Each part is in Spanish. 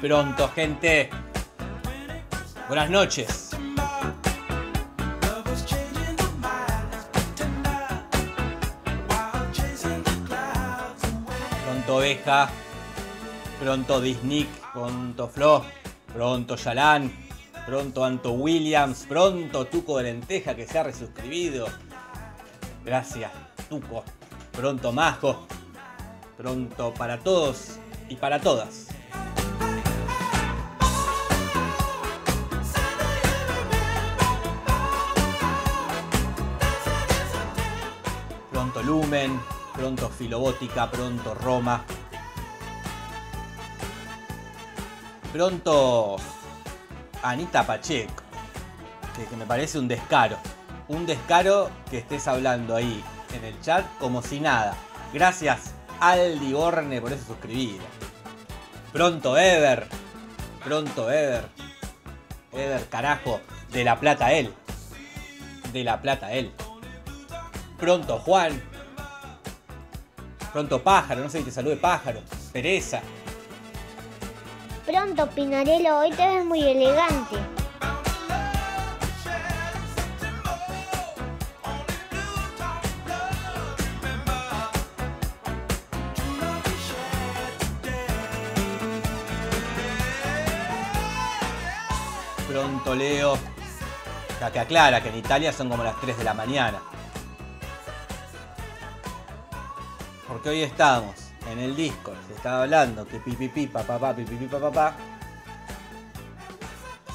Pronto, gente. Buenas noches. Pronto Oveja. Pronto Disney. Pronto Flo. Pronto Yalan. Pronto Anto Williams. Pronto Tuco de Lenteja, que se ha resuscribido. Gracias, Tuco. Pronto Majo. Pronto para todos y para todas. Lumen, pronto Filobótica, pronto Roma, pronto Anita Pacheco, que me parece un descaro que estés hablando ahí en el chat como si nada. Gracias Aldi Borne por eso suscribida. Pronto Eder, carajo, de La Plata él, pronto Juan. Pronto Pájaro, no sé si te salude Pájaro. Pereza. Pronto Pinarello, hoy te ves muy elegante. Pronto Leo. La que aclara que en Italia son como las 3 de la mañana. Porque hoy estamos en el Discord, se estaba hablando que pipipi papá,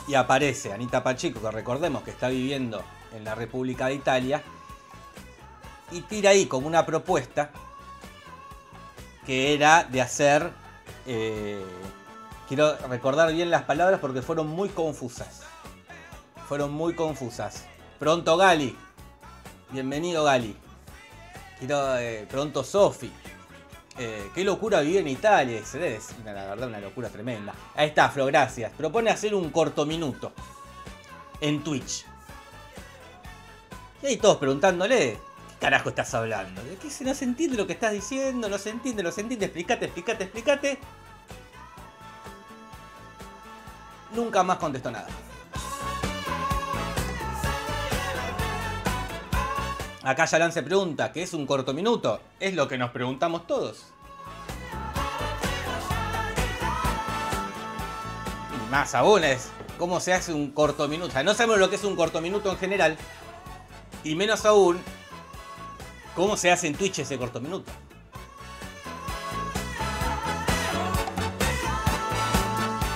y aparece Anita Pacheco, que recordemos que está viviendo en la República de Italia, y tira ahí como una propuesta que era de hacer, quiero recordar bien las palabras porque fueron muy confusas, Pronto Gali, bienvenido Gali. Pronto Sofi. Qué locura vivir en Italia. Es una, la verdad, una locura tremenda. Ahí está, Flo, gracias. Propone hacer un corto minuto en Twitch. Y ahí todos preguntándole, ¿qué carajo estás hablando? ¿De qué? No se entiende lo que estás diciendo, no se entiende. Explicate. Nunca más contestó nada. Acá Yalan se pregunta, ¿qué es un corto minuto? Es lo que nos preguntamos todos. Y más aún es, ¿cómo se hace un corto minuto? O sea, no sabemos lo que es un corto minuto en general. Y menos aún, ¿cómo se hace en Twitch ese corto minuto?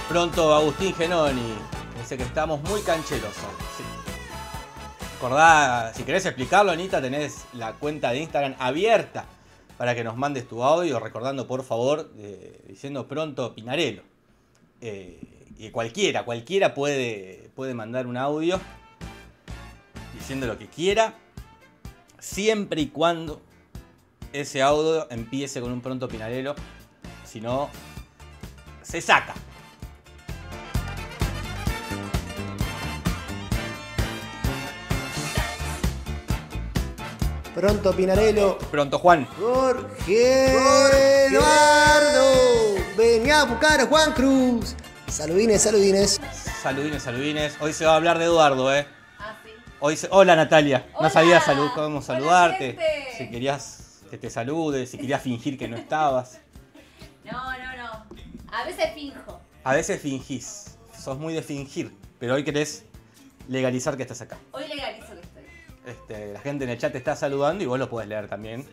Pronto Agustín Genoni. Dice que estamos muy cancheros. Sí. Recordá, si querés explicarlo, Anita, tenés la cuenta de Instagram abierta para que nos mandes tu audio, recordando, por favor, diciendo pronto Pinarello. Y cualquiera puede mandar un audio diciendo lo que quiera, siempre y cuando ese audio empiece con un pronto Pinarello, si no, se saca. Pronto Pinarello. Pronto Juan. Jorge Eduardo. Venía a buscar a Juan Cruz. Saludines. Hoy se va a hablar de Eduardo, ¿eh? Ah, sí. Hoy se... Hola, Natalia. Hola. No sabía cómo saludarte. Hola, si querías que te salude, si querías fingir que no estabas. No. A veces finjo. A veces fingís. Sos muy de fingir. Pero hoy querés legalizar que estás acá. Hoy legalizo que estoy. La gente en el chat te está saludando y vos lo podés leer también.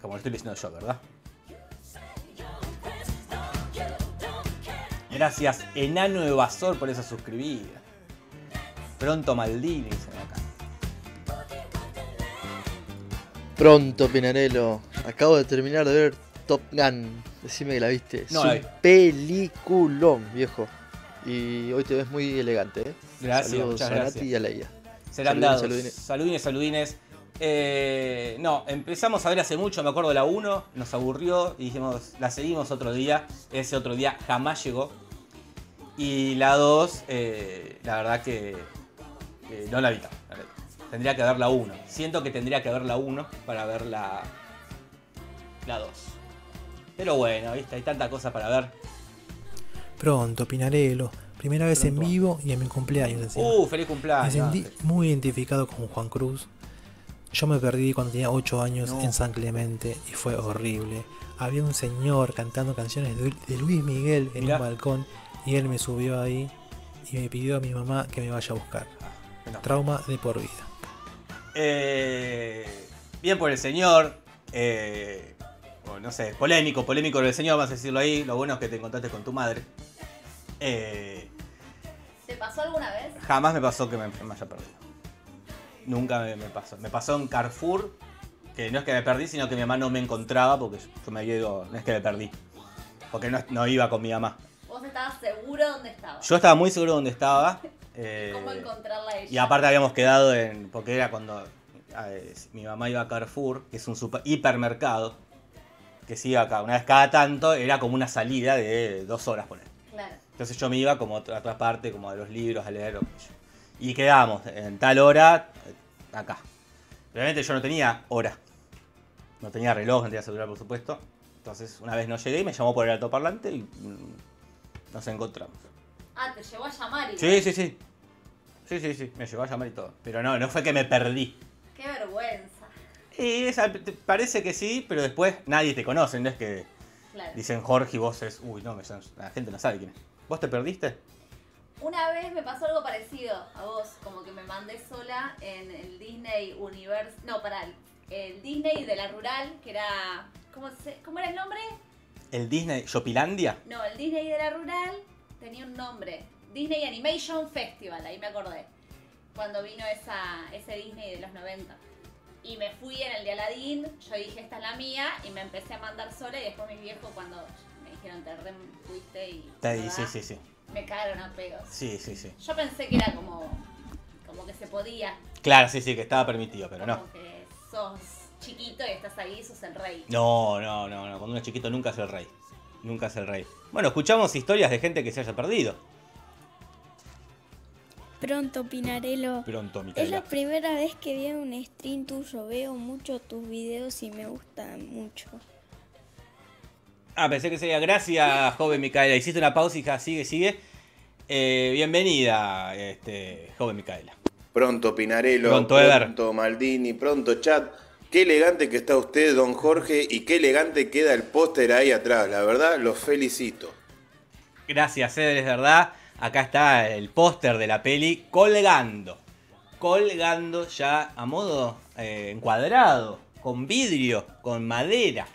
Como lo estoy diciendo yo, ¿verdad? Gracias, Enano Evasor, por esa suscribida. Pronto Maldini, dicen acá. Pronto, Pinarello. Acabo de terminar de ver Top Gun. Decime que la viste. No, es un peliculón, viejo. Y hoy te ves muy elegante, ¿eh? Gracias, saludos, muchas gracias. Nati y a Leia. Serán dados. Saludines, saludines. No, empezamos a ver hace mucho, me acuerdo, la 1. Nos aburrió y dijimos, la seguimos otro día. Ese otro día jamás llegó. Y la 2, la verdad que no la vi. Tendría que ver la 1. Siento que tendría que ver la 1 para ver la 2. Pero bueno, ¿viste? Hay tanta cosa para ver. Pronto, Pinarello. Primera vez pronto en vivo y en mi cumpleaños encima. Feliz cumpleaños. Me sentí muy identificado con Juan Cruz. Yo me perdí cuando tenía 8 años en San Clemente y fue horrible. Había un señor cantando canciones de Luis Miguel en un balcón y él me subió ahí y me pidió a mi mamá que me vaya a buscar. Trauma de por vida. Bien por el señor. No sé, polémico del señor, vas a decirlo ahí. Lo bueno es que te encontraste con tu madre. ¿Te pasó alguna vez? Jamás me pasó que me haya perdido. Nunca me pasó. Me pasó en Carrefour, que no es que me perdí, sino que mi mamá no me encontraba porque yo me había ido. No es que me perdí, porque no iba con mi mamá. ¿Vos estabas seguro dónde estabas? Yo estaba muy seguro dónde estaba. ¿Cómo encontrarla a ella? Y aparte habíamos quedado en... Porque era cuando mi mamá iba a Carrefour, que es un hipermercado, que sí iba acá. Una vez cada tanto era como una salida de 2 horas, poner. Claro. Entonces yo me iba como a otra parte, como a los libros, a leer. Y quedábamos en tal hora acá. Realmente yo no tenía hora. No tenía reloj, no tenía celular, por supuesto. Entonces una vez no llegué y me llamó por el altoparlante y nos encontramos. Ah, te llevó a llamar y... Sí. Sí, me llevó a llamar y todo. Pero no fue que me perdí. Qué vergüenza. Y parece que sí, pero después nadie te conoce. No es que dicen Jorge y vos es... Uy, no, la gente no sabe quién es. ¿Vos te perdiste? Una vez me pasó algo parecido a vos, como que me mandé sola en el Disney Universe, no, para el Disney de la Rural, que era, ¿cómo era el nombre? ¿El Disney Shopilandia? No, el Disney de la Rural tenía un nombre, Disney Animation Festival, ahí me acordé, cuando vino ese Disney de los 90. Y me fui en el de Aladdin, yo dije, esta es la mía, y me empecé a mandar sola, y después mis viejos cuando me dijeron, te re fuiste y... Sí. Me cagaron a pedos. Sí. Yo pensé que era como que se podía. Claro, sí, que estaba permitido, pero no. Porque sos chiquito y estás ahí y sos el rey. No. Cuando uno es chiquito nunca es el rey. Nunca es el rey. Bueno, escuchamos historias de gente que se haya perdido. Pronto, Pinarello. Pronto, Micaela. Es la primera vez que vi un stream tuyo. Veo mucho tus videos y me gustan mucho. Ah, pensé que sería gracias, joven Micaela. Hiciste una pausa y ya sigue. Bienvenida, joven Micaela. Pronto, Pinarello. Pronto, Ever. Pronto, Maldini. Pronto, chat. Qué elegante que está usted, don Jorge, y qué elegante queda el póster ahí atrás. La verdad, los felicito. Gracias, Eder, es verdad. Acá está el póster de la peli colgando. Colgando ya a modo encuadrado, con vidrio, con madera.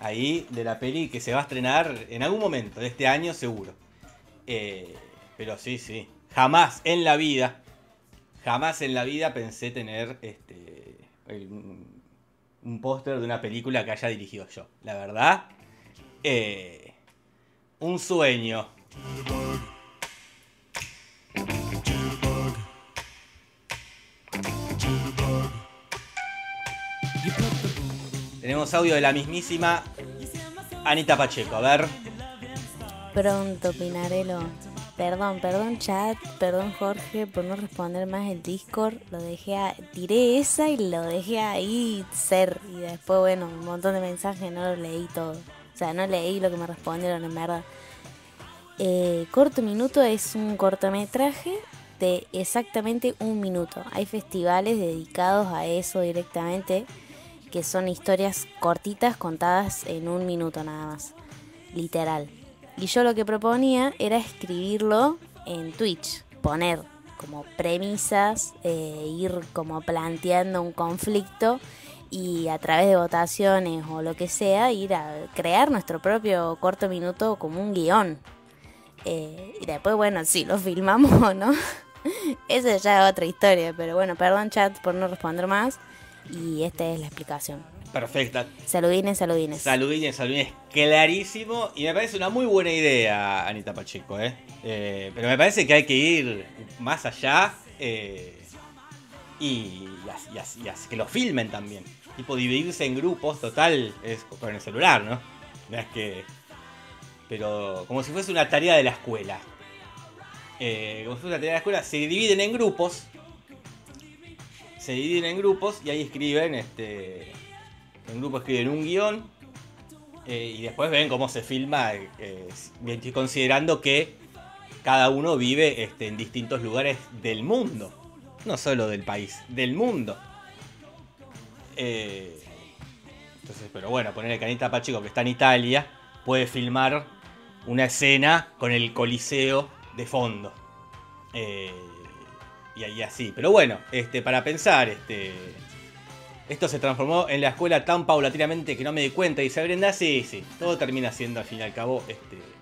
Ahí de la peli que se va a estrenar en algún momento de este año seguro, pero sí, jamás en la vida pensé tener un póster de una película que haya dirigido yo, la verdad, un sueño. Tenemos audio de la mismísima Anita Pacheco, a ver. Pronto, Pinarello. Perdón chat, perdón Jorge por no responder más el Discord. Tiré esa y lo dejé ahí ser. Y después, bueno, un montón de mensajes, no lo leí todo. O sea, no leí lo que me respondieron, en verdad. Corto Minuto es un cortometraje de exactamente 1 minuto. Hay festivales dedicados a eso directamente, que son historias cortitas contadas en 1 minuto nada más, literal. Y yo lo que proponía era escribirlo en Twitch, poner como premisas, ir como planteando un conflicto y a través de votaciones o lo que sea, ir a crear nuestro propio corto minuto como un guión. Y después, bueno, sí, lo filmamos o no. Esa ya es otra historia, pero bueno, perdón chat por no responder más. Y esta es la explicación. Perfecta. Saludines, saludines. Saludines, saludines, clarísimo. Y me parece una muy buena idea, Anita Pacheco, ¿eh? Pero me parece que hay que ir más allá, y que lo filmen también. Tipo dividirse en grupos, total, es con el celular, ¿no? No es que... Pero como si fuese una tarea de la escuela. Como si fuese una tarea de la escuela, se dividen en grupos. Se dividen en grupos y ahí escriben, en grupo escriben un guión, y después ven cómo se filma, considerando que cada uno vive en distintos lugares del mundo, no solo del país, del mundo. Entonces, pero bueno, ponerle Canita Pacheco, que está en Italia, puede filmar una escena con el Coliseo de fondo. Y ahí así. Pero bueno, para pensar, esto se transformó en la escuela tan paulatinamente que no me di cuenta. Dice Brenda, sí, sí, todo termina siendo al fin y al cabo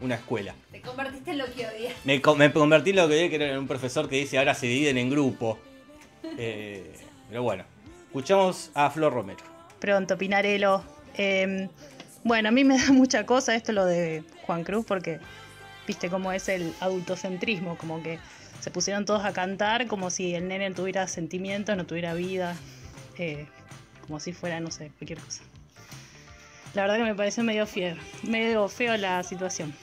una escuela. Te convertiste en lo que odias. Me convertí en lo que odié, que era un profesor que dice ahora se dividen en grupo. Pero bueno, escuchamos a Flor Romero. Pronto, Pinarello. Bueno, a mí me da mucha cosa esto lo de Juan Cruz, porque viste cómo es el adultocentrismo, como que se pusieron todos a cantar como si el nene tuviera sentimientos, no tuviera vida, como si fuera, no sé, cualquier cosa. La verdad que me pareció medio feo la situación.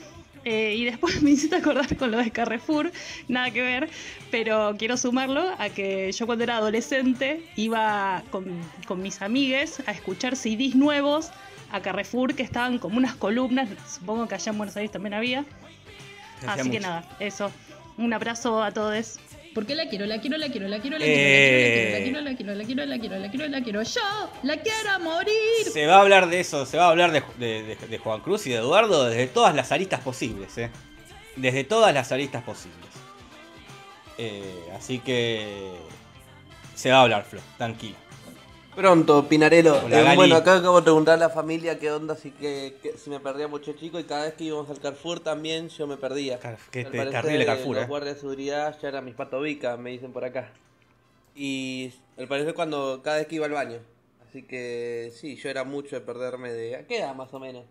Y después me hiciste acordar con lo de Carrefour, nada que ver, pero quiero sumarlo a que yo cuando era adolescente iba con mis amigues a escuchar CDs nuevos a Carrefour, que estaban como unas columnas, supongo que allá en Buenos Aires también había. Así que nada, eso. Un abrazo a todos. Porque la quiero, la quiero, la quiero, la quiero, la quiero, la quiero, la quiero, la quiero, la quiero, la quiero, yo, la quiero a morir. Se va a hablar de eso, se va a hablar de Juan Cruz y de Eduardo desde todas las aristas posibles, ¿eh? Desde todas las aristas posibles. Así que se va a hablar, Flo, tranquila. Pronto, Pinarello. Bueno, acá acabo de preguntar a la familia qué onda, así que si me perdía mucho chico, y cada vez que íbamos al Carrefour también yo me perdía. Que terrible Carrefour. Los guardias de seguridad ya eran mis patovicas, me dicen por acá. Y al parecer cada vez que iba al baño. Así que sí, yo era mucho de perderme de... ¿A qué edad más o menos?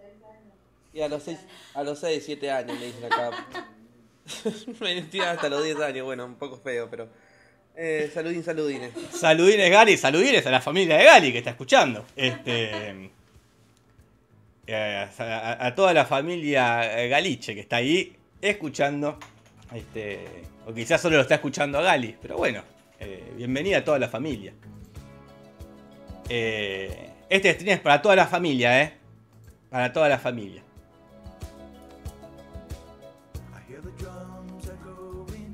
6 años. Y a los 6, 7 años me dicen acá. Me mentía hasta los 10 años, bueno, un poco feo, pero... saludín, saludines. Saludines, Gali, saludines a la familia de Gali que está escuchando. A toda la familia Galiche que está ahí escuchando. O quizás solo lo está escuchando a Gali, pero bueno, bienvenida a toda la familia. Este stream es para toda la familia, ¿eh? Para toda la familia.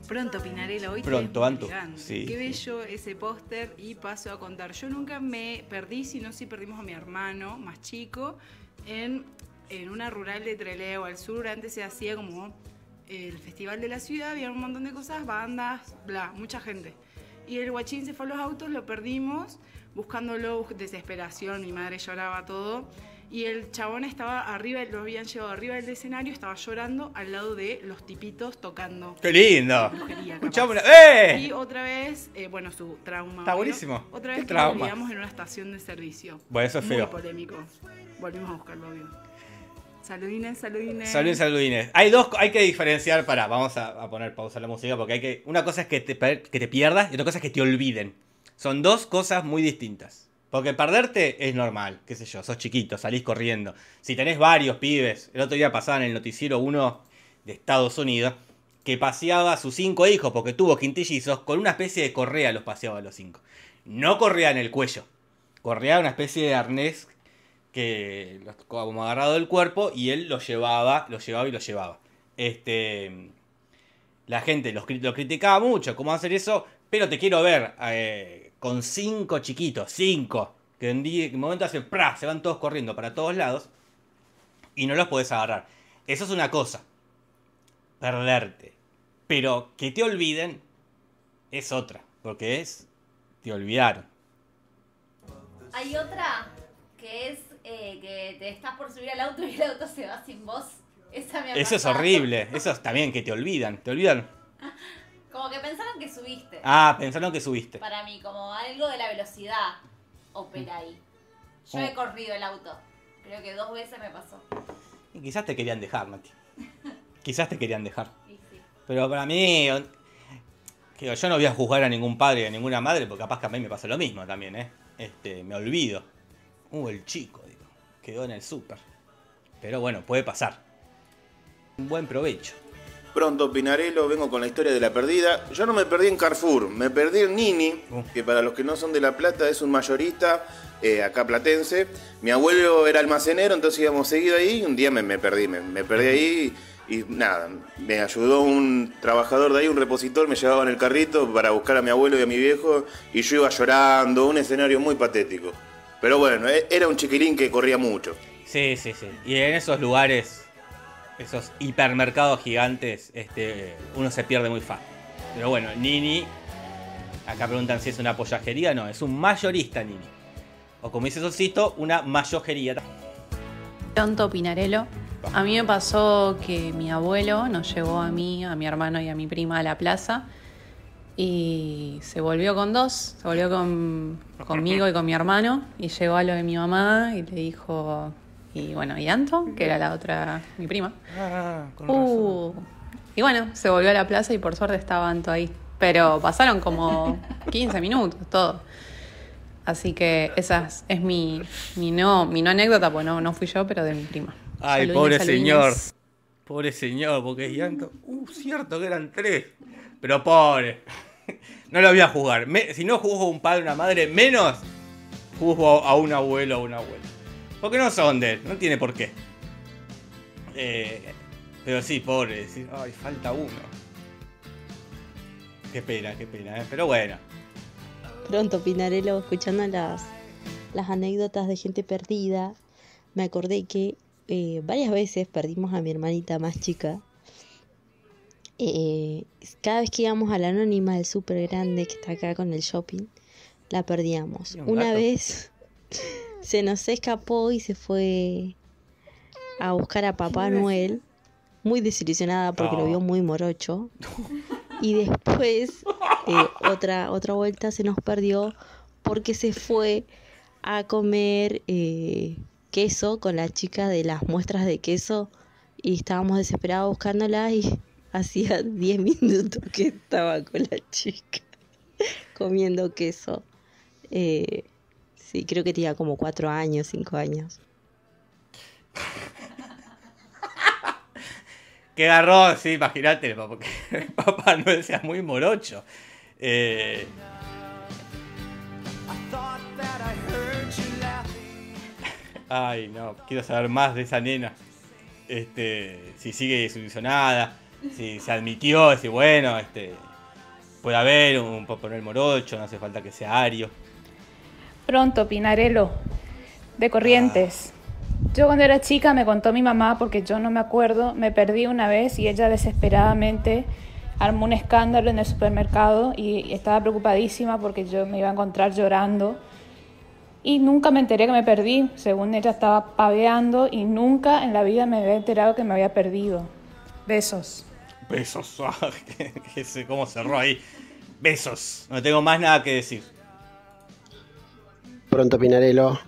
Pronto, Pinarello, hoy pronto, Anto. Sí, qué bello ese póster, y paso a contar. Yo nunca me perdí, sino si perdimos a mi hermano más chico en una rural de Trelew, al sur. Antes se hacía como el festival de la ciudad, había un montón de cosas, bandas, bla, mucha gente. Y el guachín se fue a los autos, lo perdimos, buscándolo, desesperación, mi madre lloraba todo. Y el chabón estaba arriba, lo habían llevado arriba del escenario, estaba llorando al lado de los tipitos tocando. ¡Qué lindo! Escuchamos ¡eh! Y otra vez, bueno, su trauma. Está buenísimo. Otra vez que lo olvidamos en una estación de servicio. Bueno, eso es feo. Muy polémico. Volvimos a buscarlo, obvio. Saludines, saludines. Saludines, saludines. Hay que diferenciar, vamos a poner pausa a la música, porque una cosa es que te pierdas y otra cosa es que te olviden. Son dos cosas muy distintas. Porque perderte es normal, qué sé yo, sos chiquito, salís corriendo. Si tenés varios pibes, el otro día pasaba en el noticiero uno de Estados Unidos que paseaba a sus 5 hijos, porque tuvo quintillizos, con una especie de correa los paseaba a los 5. No correa en el cuello, correa una especie de arnés que los como agarrado del cuerpo, y él los llevaba. La gente los criticaba mucho, ¿cómo hacer eso? Pero te quiero ver... con 5 chiquitos, 5, que en un momento se van todos corriendo para todos lados. y no los podés agarrar. Eso es una cosa. Perderte. Pero que te olviden es otra. Porque es... te olvidaron. Hay otra que es que te estás por subir al auto y el auto se va sin vos. Esa me ha pasado. Es horrible. Eso es también que te olvidan. Te olvidan. Como que pensaron que subiste. Ah, pensaron que subiste. Para mí, como algo de la velocidad opera ahí. Yo he corrido el auto. Creo que 2 veces me pasó. Y quizás te querían dejar, Mati. Quizás te querían dejar. Sí, sí. Pero para mí... yo no voy a juzgar a ningún padre y a ninguna madre, porque capaz que a mí me pasa lo mismo también, ¿eh? Me olvido. El chico, digo. Quedó en el súper. Pero bueno, puede pasar. Un buen provecho. Pronto, Pinarello, vengo con la historia de la perdida. Yo no me perdí en Carrefour, me perdí en Nini, que para los que no son de La Plata es un mayorista, acá platense. Mi abuelo era almacenero, entonces íbamos seguido ahí y un día me perdí ahí. Y nada, me ayudó un trabajador de ahí, un repositor, me llevaba en el carrito para buscar a mi abuelo y a mi viejo y yo iba llorando, un escenario muy patético. Pero bueno, era un chiquilín que corría mucho. Sí, sí, sí. Y en esos lugares, esos hipermercados gigantes, uno se pierde muy fácil. Pero bueno, Nini, acá preguntan si es una pollajería, no, es un mayorista Nini. O como dice Solcito, una mayojería. Tonto Pinarello. A mí me pasó que mi abuelo nos llevó a mí, a mi hermano y a mi prima a la plaza y se volvió con 2, se volvió conmigo y con mi hermano y llegó a lo de mi mamá y le dijo, y bueno, y Anto, que era la otra, mi prima. Y bueno, se volvió a la plaza y por suerte estaba Anto ahí, pero pasaron como 15 minutos, todo. Así que esa es mi no anécdota, pues no fui yo, pero de mi prima. Ay, pobre señor. Pobre señor, porque es llanto. Cierto que eran 3. Pero pobre. No lo voy a juzgar. Si no juzgo a un padre o una madre, menos juzgo a un abuelo o una abuela. Porque no son de él, no tiene por qué. Pero sí, pobre. Decir, ay, falta uno. Qué pena, pero bueno. Pronto, Pinarello, escuchando las anécdotas de gente perdida, me acordé que varias veces perdimos a mi hermanita más chica. Cada vez que íbamos a la anónima del súper grande que está acá con el shopping, la perdíamos. Una vez se nos escapó y se fue a buscar a Papá Noel, muy desilusionada porque lo vio muy morocho. Y después otra vuelta se nos perdió porque se fue a comer queso con la chica de las muestras de queso y estábamos desesperados buscándola y hacía 10 minutos que estaba con la chica comiendo queso. Sí, creo que tenía como 4 años, 5 años. Qué garrón, sí, imagínate, porque Papá Noel sea muy morocho. Ay, no, quiero saber más de esa nena. Si sigue desilusionada, si se admitió, si bueno, puede haber un Papá Noel morocho, no hace falta que sea ario. Pronto, Pinarello, de Corrientes. Yo cuando era chica me contó mi mamá, porque yo no me acuerdo, me perdí una vez y ella desesperadamente armó un escándalo en el supermercado y estaba preocupadísima porque yo me iba a encontrar llorando. Y nunca me enteré que me perdí, según ella estaba paveando y nunca en la vida me había enterado que me había perdido. Besos. Besos, que sé cómo cerró ahí. Besos, no tengo más nada que decir. Pronto, Pinarello.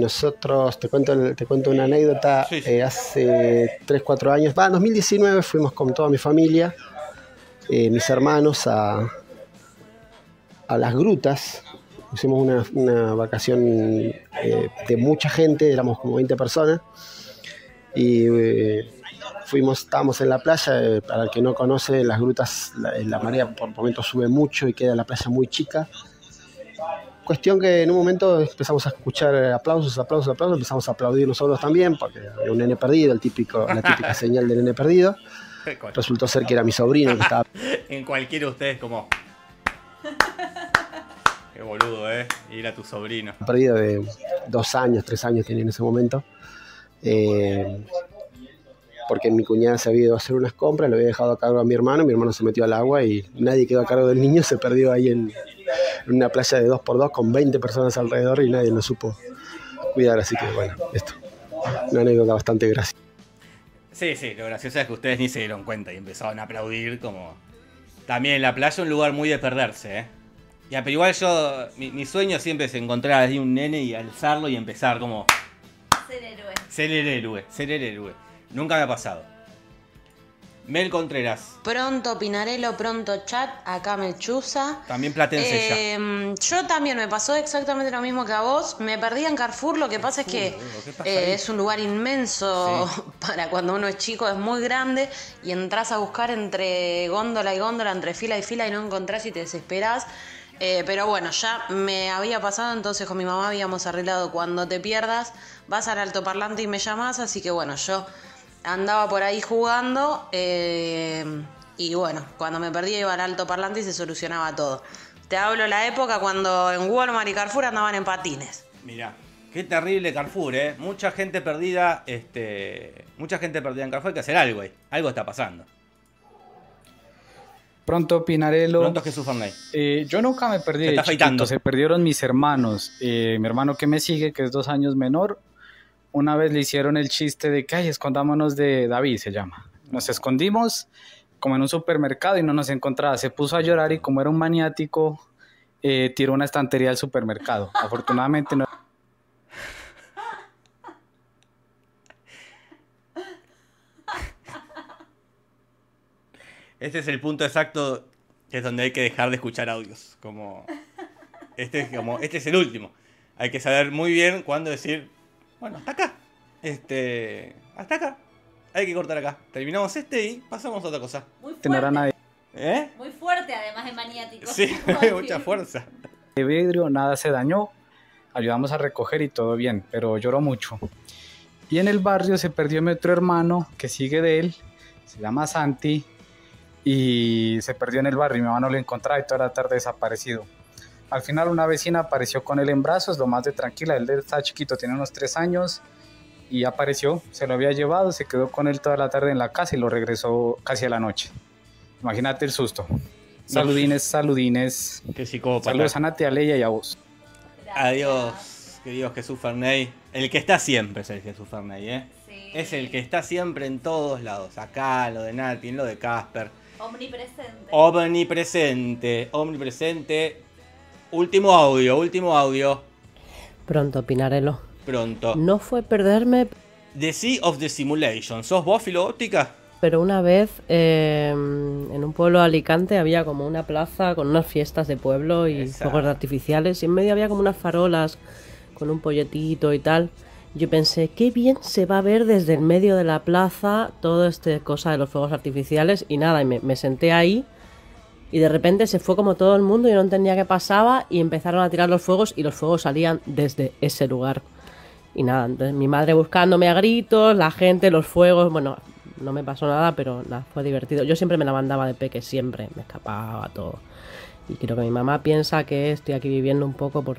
Nosotros, te cuento una anécdota, sí. Hace 3-4 años, en 2019 fuimos con toda mi familia, mis hermanos, a las grutas. Hicimos una vacación de mucha gente, éramos como 20 personas. Y estábamos en la playa. Para el que no conoce, las grutas, la marea por momentos sube mucho y queda la playa muy chica. Cuestión que en un momento empezamos a escuchar aplausos. Empezamos a aplaudir nosotros también, porque había un nene perdido, la típica señal del nene perdido. Resultó ser que era mi sobrino que estaba... En cualquiera de ustedes como... Qué boludo, ir a tu sobrino. Perdido de 2 años, 3 años tenía en ese momento. porque mi cuñada se había ido a hacer unas compras, lo había dejado a cargo a mi hermano se metió al agua y nadie quedó a cargo del niño, se perdió ahí en una playa de 2x2 con 20 personas alrededor y nadie lo supo cuidar, así que bueno, esto, una anécdota bastante graciosa. Sí, sí, lo gracioso es que ustedes ni se dieron cuenta y empezaron a aplaudir como... También la playa es un lugar muy de perderse, ¿eh? Ya, pero igual yo, mi sueño siempre es encontrar así un nene y alzarlo y empezar como... Ser héroe. Ser el héroe, ser el héroe. Nunca me ha pasado. Mel Contreras. Pronto Pinarello, pronto chat, acá Melchusa. También platense ya. Yo también me pasó exactamente lo mismo que a vos. Me perdí en Carrefour, lo que pasa es que es un lugar inmenso, sí. Para cuando uno es chico, es muy grande. Y entras a buscar entre góndola y góndola, entre fila y fila, y no encontrás y te desesperás. Pero bueno, ya me había pasado, entonces con mi mamá habíamos arreglado, cuando te pierdas vas al altoparlante y me llamás, así que bueno, yo andaba por ahí jugando y bueno, cuando me perdí iba al altoparlante y se solucionaba todo. Te hablo la época cuando en Walmart y Carrefour andaban en patines. Mirá, qué terrible Carrefour, mucha gente perdida, mucha gente perdida en Carrefour, hay que hacer algo ahí, algo está pasando. Pronto Pinarello. Pronto Jesús Fernández. Yo nunca me perdí. Se está se perdieron mis hermanos. Mi hermano que me sigue, que es 2 años menor, una vez le hicieron el chiste de que, ay, escondámonos de David, se llama. Nos escondimos como en un supermercado y no nos encontraba. Se puso a llorar y como era un maniático, tiró una estantería del supermercado. Afortunadamente no... Este es el punto exacto que es donde hay que dejar de escuchar audios. Este es el último. Hay que saber muy bien cuándo decir, bueno, hasta acá. Hasta acá. Hay que cortar acá. Terminamos y pasamos a otra cosa. Muy fuerte. ¿Eh? Muy fuerte, además de maniático. Sí, mucha fuerza. De vidrio, nada se dañó. Ayudamos a recoger y todo bien, pero lloró mucho. Y en el barrio se perdió mi otro hermano que sigue de él. Se llama Santi. Y se perdió en el barrio, mi mamá no lo encontraba y toda la tarde desaparecido. Al final una vecina apareció con él en brazos, lo más de tranquila, él estaba chiquito, tiene unos 3 años, y apareció, se lo había llevado, se quedó con él toda la tarde en la casa y lo regresó casi a la noche. Imagínate el susto. Saludines, saludines. Qué psicópata. Saludos a Natalia y a vos. Gracias. Adiós, querido Jesús Ferney. El que está siempre es el Jesús Ferney, Sí. Es el que está siempre en todos lados, acá, lo de Nati, lo de Casper. Omnipresente. Omnipresente, omnipresente. Último audio, último audio. Pronto, Pinarello. Pronto. No fue perderme. The Sea of the Simulation. ¿Sos vos, Filoóptica? Pero una vez en un pueblo de Alicante había como una plaza con unas fiestas de pueblo y fuegos artificiales. Y en medio había como unas farolas con un polletito y tal. Yo pensé, qué bien se va a ver desde el medio de la plaza toda esta cosa de los fuegos artificiales y nada, y me senté ahí y de repente se fue como todo el mundo y no entendía qué pasaba y empezaron a tirar los fuegos y los fuegos salían desde ese lugar. Y nada, entonces mi madre buscándome a gritos, la gente, los fuegos, bueno, no me pasó nada, pero nada, fue divertido. Yo siempre me la mandaba de peque, siempre, me escapaba todo. Y creo que mi mamá piensa que estoy aquí viviendo un poco por...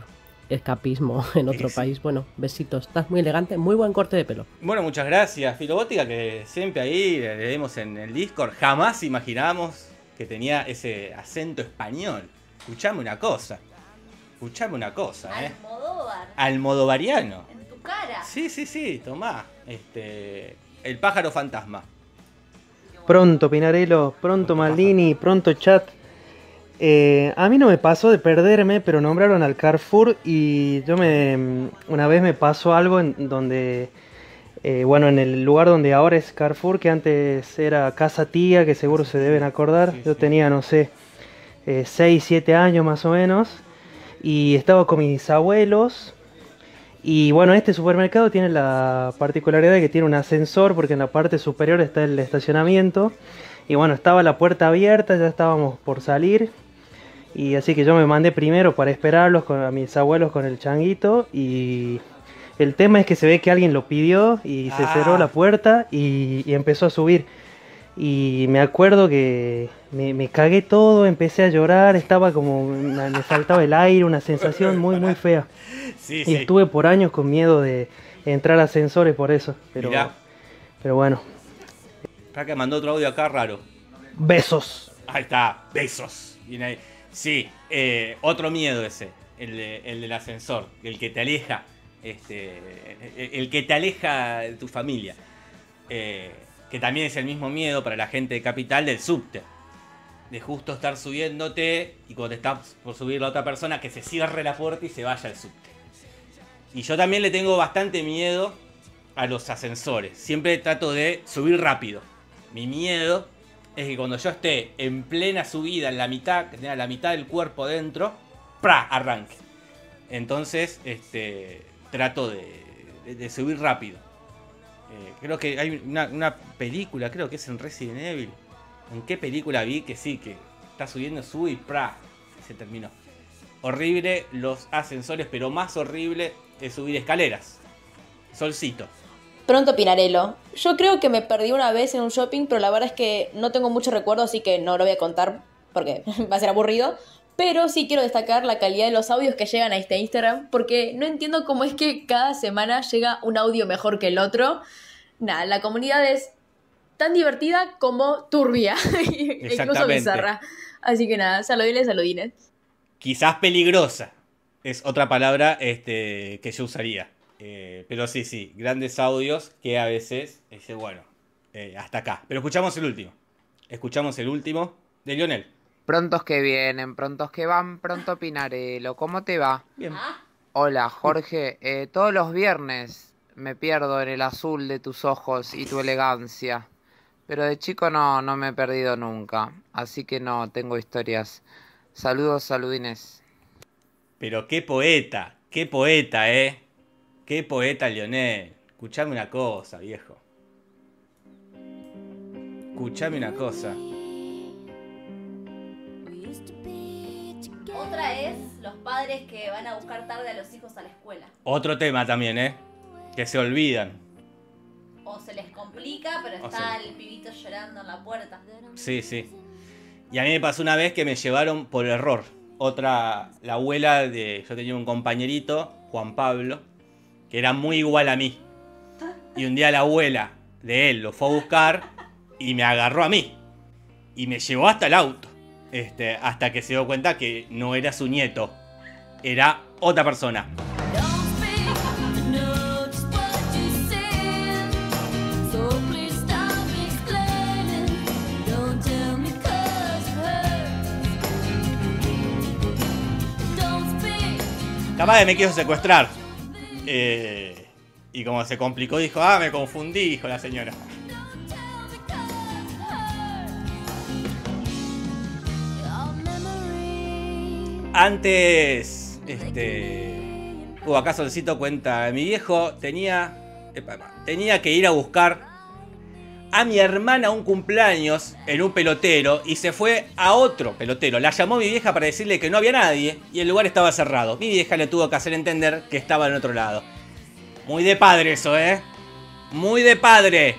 escapismo en otro país. Bueno, besitos. Estás muy elegante, muy buen corte de pelo. Bueno, muchas gracias, Filobótica, que siempre ahí le leemos en el Discord. Jamás imaginamos que tenía ese acento español. Escuchame una cosa. Escuchame una cosa, Almodóvar. Almodovariano. En tu cara. Sí, sí, sí, tomá. El pájaro fantasma. Pronto, Pinarello. Pronto, Maldini. Pronto, chat. A mí no me pasó de perderme, pero nombraron al Carrefour y yo una vez me pasó algo en donde, bueno, en el lugar donde ahora es Carrefour, que antes era Casa Tía, que seguro se deben acordar. Sí, sí. Yo tenía, no sé, 6, 7 años más o menos y estaba con mis abuelos y bueno, este supermercado tiene la particularidad de que tiene un ascensor porque en la parte superior está el estacionamiento y bueno, estaba la puerta abierta, ya estábamos por salir. Y así que yo me mandé primero para esperarlos a mis abuelos con el changuito. Y el tema es que se ve que alguien lo pidió y se cerró la puerta y empezó a subir. Y me acuerdo que me cagué todo, empecé a llorar, estaba como... me saltaba el aire, una sensación muy fea. Sí, y estuve por años con miedo de entrar ascensores por eso. Pero, mirá. Pero bueno. Para que mandó otro audio acá raro. Besos. Ahí está, besos. Ahí. Sí, otro miedo ese, el del ascensor, el que te aleja, el que te aleja de tu familia. Que también es el mismo miedo para la gente de Capital del subte. De justo estar subiéndote y cuando te está por subir la otra persona, que se cierre la puerta y se vaya al subte. Y yo también le tengo bastante miedo a los ascensores. Siempre trato de subir rápido. Mi miedo es que cuando yo esté en plena subida, en la mitad, que tenga la mitad del cuerpo dentro, ¡pra! Arranque. Entonces, trato de subir rápido. Creo que hay una película, creo que es en Resident Evil. ¿En qué película vi que sí, que está subiendo, sube y ¡pra! Se terminó. Horrible los ascensores, pero más horrible es subir escaleras. Solcito. Pronto Pinarello. Yo creo que me perdí una vez en un shopping, pero la verdad es que no tengo mucho recuerdo, así que no lo voy a contar porque va a ser aburrido. Pero sí quiero destacar la calidad de los audios que llegan a este Instagram, porque no entiendo cómo es que cada semana llega un audio mejor que el otro. Nada, la comunidad es tan divertida como turbia, incluso bizarra. Así que nada, saludines, saludines. Quizás peligrosa es otra palabra que yo usaría. Pero sí, sí, grandes audios que a veces dice, bueno, hasta acá. Pero escuchamos el último. Escuchamos el último de Lionel. Prontos que vienen, prontos que van, pronto Pinarello. ¿Cómo te va? Bien. Hola, Jorge. Todos los viernes me pierdo en el azul de tus ojos y tu elegancia. Pero de chico no me he perdido nunca. Así que no, tengo historias. Saludos, saludines. Pero qué poeta, ¿eh? Qué poeta, Lionel. Escuchame una cosa, viejo. Escuchame una cosa. Otra es los padres que van a buscar tarde a los hijos a la escuela. Otro tema también, ¿eh? Que se olvidan. O se les complica, pero está el pibito llorando en la puerta. Sí, sí. Y a mí me pasó una vez que me llevaron por error. La abuela de... Yo tenía un compañerito, Juan Pablo, que era muy igual a mí. Y un día la abuela de él lo fue a buscar y me agarró a mí. Y me llevó hasta el auto. Hasta que se dio cuenta que no era su nieto. Era otra persona. Capaz me quiso secuestrar. Y como se complicó, dijo, ah, me confundí, dijo la señora. Antes, acá Solcito cuenta, mi viejo tenía que ir a buscar a mi hermana un cumpleaños en un pelotero y se fue a otro pelotero. La llamó mi vieja para decirle que no había nadie y el lugar estaba cerrado. Mi vieja le tuvo que hacer entender que estaba en otro lado. Muy de padre eso, ¿eh? Muy de padre.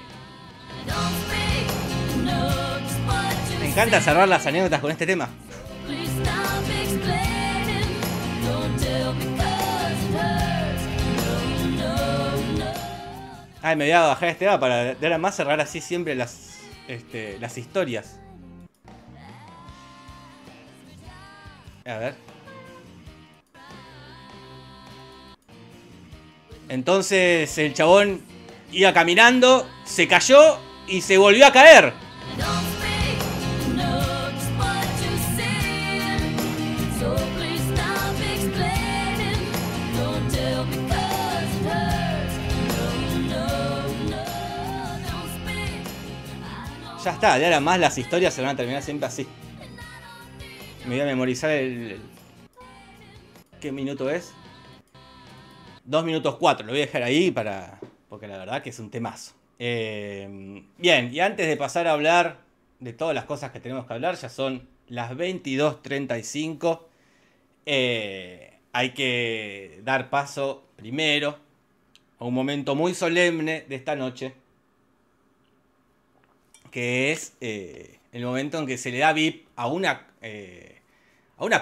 Me encanta cerrar las anécdotas con este tema. Ay, me voy a bajar este tema para de ahora más cerrar así siempre las historias. A ver. Entonces el chabón iba caminando, se cayó y se volvió a caer. Ya está, de ahora más las historias se van a terminar siempre así. Me voy a memorizar el... ¿Qué minuto es? 2 minutos 4, lo voy a dejar ahí para... Porque la verdad que es un temazo. Bien, y antes de pasar a hablar de todas las cosas que tenemos que hablar, ya son las 22:35. Hay que dar paso primero a un momento muy solemne de esta noche, que es el momento en que se le da VIP a una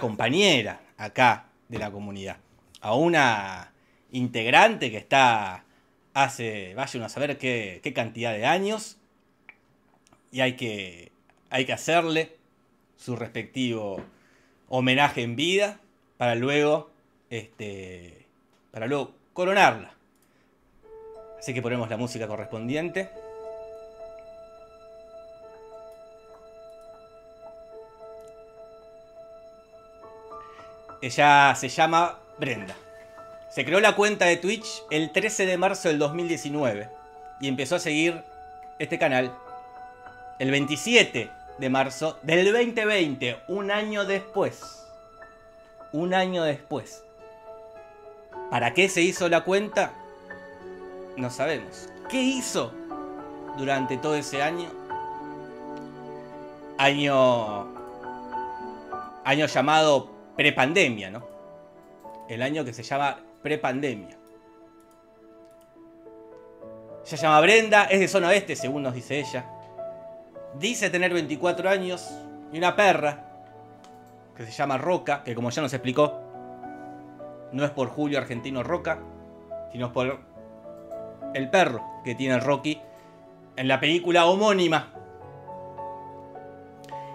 compañera acá de la comunidad, a una integrante que está hace, vaya uno a saber qué cantidad de años, y hay que hacerle su respectivo homenaje en vida para luego, coronarla. Así que ponemos la música correspondiente. Ella se llama Brenda. Se creó la cuenta de Twitch el 13 de marzo del 2019 y empezó a seguir este canal el 27 de marzo del 2020, un año después. Un año después. ¿Para qué se hizo la cuenta? No sabemos. ¿Qué hizo durante todo ese año? Año llamado prepandemia, ¿no? El año que se llama prepandemia. Se llama Brenda, es de zona oeste, según nos dice ella. Dice tener 24 años y una perra que se llama Roca, que como ya nos explicó, no es por Julio Argentino Roca, sino por el perro que tiene Rocky en la película homónima.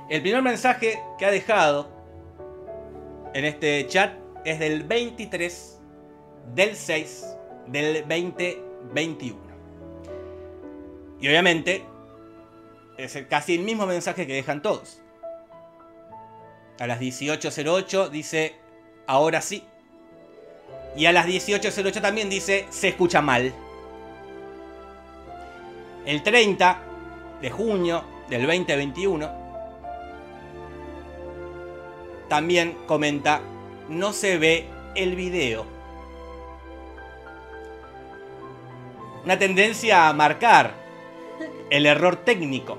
El primer mensaje que ha dejado en este chat es del 23 del 6 del 2021. Y obviamente es casi el mismo mensaje que dejan todos. A las 18:08 dice, ahora sí. Y a las 18:08 también dice, se escucha mal. El 30 de junio del 2021 también comenta, no se ve el video. Una tendencia a marcar el error técnico.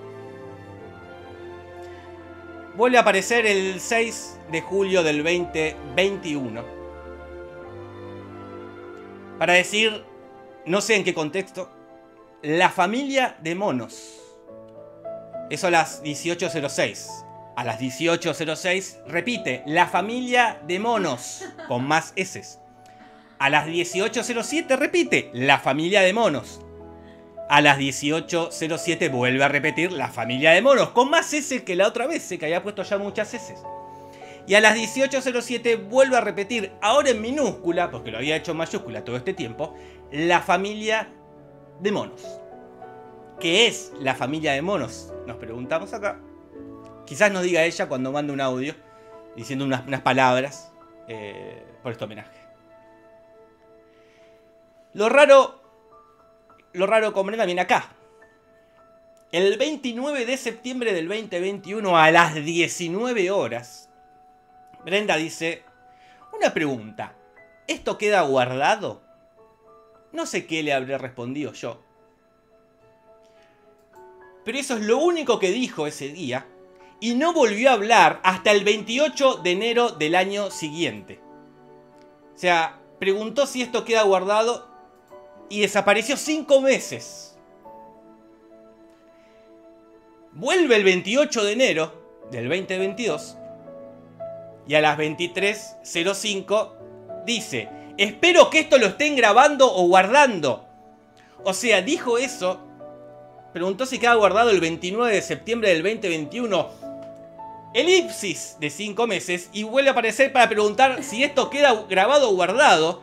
Vuelve a aparecer el 6 de julio del 2021. Para decir, no sé en qué contexto, la familia de monos. Eso a las 18:06. A las 18:06 repite, la familia de monos, con más s's. A las 18:07 repite, la familia de monos. A las 18:07 vuelve a repetir, la familia de monos, con más s's que la otra vez, que había puesto ya muchas s's. Y a las 18:07 vuelve a repetir, ahora en minúscula, porque lo había hecho en mayúscula todo este tiempo, la familia de monos. ¿Qué es la familia de monos? Nos preguntamos acá. Quizás nos diga ella cuando mande un audio diciendo unas palabras por este homenaje. Lo raro con Brenda viene acá. El 29 de septiembre del 2021 a las 19 horas, Brenda dice, una pregunta, ¿esto queda guardado? No sé qué le habré respondido yo. Pero eso es lo único que dijo ese día. Y no volvió a hablar hasta el 28 de enero del año siguiente. O sea, preguntó si esto queda guardado y desapareció 5 meses. Vuelve el 28 de enero del 2022 y a las 23:05 dice, espero que esto lo estén grabando o guardando. O sea, dijo eso, preguntó si queda guardado el 29 de septiembre del 2021... elipsis de 5 meses y vuelve a aparecer para preguntar si esto queda grabado o guardado,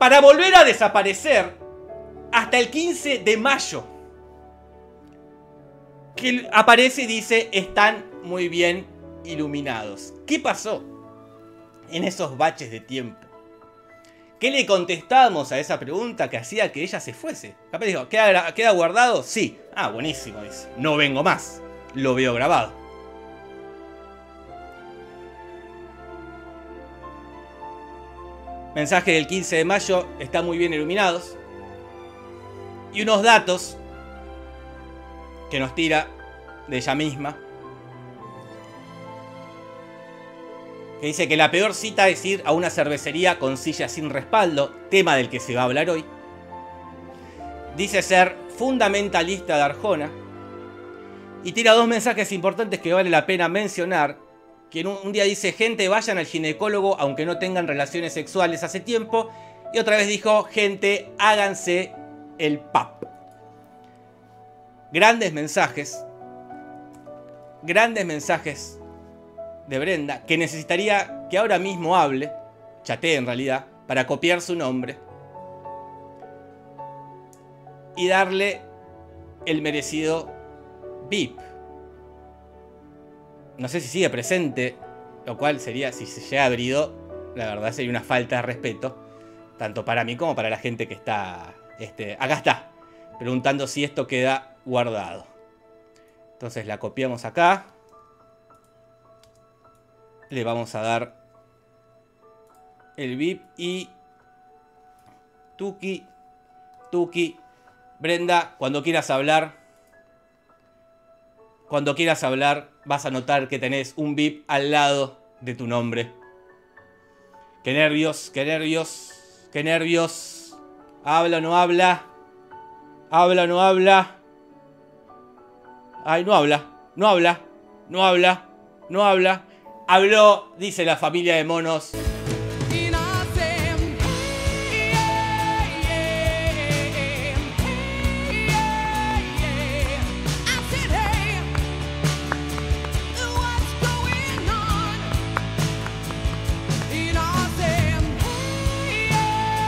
para volver a desaparecer hasta el 15 de mayo. Que aparece y dice, están muy bien iluminados. ¿Qué pasó en esos baches de tiempo? ¿Qué le contestamos a esa pregunta que hacía que ella se fuese? Capaz dijo, ¿queda guardado? Sí. Ah, buenísimo, dice. No vengo más. Lo veo grabado. Mensaje del 15 de mayo, están muy bien iluminados. Y unos datos que nos tira de ella misma. Que dice que la peor cita es ir a una cervecería con silla sin respaldo, tema del que se va a hablar hoy. Dice ser fundamentalista de Arjona. Y tira 2 mensajes importantes que vale la pena mencionar. Que un día dice, gente, vayan al ginecólogo aunque no tengan relaciones sexuales hace tiempo. Y otra vez dijo, gente, háganse el pap. Grandes mensajes de Brenda, que necesitaría que ahora mismo hable, chatee en realidad, para copiar su nombre y darle el merecido VIP. No sé si sigue presente, lo cual sería, si se llega abrido, la verdad sería una falta de respeto, tanto para mí como para la gente que está... acá está, preguntando si esto queda guardado. Entonces la copiamos acá. Le vamos a dar el VIP y... Tuki, Tuki, Brenda, cuando quieras hablar... Cuando quieras hablar, vas a notar que tenés un VIP al lado de tu nombre. ¡Qué nervios! ¡Qué nervios! ¡Qué nervios! ¿Habla o no habla? ¿Habla o no habla? ¡Ay, no habla! ¡No habla! ¡No habla! ¡No habla! ¡Habló! Dice la familia de monos.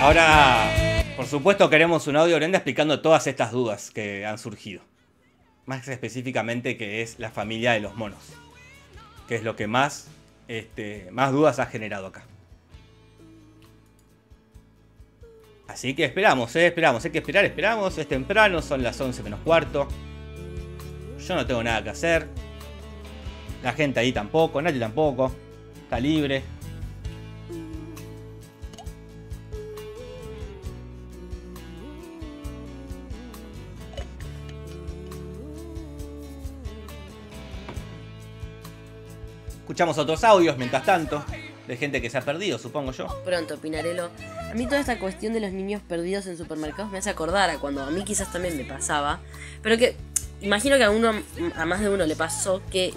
Ahora, por supuesto, queremos un audio, Brenda, explicando todas estas dudas que han surgido. Más específicamente, que es la familia de los monos. Que es lo que más, más dudas ha generado acá. Así que esperamos, esperamos. Hay que esperar, esperamos. Es temprano, son las 11 menos cuarto. Yo no tengo nada que hacer. La gente ahí tampoco, nadie tampoco. Está libre. Escuchamos otros audios, mientras tanto, de gente que se ha perdido, supongo yo. Pronto, Pinarello. A mí toda esta cuestión de los niños perdidos en supermercados me hace acordar a cuando a mí quizás también me pasaba. Pero que imagino que a más de uno le pasó que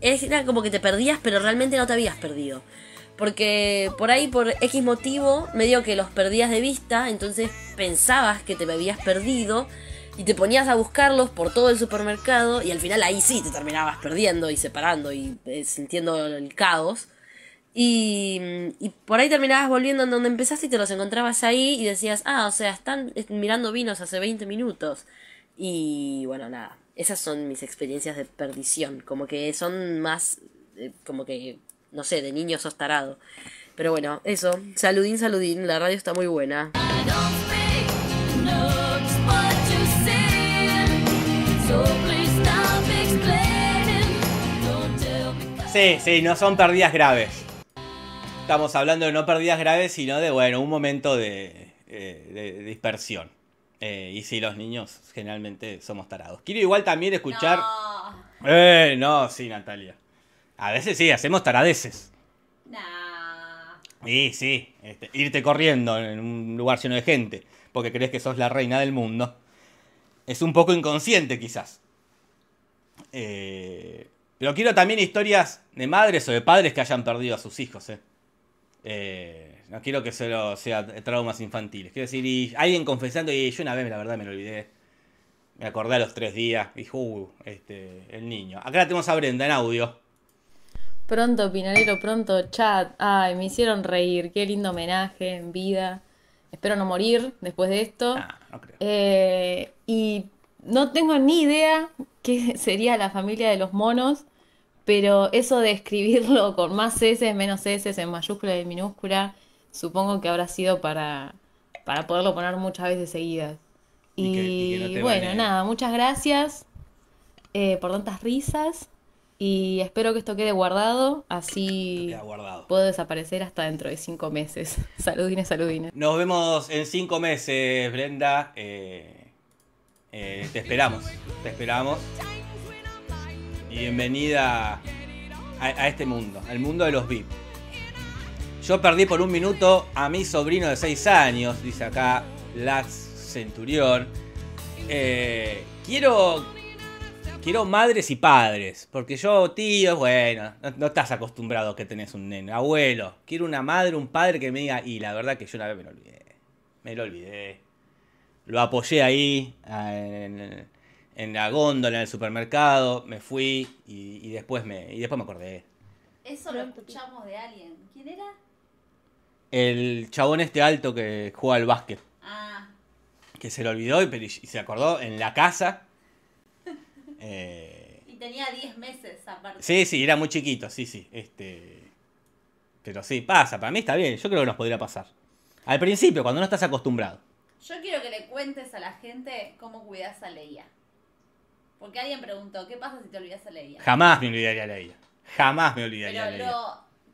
era como que te perdías, pero realmente no te habías perdido. Porque por ahí, por X motivo, medio que los perdías de vista, entonces pensabas que te habías perdido. Y te ponías a buscarlos por todo el supermercado y al final ahí sí te terminabas perdiendo y separando y sintiendo el caos. Y por ahí terminabas volviendo en donde empezaste y te los encontrabas ahí y decías, ah, o sea, están mirando vinos hace 20 minutos. Y bueno, nada, esas son mis experiencias de perdición, como que son más, como que, no sé, de niño sos tarado. Pero bueno, eso, saludín, saludín, la radio está muy buena. Sí, sí, no son pérdidas graves. Estamos hablando de no pérdidas graves, sino de, bueno, un momento de dispersión. Y sí, los niños generalmente somos tarados. Quiero igual también escuchar... No. No, sí, Natalia. A veces sí, hacemos taradeces. No. Y sí, irte corriendo en un lugar lleno de gente, porque crees que sos la reina del mundo. Es un poco inconsciente, quizás. Pero quiero también historias de madres o de padres que hayan perdido a sus hijos. No quiero que solo sea traumas infantiles. Quiero decir, y alguien confesando, y yo una vez, la verdad, me lo olvidé. Me acordé a los 3 días. Dijo, el niño. Acá la tenemos a Brenda en audio. Pronto, Pinarello, pronto, chat. Ay, me hicieron reír. Qué lindo homenaje en vida. Espero no morir después de esto. No creo. Y no tengo ni idea qué sería la familia de los monos, pero eso de escribirlo con más S, menos S, en mayúscula y en minúscula, supongo que habrá sido para poderlo poner muchas veces seguidas. Y no, bueno, nada, muchas gracias por tantas risas y espero que esto quede guardado, así guardado. Puedo desaparecer hasta dentro de 5 meses. Saludines, saludines. Nos vemos en 5 meses, Brenda. Te esperamos, te esperamos. Y bienvenida a este mundo, al mundo de los VIP. Yo perdí por 1 minuto a mi sobrino de 6 años, dice acá Lax Centurión. Quiero madres y padres, porque yo, tío, bueno, no estás acostumbrado que tenés un nene, abuelo. Quiero una madre, un padre que me diga, y la verdad que yo una vez me lo olvidé. Lo apoyé ahí, en la góndola, en el supermercado, me fui y después me acordé. Eso lo escuchamos de alguien. ¿Quién era? El chabón este alto que juega al básquet. Ah. Que se lo olvidó y se acordó en la casa. Y tenía 10 meses aparte. Sí, sí, era muy chiquito, sí, sí. Pero sí, pasa. Para mí está bien. Yo creo que nos podría pasar. Al principio, cuando no estás acostumbrado. Yo quiero que le cuentes a la gente cómo cuidás a Leia. Porque alguien preguntó, ¿qué pasa si te olvidas a Leia? Jamás me olvidaría a Leia. Jamás me olvidaría a Leia. Pero lo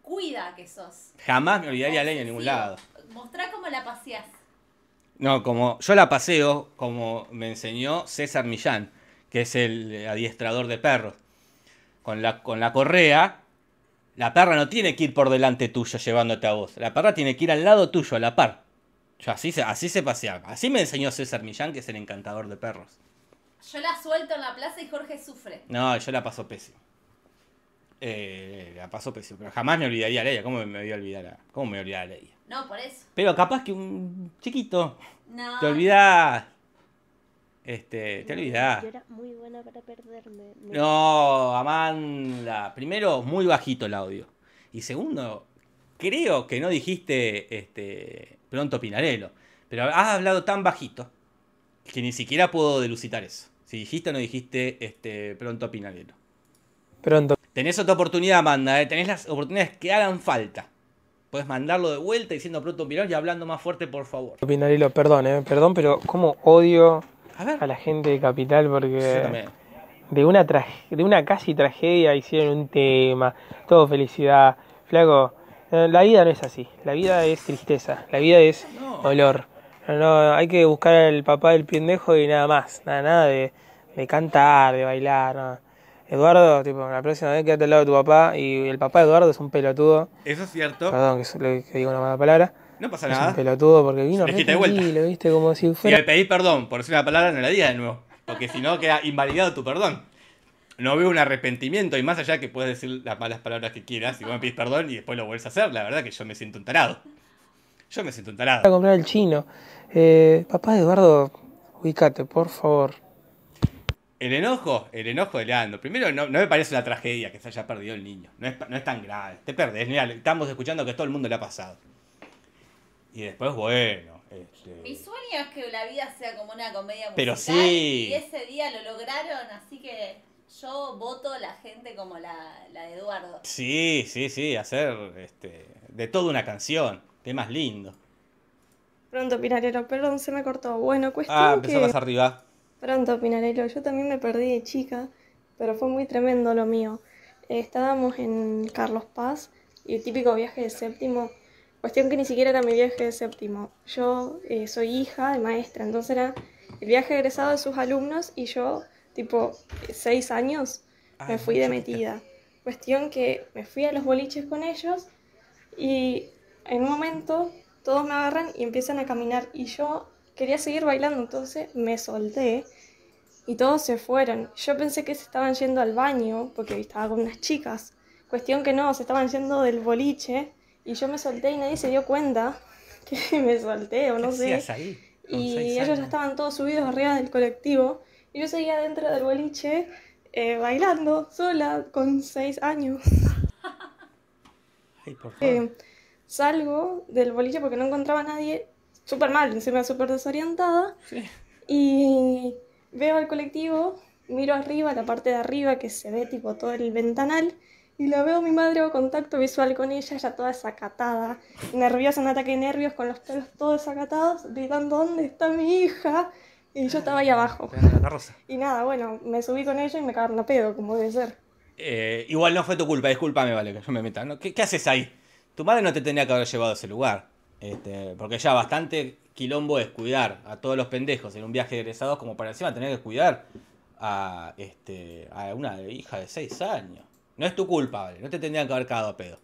cuida que sos. Jamás me olvidaría a Leia en ningún lado. Mostrá cómo la paseás. No, como yo la paseo, como me enseñó César Millán, que es el adiestrador de perros. Con la correa, la perra no tiene que ir por delante tuyo llevándote a vos. La perra tiene que ir al lado tuyo, a la par. Yo así se paseaba. Así me enseñó César Millán, que es el encantador de perros. Yo la suelto en la plaza y Jorge sufre. No, yo la paso pésimo. La paso pésimo. Pero jamás me olvidaría a Leia. ¿Cómo me voy a olvidar a Leia? No, por eso. Pero capaz que un chiquito. No. Te olvidás. Te olvidás. Yo era muy buena para perderme. No, Amanda. Primero, muy bajito el audio. Y segundo, creo que no dijiste pronto Pinarello. Pero has hablado tan bajito que ni siquiera puedo delucidar eso. Si dijiste o no dijiste pronto Pinarello. Pronto. Tenés otra oportunidad, Amanda, ¿eh? Tenés las oportunidades que hagan falta. Podés mandarlo de vuelta diciendo pronto Pinarello y hablando más fuerte, por favor. Pinarello, perdón, perdón, pero cómo odio a la gente de Capital, porque de una casi tragedia hicieron un tema. Todo felicidad. Flaco, la vida no es así. La vida es tristeza. La vida es dolor. No, hay que buscar al papá del pendejo y nada más. Nada de cantar, de bailar. Nada. Eduardo, la próxima vez quédate al lado de tu papá. Y el papá de Eduardo es un pelotudo. Eso es cierto. Perdón que digo una mala palabra. No pasa nada. Es un pelotudo porque vino lo viste como si fuera. Y al pedir perdón por decir una palabra no la digas de nuevo. Porque si no queda invalidado tu perdón. No veo un arrepentimiento. Y más allá que puedes decir las malas palabras que quieras. Y vos me pedís perdón y después lo vuelves a hacer. La verdad que yo me siento un tarado. Yo me siento un tarado. Voy a comprar el chino. Papá de Eduardo, ubícate, por favor. El enojo de Leandro. Primero, no me parece una tragedia que se haya perdido el niño. No es tan grave. Te perdés. Mirá, estamos escuchando que todo el mundo le ha pasado. Y después, bueno. Mi sueño es que la vida sea como una comedia musical. Pero sí. Y ese día lo lograron, así que yo voto a la gente como la de Eduardo. Sí, sí, sí. Hacer de toda una canción. Temas lindos. Pronto, Pinarello, perdón, se me cortó. Bueno, cuestión empezó más arriba. Pronto, Pinarello, yo también me perdí de chica, pero fue muy tremendo lo mío. Estábamos en Carlos Paz y el típico viaje de séptimo. Cuestión que ni siquiera era mi viaje de séptimo. Yo soy hija de maestra, entonces era el viaje egresado de sus alumnos y yo, tipo, 6 años, me fui de metida. Cuestión que me fui a los boliches con ellos y... En un momento, todos me agarran y empiezan a caminar. Y yo quería seguir bailando, entonces me solté. Y todos se fueron. Yo pensé que se estaban yendo al baño, porque estaba con unas chicas. Cuestión que no, se estaban yendo del boliche. Y yo me solté y nadie se dio cuenta que me solté, o no sé. Ahí, y ellos ya estaban todos subidos arriba del colectivo. Y yo seguía dentro del boliche, bailando, sola, con 6 años. Ay, por favor. Salgo del boliche porque no encontraba a nadie, súper mal, encima súper desorientada, sí. Y veo al colectivo, miro arriba, la parte de arriba que se ve tipo todo el ventanal, y la veo a mi madre, hago contacto visual con ella, ya toda desacatada, nerviosa, un ataque de nervios, con los pelos todos desacatados, gritando, ¿dónde está mi hija? Y yo estaba ahí abajo. Y nada, bueno, me subí con ella y me cagaron a pedo, como debe ser. Igual no fue tu culpa, discúlpame, Vale, que yo me meta, ¿no? ¿Qué haces ahí? Tu madre no te tenía que haber llevado a ese lugar, porque ya bastante quilombo es cuidar a todos los pendejos en un viaje de egresados como para encima tener que cuidar a una hija de 6 años. No es tu culpa, Vale, no te tendrían que haber cagado a pedo.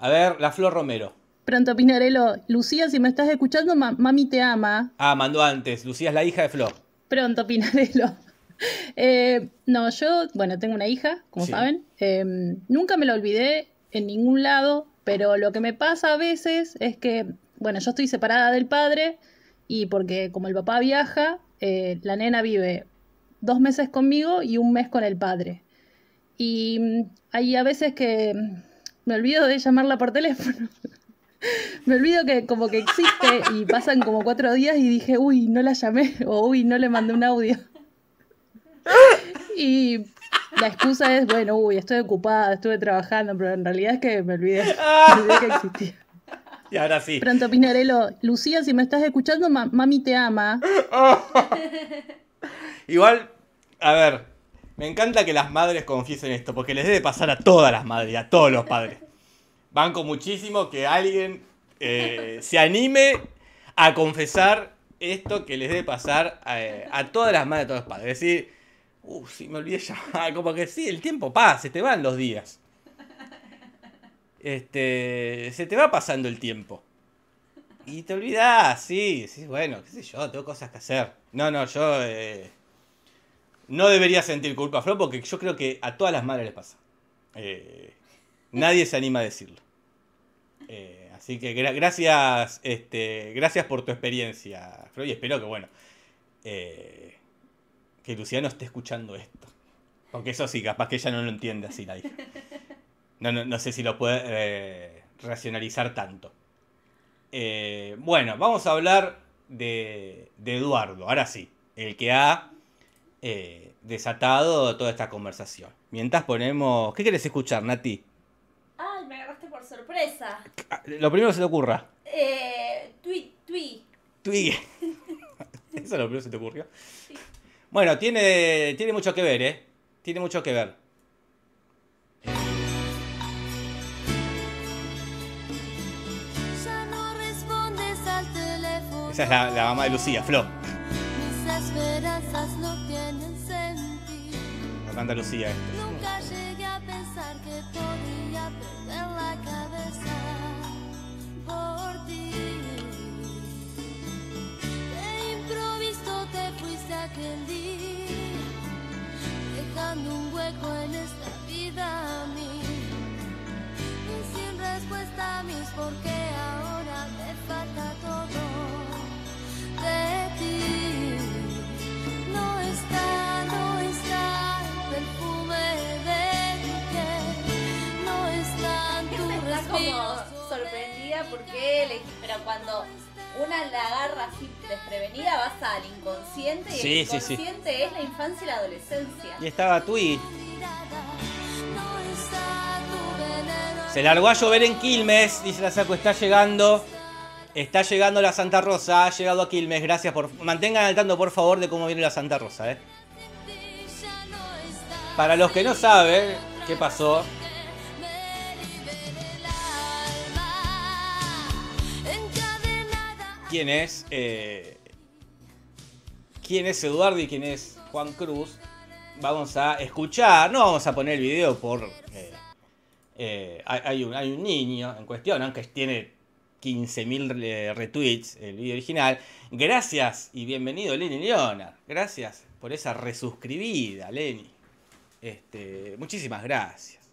A ver, la Flor Romero. Pronto, Pinarello. Lucía, si me estás escuchando, mami te ama. Ah, mandó antes. Lucía es la hija de Flor. Pronto, Pinarello. No, yo, bueno, tengo una hija, como saben. Nunca me la olvidé. En ningún lado, pero lo que me pasa a veces es que, bueno, yo estoy separada del padre y porque como el papá viaja, la nena vive 2 meses conmigo y 1 mes con el padre. Y hay a veces que me olvido de llamarla por teléfono. Me olvido que como que existe y pasan como 4 días y dije, uy, no la llamé o uy, no le mandé un audio. Y la excusa es, bueno, uy, estoy ocupada, estuve trabajando, pero en realidad es que me olvidé, que existía. Y ahora sí. Pronto, Pinarello. Lucía, si me estás escuchando, mami te ama. Igual, a ver, me encanta que las madres confiesen esto, porque les debe pasar a todas las madres, a todos los padres. Banco muchísimo que alguien se anime a confesar esto que les debe pasar a todas las madres, a todos los padres. Es decir, sí, me olvidé ya. Como que sí, el tiempo pasa, se te van los días. Se te va pasando el tiempo. Y te olvidás, sí, bueno, qué sé yo, tengo cosas que hacer. No, yo no debería sentir culpa, Flo, porque yo creo que a todas las madres les pasa. Nadie se anima a decirlo. Así que gracias, gracias por tu experiencia, Flo, y espero que, bueno, que Luciano esté escuchando esto. Porque eso sí, capaz que ella no lo entiende así, la hija. No sé si lo puede racionalizar tanto. Bueno, vamos a hablar de Eduardo, ahora sí, el que ha desatado toda esta conversación. Mientras ponemos... ¿Qué querés escuchar, Nati? Ay, me agarraste por sorpresa. Lo primero que se te ocurra. Tui. Eso es lo primero que se te ocurrió. Sí. Bueno, tiene mucho que ver, ¿eh? Tiene mucho que ver. Esa es la mamá de Lucía, Flo. Mis esperanzas no tienen sentido. Me encanta Lucía. Nunca llegué a pensar que podía perder la cabeza por ti. De improviso te fuiste aquel día, dejando un hueco en esta vida a mí. Y sin respuesta a mis por qué ahora me falta todo. De ti no está el perfume de tu piel, no está tu respiro. Está como sorprendida porque pero cuando una la agarra así desprevenida vas al inconsciente y el inconsciente es la infancia y la adolescencia. Y estaba Tui. Se largó a llover en Quilmes, dice la Saco, está llegando. Está llegando la Santa Rosa, ha llegado a Quilmes, gracias por... Mantengan al tanto, por favor, de cómo viene la Santa Rosa, ¿eh? Para los que no saben qué pasó... ¿Quién es Eduardo y quién es Juan Cruz? Vamos a escuchar, no vamos a poner el video por... hay un niño en cuestión, aunque tiene... 15.000 retweets el video original. Gracias y bienvenido, Lenny Leonard. Gracias por esa resuscribida, Lenny. Muchísimas gracias.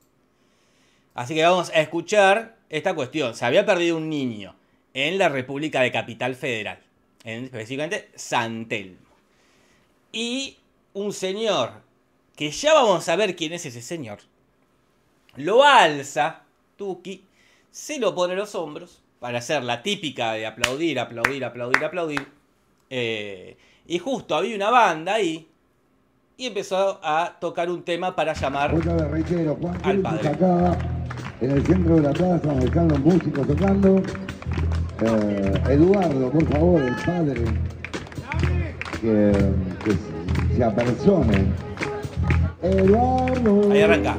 Así que vamos a escuchar esta cuestión. Se había perdido un niño en la República de Capital Federal, específicamente San Telmo. Y un señor, que ya vamos a ver quién es ese señor, lo alza, Tuki, se lo pone a los hombros, para hacer la típica de aplaudir. Y justo había una banda ahí y empezó a tocar un tema para llamar reitero, Juan al padre. Acá, en el centro de la plaza, están los músicos tocando. Eduardo, por favor, el padre, que se apersone. Eduardo. Ahí arranca.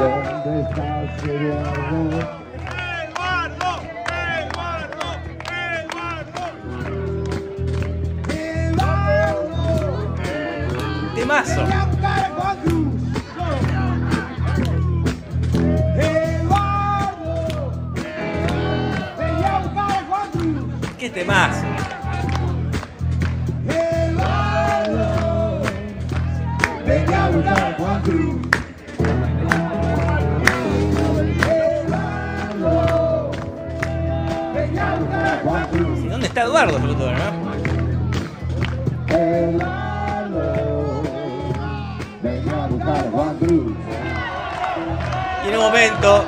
¿Dónde estás, Eduardo? ¡Eduardo! ¡Temazo! ¡Qué temazo! ¡Eduardo! ¡Vení a buscar Juan Cruz! a Eduardo, sobre todo, ¿no? Y en un momento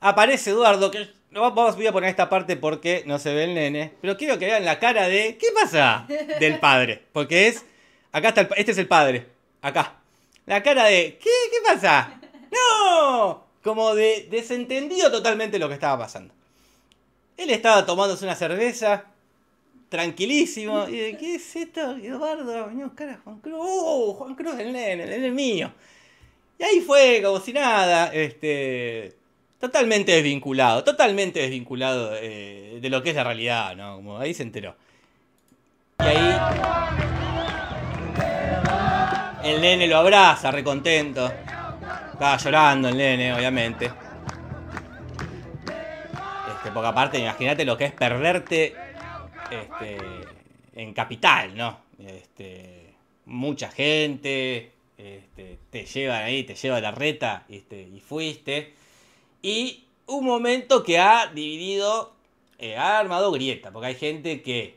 aparece Eduardo, que voy a poner esta parte porque no se ve el nene, pero quiero que vean la cara de... ¿Qué pasa? Del padre, porque es... Acá está el... Este es el padre, acá. La cara de... ¿Qué pasa? ¡No! Como de desentendido totalmente lo que estaba pasando. Él estaba tomándose una cerveza, tranquilísimo. Y de, ¿qué es esto, Eduardo? Venía a buscar a Juan Cruz. ¡Oh! Juan Cruz, el nene, el nene mío. Y ahí fue como si nada, totalmente desvinculado de lo que es la realidad, ¿no? Como ahí se enteró. Y ahí... El nene lo abraza, recontento. Estaba llorando el nene, obviamente. Porque aparte, imagínate lo que es perderte en capital, ¿no? Mucha gente, te llevan ahí, te lleva la reta y fuiste. Y un momento que ha dividido, ha armado grieta, porque hay gente que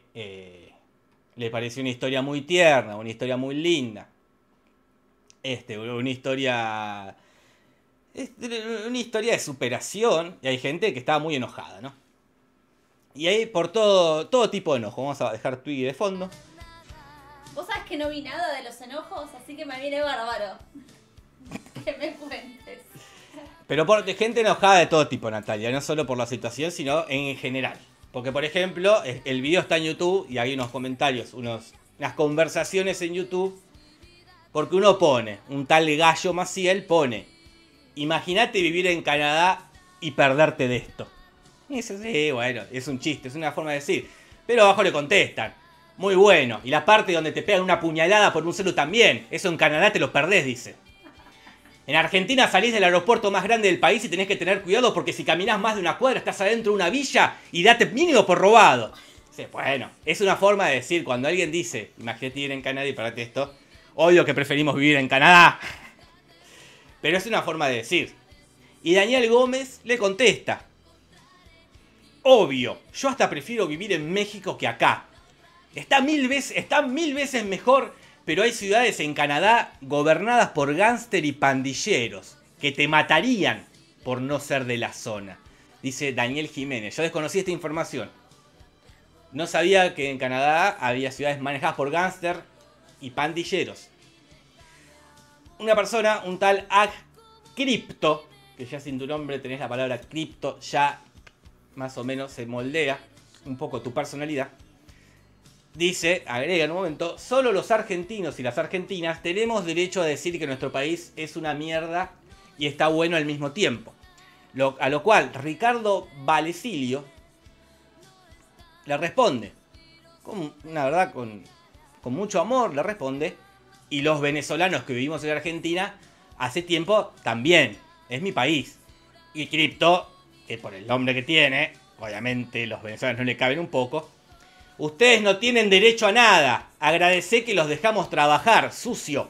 le pareció una historia muy tierna, una historia muy linda. Una historia de superación, y hay gente que estaba muy enojada, ¿no? Y ahí por todo tipo de enojo. Vamos a dejar Twiggy de fondo. Vos sabés que no vi nada de los enojos, así que me viene bárbaro que me cuentes. Pero por gente enojada de todo tipo, Natalia, no solo por la situación, sino en general. Porque, por ejemplo, el video está en YouTube y hay unos comentarios, unas conversaciones en YouTube. Porque uno pone, un tal Gallo Maciel pone, imagínate vivir en Canadá y perderte de esto. Y dice, sí, bueno, es un chiste, es una forma de decir. Pero abajo le contestan, muy bueno. Y la parte donde te pegan una puñalada por un celu también, eso en Canadá te lo perdés, dice. En Argentina salís del aeropuerto más grande del país y tenés que tener cuidado porque si caminás más de una cuadra estás adentro de una villa y date mínimo por robado. Dice, bueno, es una forma de decir, cuando alguien dice, imagínate vivir en Canadá y perderte esto. Obvio que preferimos vivir en Canadá. Pero es una forma de decir. Y Daniel Gómez le contesta. Obvio, yo hasta prefiero vivir en México que acá. Está mil veces mejor, pero hay ciudades en Canadá gobernadas por gánster y pandilleros que te matarían por no ser de la zona. Dice Daniel Jiménez. Yo desconocí esta información. No sabía que en Canadá había ciudades manejadas por gánster y pandilleros. Una persona, un tal Ag Cripto, que ya sin tu nombre tenés la palabra cripto, ya más o menos se moldea un poco tu personalidad. Dice, agrega en un momento, solo los argentinos y las argentinas tenemos derecho a decir que nuestro país es una mierda y está bueno al mismo tiempo. A lo cual Ricardo Valecilio le responde, la verdad, con mucho amor le responde, y los venezolanos que vivimos en Argentina hace tiempo también, es mi país. Y Cripto, que por el nombre que tiene, obviamente los venezolanos no le caben un poco, ustedes no tienen derecho a nada, agradecé que los dejamos trabajar, sucio.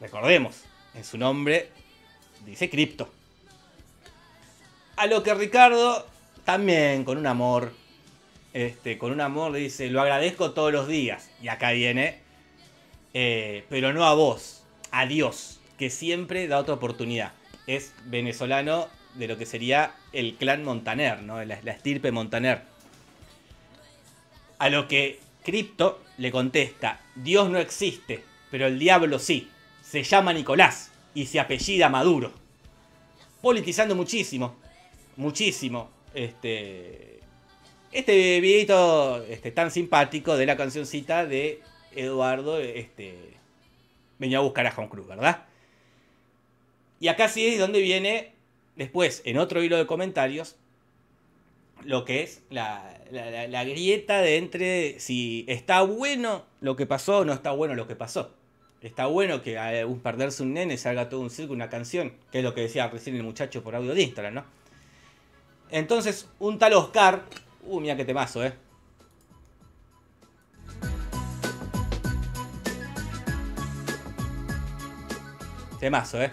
Recordemos, en su nombre dice Cripto. A lo que Ricardo, también con un amor, con un amor le dice, lo agradezco todos los días. Y acá viene, pero no a vos, a Dios, que siempre da otra oportunidad. Es venezolano de lo que sería el clan Montaner, ¿no? La estirpe Montaner. A lo que Cripto le contesta, Dios no existe, pero el diablo sí. Se llama Nicolás y se apellida Maduro. Politizando muchísimo, muchísimo, este videito tan simpático de la cancioncita de Eduardo, venía a buscar a Juan Cruz, ¿verdad? Y acá sí es donde viene, después, en otro hilo de comentarios, lo que es la grieta de entre si está bueno lo que pasó o no está bueno lo que pasó. Está bueno que a perderse un nene salga todo un circo, una canción, que es lo que decía recién el muchacho por audio de Instagram, ¿no? Entonces, un tal Oscar... mirá qué temazo, eh. Temazo, eh.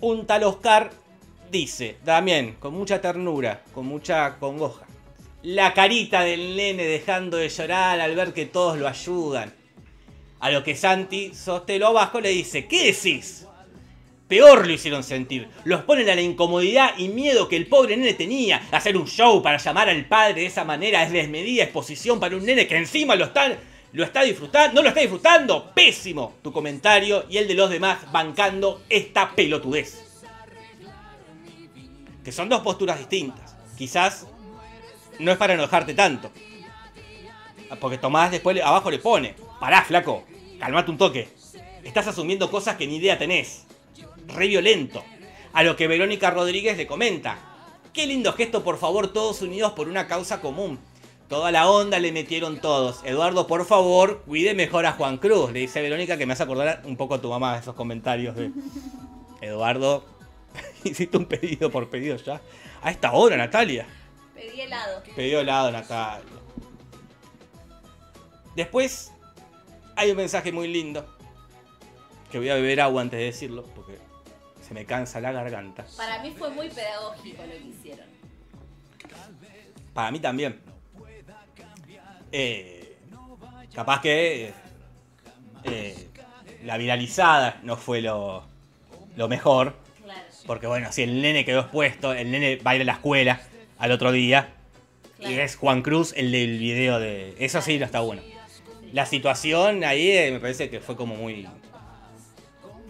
Un tal Oscar dice Damián, con mucha ternura, con mucha congoja. La carita del nene dejando de llorar al ver que todos lo ayudan. A lo que Santi, sostelo abajo, le dice, ¿qué decís? Peor lo hicieron sentir. Los ponen a la incomodidad y miedo que el pobre nene tenía. Hacer un show para llamar al padre de esa manera es desmedida exposición para un nene que encima lo está disfrutando. No lo está disfrutando. Pésimo tu comentario y el de los demás bancando esta pelotudez. Que son dos posturas distintas. Quizás no es para enojarte tanto. Porque Tomás después abajo le pone, pará flaco, calmate un toque. Estás asumiendo cosas que ni idea tenés. Re violento. A lo que Verónica Rodríguez le comenta, qué lindo gesto por favor, todos unidos por una causa común. Toda la onda le metieron todos. Eduardo, por favor, cuide mejor a Juan Cruz. Le dice Verónica, que me hace acordar un poco a tu mamá esos comentarios de Eduardo. Hiciste un pedido por pedido ya. A esta hora, Natalia. Pedí helado. Pedí helado, Natalia. Después hay un mensaje muy lindo. Que voy a beber agua antes de decirlo, porque se me cansa la garganta. Para mí fue muy pedagógico lo que hicieron. Para mí también. Capaz que la viralizada no fue lo mejor. Claro. Porque bueno, si el nene quedó expuesto, el nene va a ir a la escuela al otro día. Claro. Y es Juan Cruz el del video de... Eso sí, no está bueno. La situación ahí me parece que fue como muy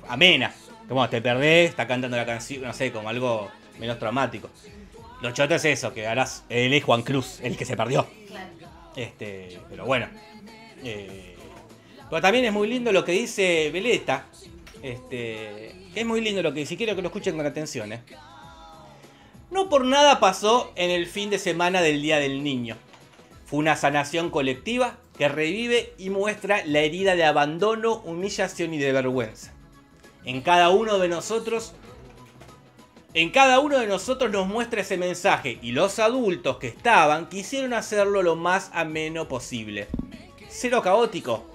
amena. Que bueno, te perdés, está cantando la canción, no sé, como algo menos traumático. Lo choto es eso, que ahora él es Juan Cruz, el que se perdió. Claro. Pero bueno. Pero también es muy lindo lo que dice Veleta. Es muy lindo lo que dice, quiero que lo escuchen con atención, No por nada pasó en el fin de semana del Día del Niño. Fue una sanación colectiva que revive y muestra la herida de abandono, humillación y de vergüenza. En cada uno de nosotros nos muestra ese mensaje y los adultos que estaban quisieron hacerlo lo más ameno posible. Cero caótico.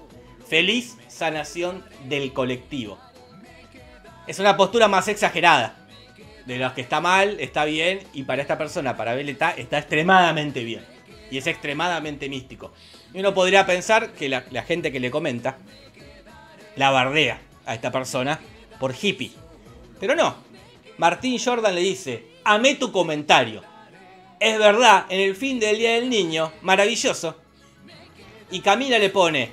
Feliz sanación del colectivo. Es una postura más exagerada. De los que está mal, está bien, y para esta persona, para Veleta, está extremadamente bien. Y es extremadamente místico. Y uno podría pensar que la gente que le comenta la bardea a esta persona por hippie. Pero no. Martín Jordan le dice, amé tu comentario. Es verdad, en el fin del Día del Niño, maravilloso. Y Camila le pone,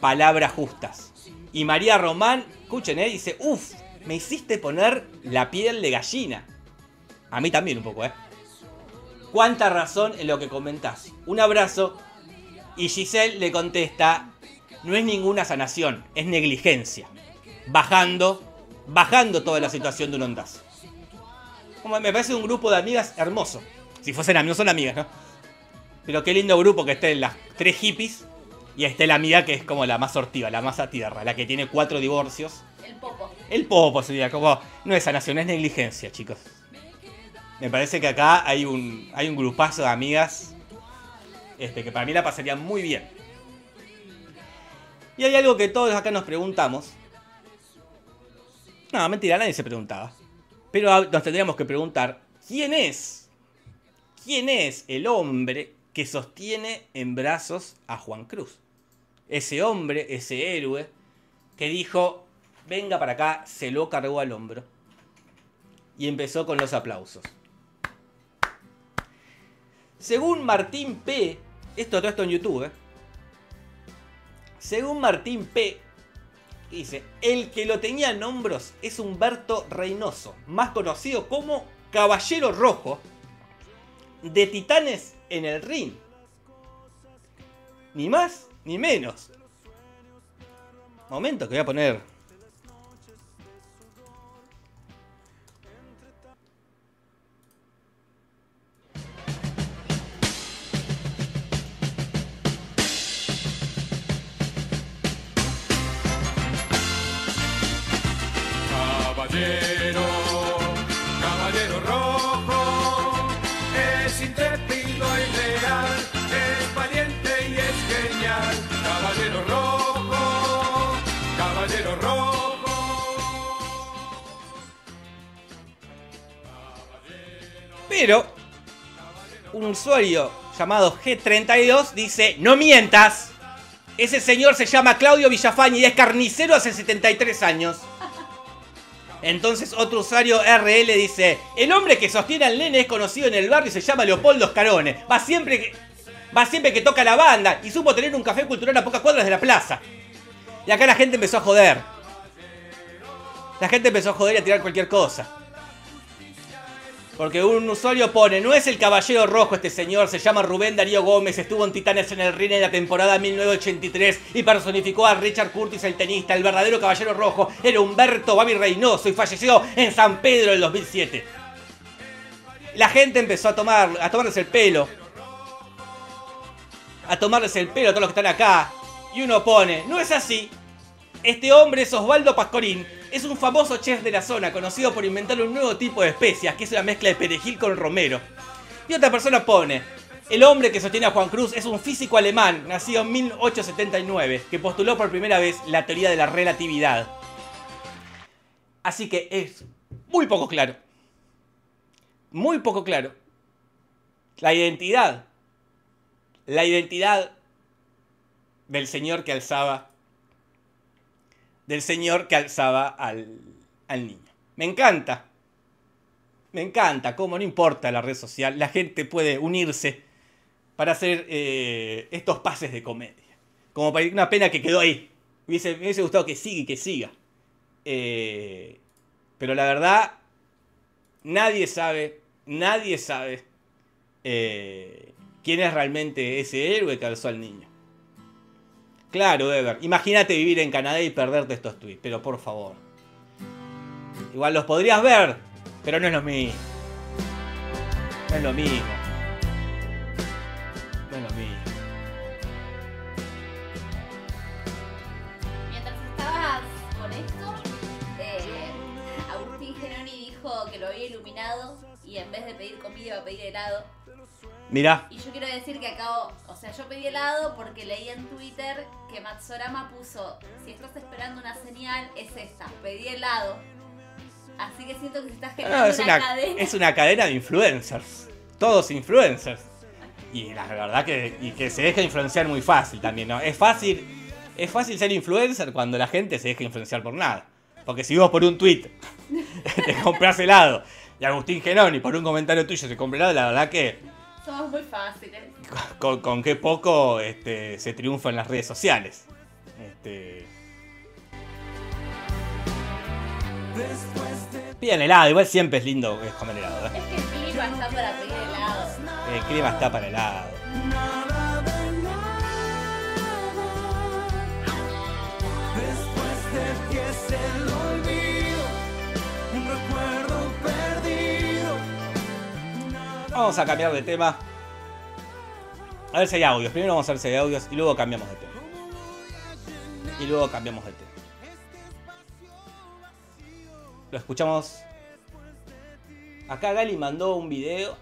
palabras justas. Y María Román, escuchen, dice, uff. Me hiciste poner la piel de gallina. A mí también un poco, Cuánta razón en lo que comentás. Un abrazo. Y Giselle le contesta, no es ninguna sanación, es negligencia. Bajando toda la situación de un ondazo. Me parece un grupo de amigas hermoso. Si fuesen amigos, son amigas, ¿no? Pero qué lindo grupo que estén las tres hippies. Y esté la amiga que es como la más sortiva, la más a tierra, la que tiene 4 divorcios. El popo. El popo sería como... No es sanación, es negligencia, chicos. Me parece que acá hay un grupazo de amigas que para mí la pasaría muy bien. Y hay algo que todos acá nos preguntamos. No, mentira, nadie se preguntaba. Pero nos tendríamos que preguntar, ¿Quién es el hombre que sostiene en brazos a Juan Cruz? Ese hombre, ese héroe, que dijo... Venga para acá, se lo cargó al hombro. Y empezó con los aplausos. Según Martín P. Todo esto en YouTube. Según Martín P. Dice, el que lo tenía en hombros es Humberto Reynoso. Más conocido como Caballero Rojo. De Titanes en el Ring. Ni más ni menos. Momento que voy a poner... Caballero Rojo, es intrépido y leal, es valiente y es genial. Caballero Rojo. Pero un usuario llamado G32 dice: no mientas, ese señor se llama Claudio Villafañe y es carnicero hace 73 años. Entonces otro usuario RL dice: el hombre que sostiene al nene es conocido en el barrio y se llama Leopoldo Oscarone. Va siempre que toca la banda y supo tener un café cultural a pocas cuadras de la plaza. Y acá la gente empezó a joder. La gente empezó a joder y a tirar cualquier cosa. Porque un usuario pone: no es el caballero rojo este señor, se llama Rubén Darío Gómez, estuvo en Titanes en el Ring en la temporada 1983 y personificó a Richard Curtis, el tenista. El verdadero caballero rojo era Humberto Babi Reynoso y falleció en San Pedro en 2007. La gente empezó a tomarles el pelo. A tomarles el pelo a todos los que están acá. Y uno pone: no es así. Este hombre es Osvaldo Pascorín. Es un famoso chef de la zona, conocido por inventar un nuevo tipo de especias, que es una mezcla de perejil con romero. Y otra persona pone: el hombre que sostiene a Juan Cruz es un físico alemán, nacido en 1879, que postuló por primera vez la teoría de la relatividad. Así que es muy poco claro. Muy poco claro. La identidad. La identidad del señor que alzaba... del señor que alzaba al niño. Me encanta cómo no importa la red social, la gente puede unirse para hacer estos pases de comedia. Como para una pena que quedó ahí. Me hubiese gustado que siga y que siga. Pero la verdad, nadie sabe quién es realmente ese héroe que alzó al niño. Claro, Ever. Imagínate vivir en Canadá y perderte estos tweets, pero por favor. Igual los podrías ver, pero no es lo mismo. No es lo mismo. No es lo mismo. Mientras estabas con esto, Agustín Genoni dijo que lo había iluminado y en vez de pedir comida iba a pedir helado. Mirá. Y yo quiero decir que acabo, o sea, yo pedí helado porque leí en Twitter que Matsorama puso: si estás esperando una señal, es esta, pedí helado. Así que siento que se está generando una cadena. Es una cadena de influencers, todos influencers. Y la verdad que se deja influenciar muy fácil también, ¿no? Es fácil ser influencer cuando la gente se deja influenciar por nada. Porque si vos por un tweet te compras helado y Agustín Genoni por un comentario tuyo se compra helado, la verdad que... somos muy fáciles. Con qué poco se triunfa en las redes sociales. Pidan helado, igual siempre es lindo comer helado, ¿eh? Es que el clima está para pedir helado. El clima está para helado. Después de que se lo olvido, un recuerdo perdido. Vamos a cambiar de tema. A ver si hay audios. Primero vamos a ver si hay audios y luego cambiamos de tema. Lo escuchamos. Acá Gali mandó un video.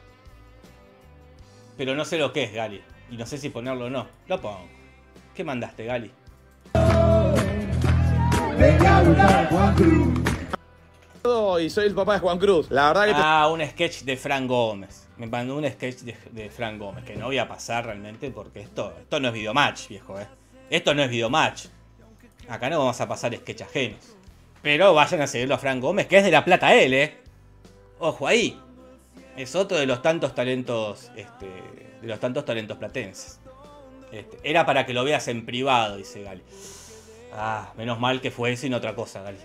Pero no sé lo que es, Gali. Y no sé si ponerlo o no. Lo pongo. ¿Qué mandaste, Gali? Y soy el papá de Juan Cruz. La verdad que... un sketch de Fran Gómez. Me mandó un sketch de Fran Gómez. Que no voy a pasar realmente porque esto no es videomatch, viejo, ¿eh? Esto no es videomatch. Acá no vamos a pasar sketch ajenos. Pero vayan a seguirlo a Fran Gómez, que es de La Plata él, ¿eh? Ojo ahí. Es otro de los tantos talentos platenses. Era para que lo veas en privado, dice Gali. Menos mal que fue eso y no otra cosa, Gali.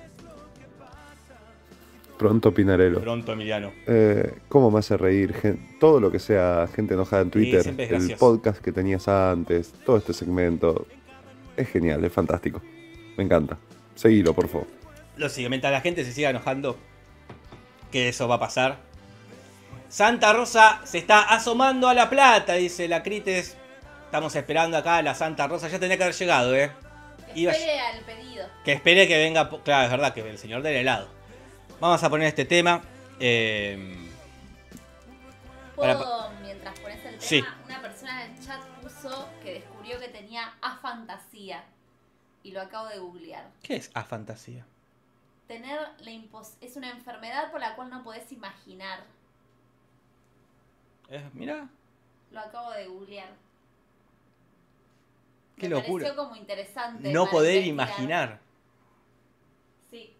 Pronto Pinarello. Pronto Emiliano. ¿Cómo me hace reír? Todo lo que sea gente enojada en Twitter, sí, el podcast que tenías antes, todo este segmento. Es genial, es fantástico. Me encanta. Seguilo, por favor. Lo sigue. Mientras la gente se siga enojando, que eso va a pasar. Santa Rosa se está asomando a La Plata, dice la Crites. Estamos esperando acá a la Santa Rosa. Ya tendría que haber llegado, ¿eh? Que espere al pedido. Que espere que venga. Claro, es verdad que el señor del helado. Vamos a poner este tema. ¿Puedo, mientras pones el tema? Sí. Una persona en el chat puso que descubrió que tenía afantasía. Y lo acabo de googlear. ¿Qué es afantasía? Es una enfermedad por la cual no podés imaginar. Mirá. Lo acabo de googlear. Qué locura. Me pareció como interesante. No poder imaginar. Sí.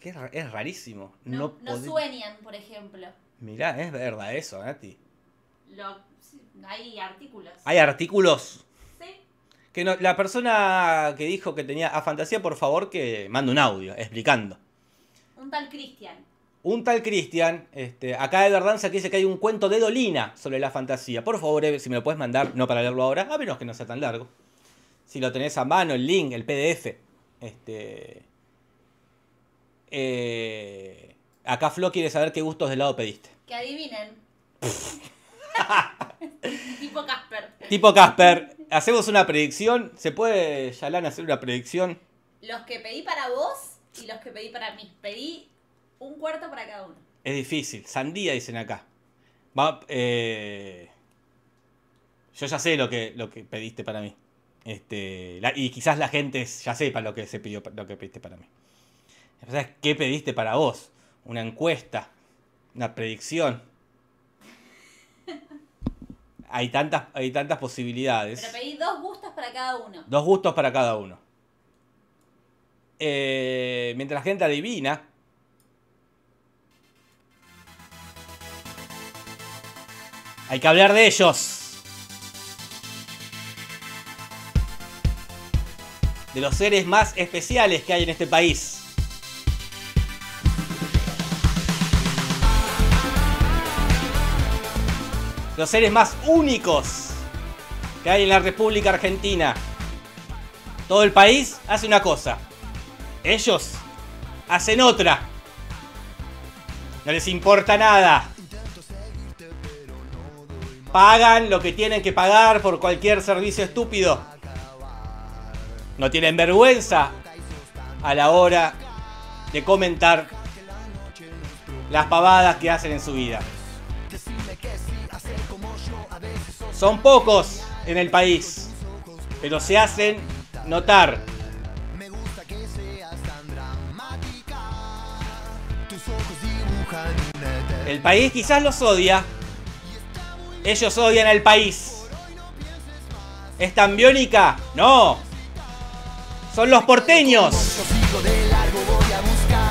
Que es rarísimo. No, no sueñan, por ejemplo. Mirá, es verdad eso, Nati. Hay artículos. ¿Hay artículos? Sí. Que no, la persona que dijo que tenía afantasía, por favor, que mande un audio explicando. Un tal Cristian. Un tal Cristian. Acá Eder Danza que dice que hay un cuento de Dolina sobre la fantasía. Por favor, Eder, si me lo puedes mandar, no para leerlo ahora, a menos que no sea tan largo. Si lo tenés a mano, el link, el PDF. Acá Flo quiere saber qué gustos de helado pediste. Que adivinen. Tipo Casper. Tipo Casper. Hacemos una predicción. ¿Se puede, Yalan, hacer una predicción? Los que pedí para vos y los que pedí para mí. Pedí un cuarto para cada uno. Es difícil. Sandía, dicen acá. Yo ya sé lo que pediste para mí. Y quizás la gente ya sepa lo que se pidió, lo que pediste para mí. ¿Qué pediste para vos? Una encuesta. Una predicción. Hay tantas posibilidades. Pero pedí dos gustos para cada uno. Dos gustos para cada uno. Mientras la gente adivina. Hay que hablar de ellos. De los seres más especiales que hay en este país. Los seres más únicos que hay en la República Argentina. Todo el país hace una cosa. Ellos hacen otra. No les importa nada. Pagan lo que tienen que pagar por cualquier servicio estúpido. No tienen vergüenza a la hora de comentar las pavadas que hacen en su vida. Son pocos en el país, pero se hacen notar. Me gusta que seas tan dramática. Tus ojos dibujan. El país quizás los odia. Ellos odian al país. ¿Es tan biónica? No. Son los porteños. De largo voy a buscarte.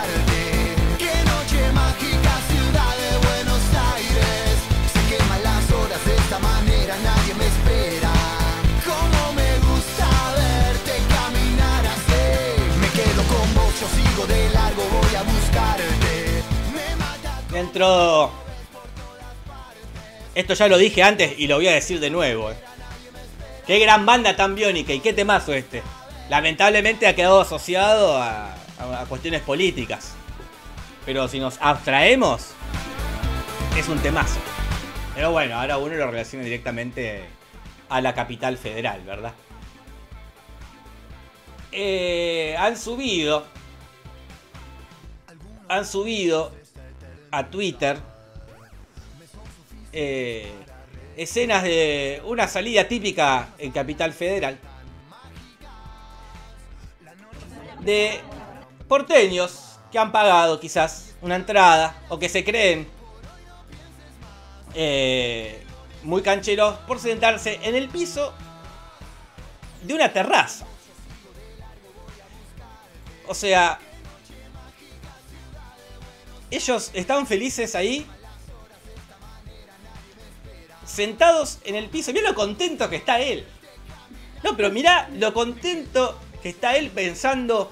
Dentro... Esto ya lo dije antes y lo voy a decir de nuevo. Qué gran banda tan biónica y qué temazo este. Lamentablemente ha quedado asociado a cuestiones políticas. Pero si nos abstraemos, es un temazo. Pero bueno, ahora uno lo relaciona directamente a la capital federal, ¿verdad? Han subido a Twitter escenas de una salida típica en Capital Federal de porteños que han pagado quizás una entrada o que se creen muy cancheros por sentarse en el piso de una terraza. O sea... Ellos están felices ahí, sentados en el piso. Mirá lo contento que está él. No, pero mirá lo contento que está él pensando.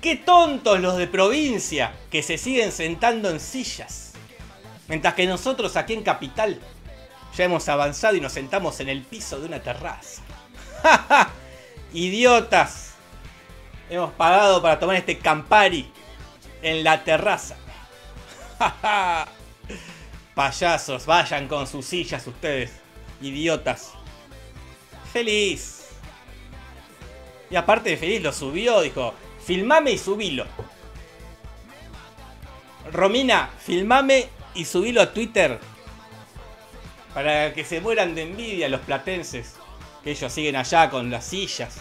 Qué tontos los de provincia que se siguen sentando en sillas. Mientras que nosotros aquí en Capital ya hemos avanzado y nos sentamos en el piso de una terraza. ¡Ja, ja! Idiotas. Hemos pagado para tomar este Campari. En la terraza. Payasos, vayan con sus sillas ustedes. Idiotas. Feliz. Y aparte de feliz lo subió, dijo, filmame y subilo. Romina, filmame y subilo a Twitter. Para que se mueran de envidia los platenses. Que ellos siguen allá con las sillas.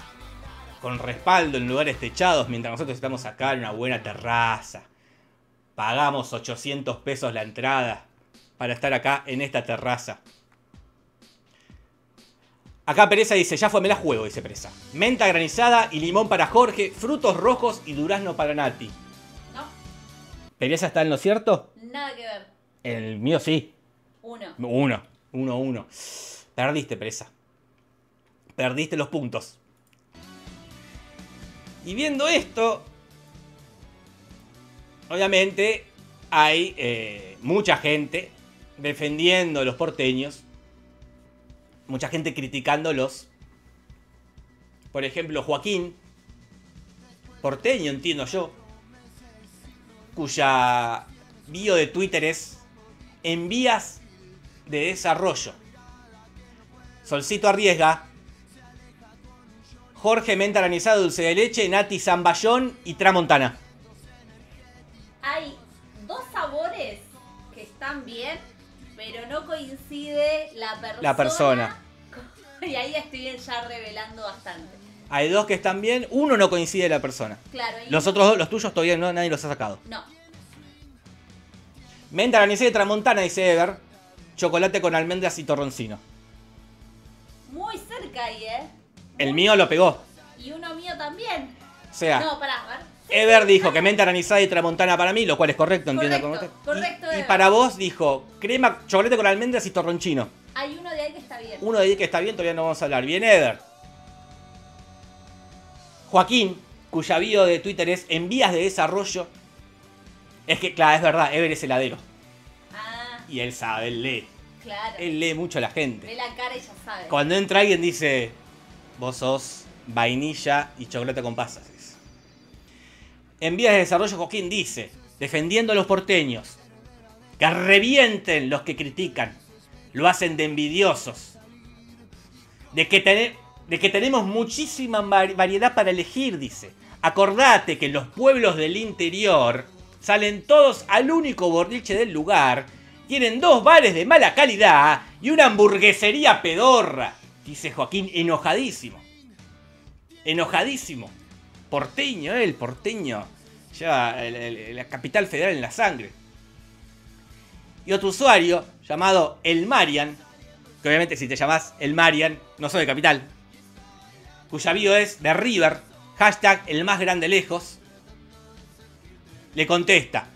Con respaldo en lugares techados, mientras nosotros estamos acá en una buena terraza. Pagamos 800 pesos la entrada para estar acá en esta terraza. Acá Pereza dice, ya fue, me la juego, dice Pereza. Menta granizada y limón para Jorge, frutos rojos y durazno para Nati. No. ¿Pereza está en lo cierto? Nada que ver. El mío sí. Uno. Perdiste, Pereza. Perdiste los puntos. Y viendo esto, obviamente hay mucha gente defendiendo a los porteños. Mucha gente criticándolos. Por ejemplo, Joaquín, porteño entiendo yo, cuya bio de Twitter es en vías de desarrollo. Solcito arriesga. Jorge, menta granizada, dulce de leche, Nati, zamballón y tramontana. Hay dos sabores que están bien, pero no coincide la persona. Y ahí estoy ya revelando bastante. Hay dos que están bien, uno no coincide la persona. Claro. Los otros dos, los tuyos todavía no, nadie los ha sacado. No. Menta granizada y tramontana, dice Ever. Chocolate con almendras y torroncino. Muy cerca ahí, ¿eh? El mío lo pegó. Y uno mío también. O sea, no, pará, pará. Ever dijo que menta granizada y tramontana para mí, lo cual es correcto, entiendo como usted. Correcto, y para vos dijo crema, chocolate con almendras y torronchino. Hay uno de ahí que está bien. Uno de ahí que está bien, todavía no vamos a hablar. Bien, Ever. Joaquín, cuya bio de Twitter es en vías de desarrollo. Es que, claro, es verdad, Ever es heladero. Ah. Y él sabe, él lee. Claro. Él lee mucho a la gente. Ve la cara y ya sabe. Cuando entra alguien dice, vos sos vainilla y chocolate con pasas. En vías de desarrollo, Joaquín dice, defendiendo a los porteños, que revienten los que critican, lo hacen de envidiosos, de que tenemos muchísima variedad para elegir, dice. Acordate que en los pueblos del interior salen todos al único borriche del lugar, tienen dos bares de mala calidad y una hamburguesería pedorra, dice Joaquín, enojadísimo. Enojadísimo. Porteño, el porteño. Lleva la capital federal en la sangre. Y otro usuario llamado El Marian, que obviamente si te llamás El Marian no soy de capital, cuya bio es de River, hashtag el más grande lejos, le contesta,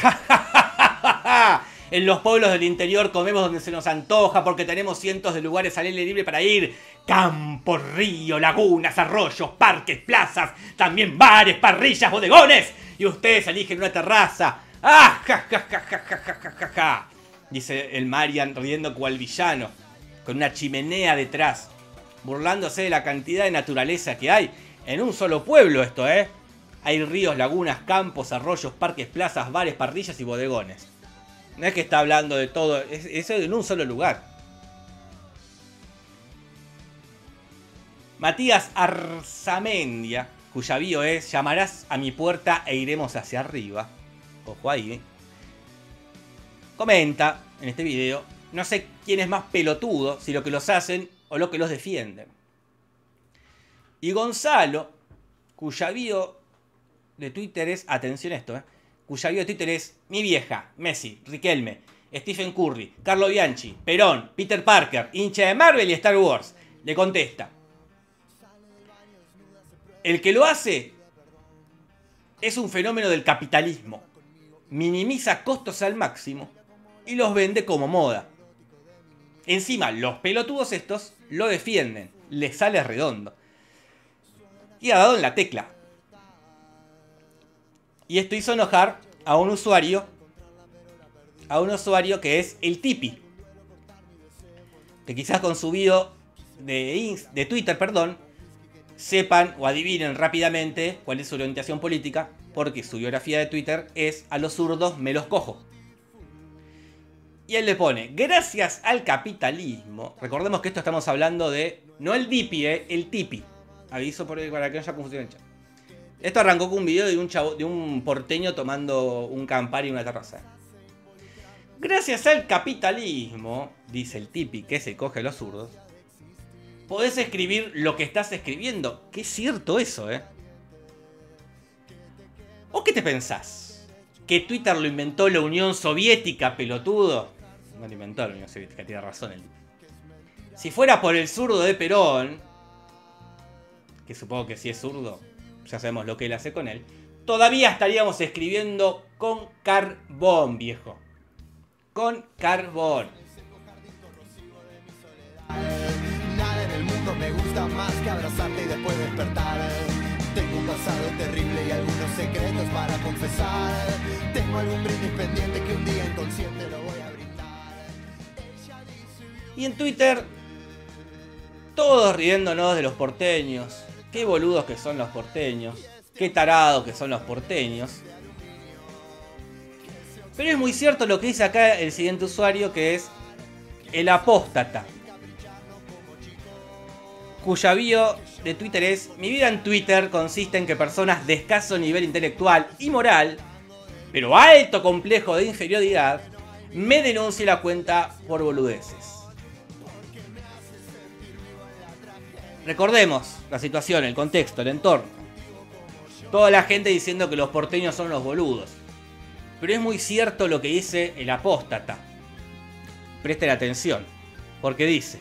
ja, ja, ja, ja, ja. En los pueblos del interior comemos donde se nos antoja porque tenemos cientos de lugares al aire libre para ir. Campos, río, lagunas, arroyos, parques, plazas, también bares, parrillas, bodegones. Y ustedes eligen una terraza. ¡Ah! ¡Ja, ja, ja, ja, ja, ja, ja, ja! Dice el Marian riendo cual villano, con una chimenea detrás, burlándose de la cantidad de naturaleza que hay en un solo pueblo esto, ¿eh? Hay ríos, lagunas, campos, arroyos, parques, plazas, bares, parrillas y bodegones. No es que está hablando de todo, es en un solo lugar. Matías Arzamendia, cuya bio es llamarás a mi puerta e iremos hacia arriba. Ojo ahí, ¿eh? Comenta en este video, no sé quién es más pelotudo, si lo que los hacen o lo que los defienden. Y Gonzalo, cuya bio de Twitter es, atención a esto, cuya bio de Twitter es mi vieja, Messi, Riquelme, Stephen Curry, Carlo Bianchi, Perón, Peter Parker, hincha de Marvel y Star Wars, le contesta. El que lo hace es un fenómeno del capitalismo. Minimiza costos al máximo y los vende como moda. Encima, los pelotudos estos lo defienden. Les sale redondo. Y ha dado en la tecla. Y esto hizo enojar a un usuario. A un usuario que es el Tipi. Que quizás con su video de Twitter, perdón, sepan o adivinen rápidamente cuál es su orientación política, porque su biografía de Twitter es a los zurdos me los cojo. Y él le pone, gracias al capitalismo, recordemos que esto estamos hablando de, no el Dipi, el Tipi. Aviso para que no haya confusión en el chat. Esto arrancó con un video de un porteño tomando un Campari en una terraza. Gracias al capitalismo, dice el Tipi, que se coge a los zurdos, podés escribir lo que estás escribiendo. Qué es cierto eso, ¿eh? ¿O qué te pensás? ¿Que Twitter lo inventó la Unión Soviética, pelotudo? No lo inventó, lo único que tiene razón él. Si fuera por el zurdo de Perón, que supongo que sí es zurdo, ya sabemos lo que él hace con él, todavía estaríamos escribiendo con carbón, viejo. Con carbón. Nada en el mundo me gusta más que abrazarte y después despertar. Tengo un pasado terrible y algunos secretos para confesar. Tengo algún brindis pendiente que un día inconsciente lo voy a brindar. Y en Twitter, todos riéndonos de los porteños. Qué boludos que son los porteños. Qué tarados que son los porteños. Pero es muy cierto lo que dice acá el siguiente usuario, que es el apóstata, cuya bio de Twitter es: mi vida en Twitter consiste en que personas de escaso nivel intelectual y moral, pero alto complejo de inferioridad, me denuncie la cuenta por boludeces. Recordemos la situación, el contexto, el entorno. Toda la gente diciendo que los porteños son los boludos. Pero es muy cierto lo que dice el apóstata. Presten atención, porque dice: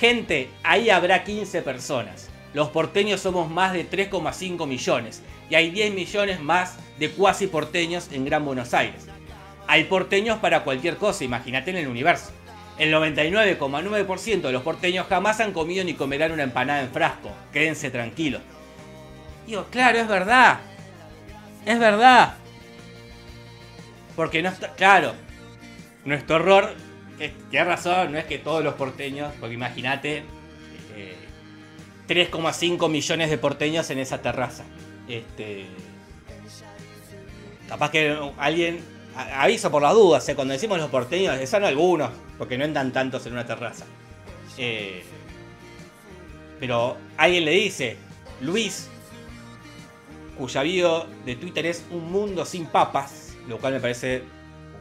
gente, ahí habrá 15 personas. Los porteños somos más de 3,5 millones. Y hay 10 millones más de cuasi porteños en Gran Buenos Aires. Hay porteños para cualquier cosa, imagínate en el universo. El 99,9% de los porteños jamás han comido ni comerán una empanada en frasco. Quédense tranquilos. Digo, claro, es verdad. Es verdad. Porque no está... Claro. Nuestro horror... Tienes razón, no es que todos los porteños... Porque imagínate... 3,5 millones de porteños en esa terraza. Capaz que alguien... Aviso por las dudas, cuando decimos los porteños, son algunos, porque no entran tantos en una terraza. Pero alguien le dice, Luis, cuya bio de Twitter es un mundo sin papas, lo cual me parece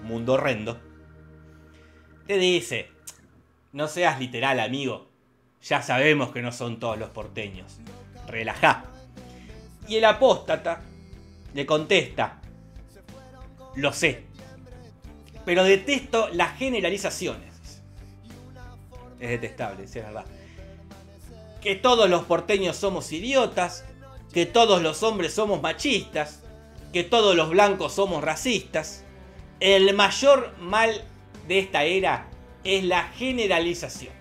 un mundo horrendo, te dice, no seas literal, amigo, ya sabemos que no son todos los porteños, relajá. Y el apóstata le contesta, lo sé, pero detesto las generalizaciones. Es detestable, sí, es verdad. Que todos los porteños somos idiotas, que todos los hombres somos machistas, que todos los blancos somos racistas. El mayor mal de esta era es la generalización.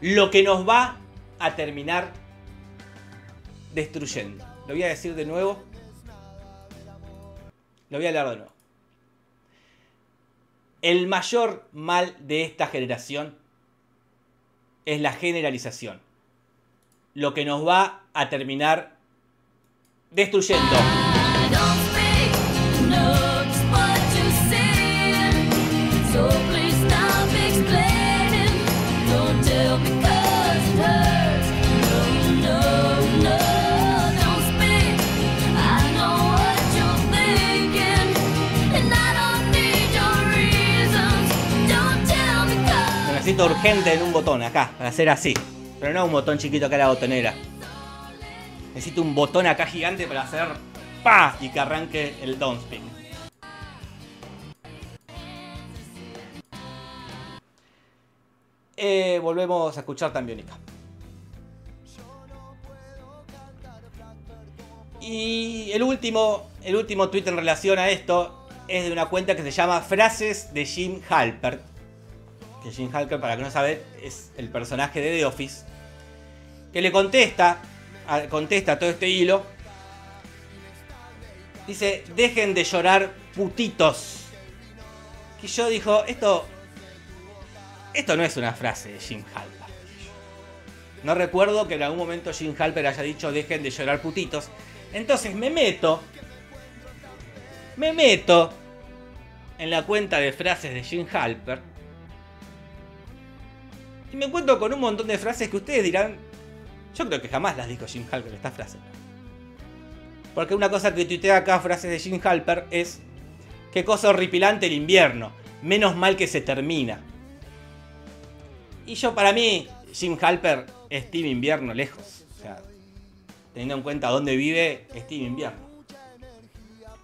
Lo que nos va a terminar destruyendo. Lo voy a decir de nuevo. Lo voy a leer de nuevo. El mayor mal de esta generación es la generalización. Lo que nos va a terminar destruyendo. Necesito urgente en un botón acá, para hacer así. Pero no un botón chiquito que era botonera. Necesito un botón acá gigante para hacer ¡pa! Y que arranque el downspin. Volvemos a escuchar Tambiónica. Y el último tweet en relación a esto es de una cuenta que se llama Frases de Jim Halpert. Que Jim Halpert, para que no sabe, es el personaje de The Office, que le contesta todo este hilo. Dice, dejen de llorar, putitos. Que yo dijo, esto no es una frase de Jim Halpert. No recuerdo que en algún momento Jim Halpert haya dicho, dejen de llorar, putitos. Entonces me meto en la cuenta de Frases de Jim Halpert. Y me encuentro con un montón de frases que ustedes dirán, yo creo que jamás las dijo Jim Halpert, estas frases. Porque una cosa que tuitea acá, Frases de Jim Halpert, es: qué cosa horripilante el invierno, menos mal que se termina. Y yo, para mí, Jim Halpert es Team Invierno lejos. O sea, teniendo en cuenta dónde vive, es Team Invierno.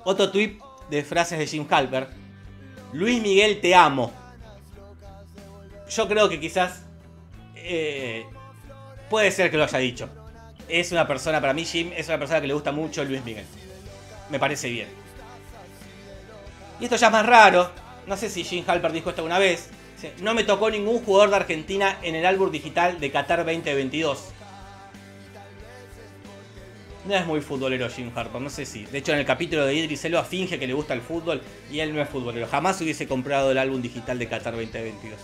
Otro tweet de Frases de Jim Halpert: Luis Miguel, te amo. yo creo que quizás puede ser que lo haya dicho. Es una persona, para mí Jim, es una persona que le gusta mucho Luis Miguel. Me parece bien. Y esto ya es más raro. No sé si Jim Halpert dijo esto una vez. No me tocó ningún jugador de Argentina en el álbum digital de Qatar 2022. No es muy futbolero Jim Halpert, no sé si. De hecho, en el capítulo de Idris Elba finge que le gusta el fútbol y él no es futbolero. Jamás hubiese comprado el álbum digital de Qatar 2022.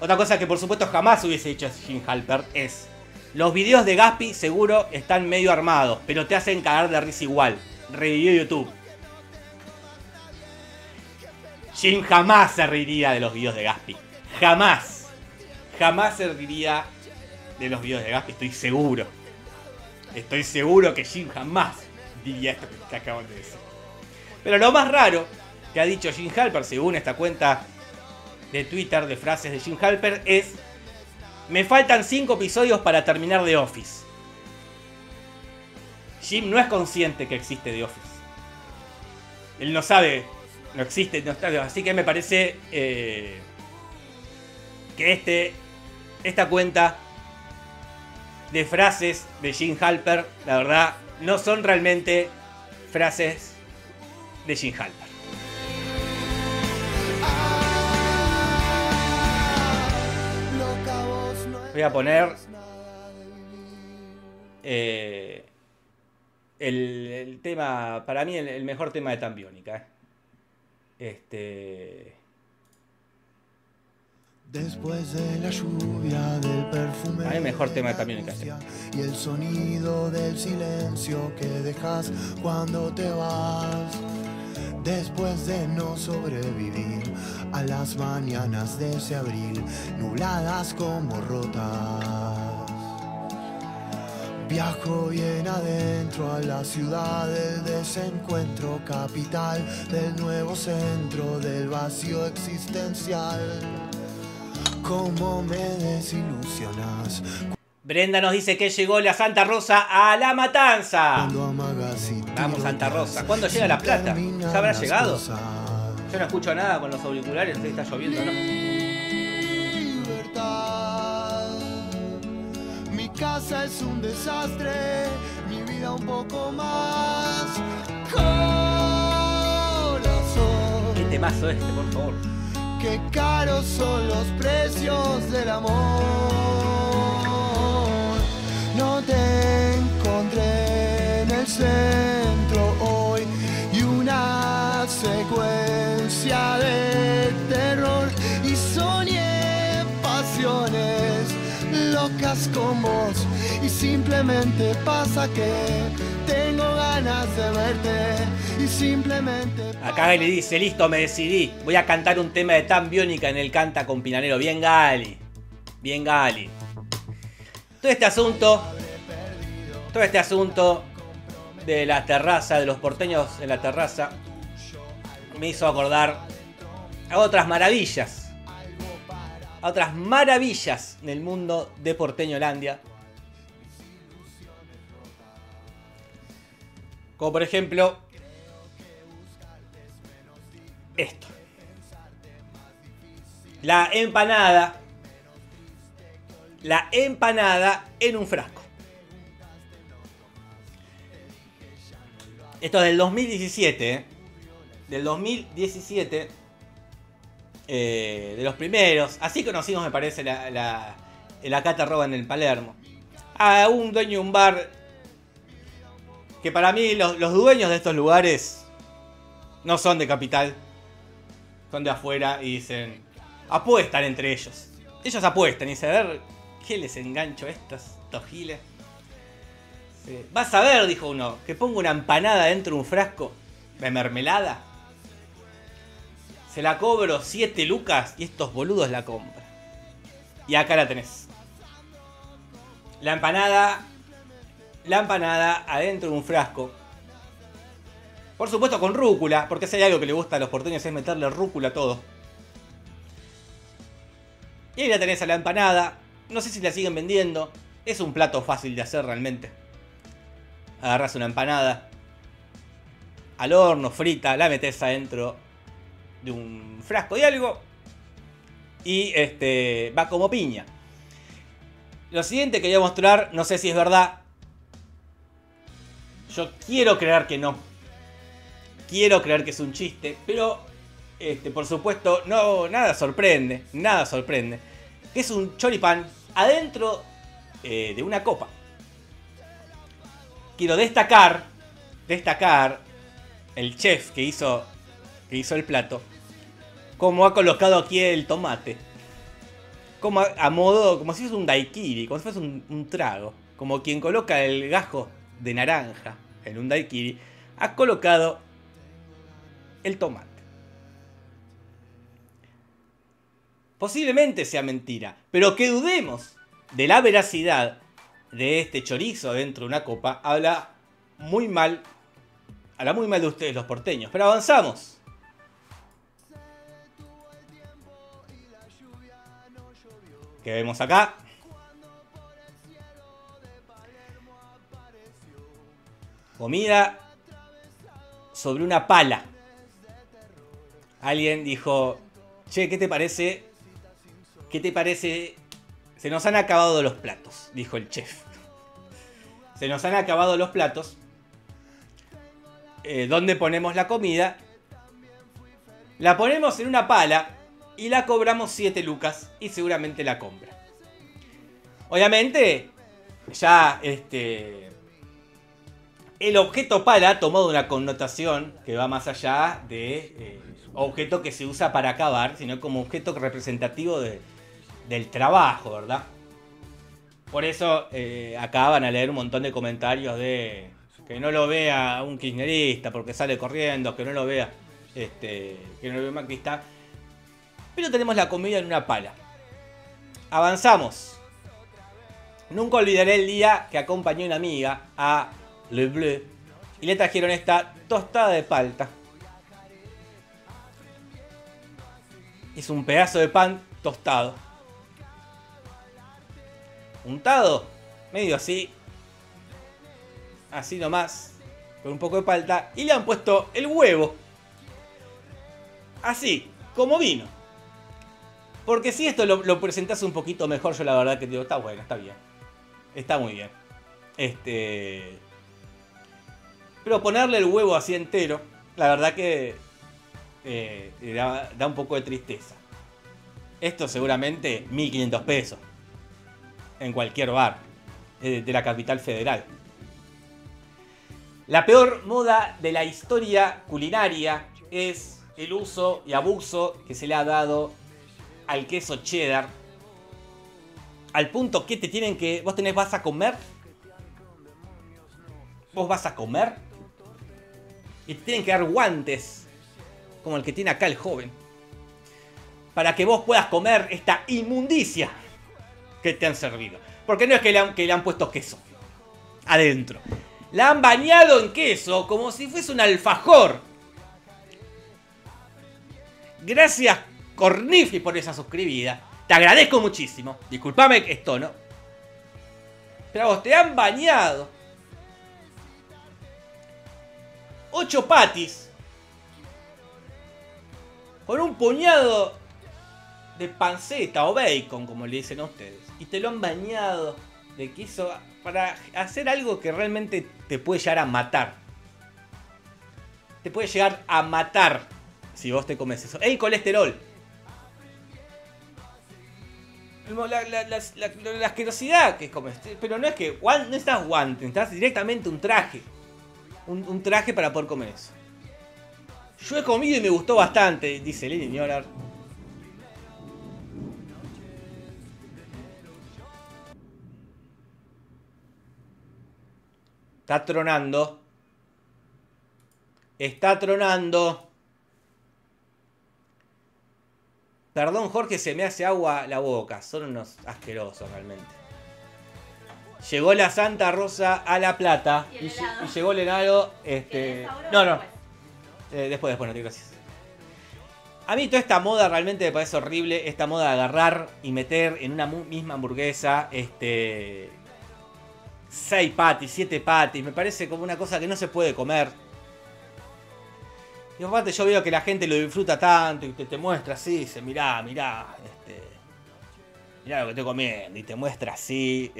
Otra cosa que por supuesto jamás hubiese hecho Jim Halpert es... Los videos de Gaspi seguro están medio armados, pero te hacen cagar de risa igual. Revivió YouTube. Jim jamás se reiría de los videos de Gaspi. Jamás. Jamás se reiría de los videos de Gaspi, estoy seguro. Estoy seguro que Jim jamás diría esto que acabo de decir. Pero lo más raro que ha dicho Jim Halpert, según esta cuenta de Twitter de frases de Jim Halpert, es... Me faltan 5 episodios para terminar The Office. Jim no es consciente que existe The Office. Él no sabe, no existe, no está. Así que me parece que esta cuenta de frases de Jim Halpert, la verdad, no son realmente frases de Jim Halpert. Voy a poner el tema, para mí el mejor tema de Tambiónica. Después de la lluvia del perfume. Para mí el mejor tema de Tambiónica. Y el sonido del silencio que dejas cuando te vas. Después de no sobrevivir a las mañanas de ese abril, nubladas como rotas, viajo bien adentro a la ciudad del desencuentro, capital del nuevo centro del vacío existencial. ¿Cómo me desilusionas? Brenda nos dice que llegó la Santa Rosa a La Matanza. Vamos, Santa Rosa. ¿Cuándo llega La Plata? ¿Ya habrá llegado? Yo no escucho nada con los auriculares. Está lloviendo, ¿no? Libertad. Mi casa es un desastre. Mi vida un poco más. Corazón. Qué temazo este, por favor. Qué caros son los precios del amor. No te encontré en el centro hoy y una secuencia de terror y soñé pasiones locas con vos y simplemente pasa que tengo ganas de verte y simplemente... Acá Gali dice, listo, me decidí, voy a cantar un tema de Tambiónica en el Canta con Pinarello. Bien Gali, bien Gali. Todo este asunto de la terraza, de los porteños en la terraza, me hizo acordar a otras maravillas en el mundo de Porteñolandia. Como por ejemplo, esto. La empanada en un frasco. Esto es del 2017. Del 2017. De los primeros. Así conocimos, me parece, la cata roba en el Palermo. A un dueño de un bar. Que para mí los dueños de estos lugares no son de capital. Son de afuera y dicen... Apuestan entre ellos. Ellos apuestan y dicen, a ver... ¿Qué les engancho a estos giles? Sí. Vas a ver, dijo uno, que pongo una empanada dentro de un frasco de mermelada. Se la cobro 7 lucas y estos boludos la compran. Y acá la tenés. La empanada adentro de un frasco. Por supuesto con rúcula, porque si hay algo que le gusta a los porteños es meterle rúcula a todo. Y ahí la tenés a la empanada. No sé si la siguen vendiendo. Es un plato fácil de hacer realmente. Agarrás una empanada. Al horno, frita. La metés adentro de un frasco de algo. y va como piña. Lo siguiente que voy a mostrar, no sé si es verdad. Yo quiero creer que no. Quiero creer que es un chiste, pero por supuesto, no, nada sorprende. Nada sorprende. Que es un choripán adentro de una copa. Quiero destacar el chef que hizo el plato, cómo ha colocado aquí el tomate. Como a modo, como si fuese un daiquiri, como si fuese un trago. Como quien coloca el gajo de naranja en un daiquiri, ha colocado el tomate. Posiblemente sea mentira, pero que dudemos de la veracidad de este chorizo dentro de una copa habla muy mal de ustedes los porteños. Pero avanzamos. Que vemos acá. Comida sobre una pala. Alguien dijo: che, ¿qué te parece? ¿Qué te parece? Se nos han acabado los platos, dijo el chef. Se nos han acabado los platos. ¿Dónde ponemos la comida? La ponemos en una pala y la cobramos 7 lucas y seguramente la compra. Obviamente, ya el objeto pala ha tomado una connotación que va más allá de objeto que se usa para cavar, sino como objeto representativo del trabajo, ¿verdad? Por eso acá van a leer un montón de comentarios de que no lo vea un kirchnerista porque sale corriendo, que no lo vea que no lo vea macrista. Pero tenemos la comida en una pala. Avanzamos. Nunca olvidaré el día que acompañé a una amiga a Le Bleu y le trajeron esta tostada de palta. Es un pedazo de pan tostado. Untado, medio así. Así nomás. Con un poco de palta. Y le han puesto el huevo. Así, como vino. Porque si esto lo presentás un poquito mejor, yo la verdad que digo, está bueno, está bien. Está muy bien. Pero ponerle el huevo así entero, la verdad que da un poco de tristeza. Esto seguramente 1.500 pesos. En cualquier bar de la capital federal. La peor moda de la historia culinaria es el uso y abuso que se le ha dado al queso cheddar, al punto que te tienen que... Vos tenés, vas a comer. Vos vas a comer. Y te tienen que dar guantes, como el que tiene acá el joven, para que vos puedas comer esta inmundicia que te han servido. Porque no es que le han puesto queso adentro. La han bañado en queso como si fuese un alfajor. Gracias, Cornifi, por esa suscribida. Te agradezco muchísimo. Disculpame esto, ¿no? Pero vos te han bañado. 8 patis. Con un puñado de panceta o bacon, como le dicen a ustedes. Y te lo han bañado de queso para hacer algo que realmente te puede llegar a matar. Te puede llegar a matar si vos te comes eso. El colesterol. La asquerosidad que comes. Pero no es que no estás guante, estás directamente un traje. Un traje para poder comer eso. Yo he comido y me gustó bastante, dice Lenny Niolar. Está tronando. Está tronando. Perdón, Jorge, se me hace agua la boca. Son unos asquerosos realmente. Llegó la Santa Rosa a La Plata. Y llegó el helado. No. Después, no te gracias. A mí toda esta moda realmente me parece horrible. Esta moda de agarrar y meter en una misma hamburguesa 6 patis, 7 patis. Me parece como una cosa que no se puede comer. Y aparte yo veo que la gente lo disfruta tanto y te muestra así, y dice, mirá, mirá, mirá lo que estoy comiendo. Y te muestra así,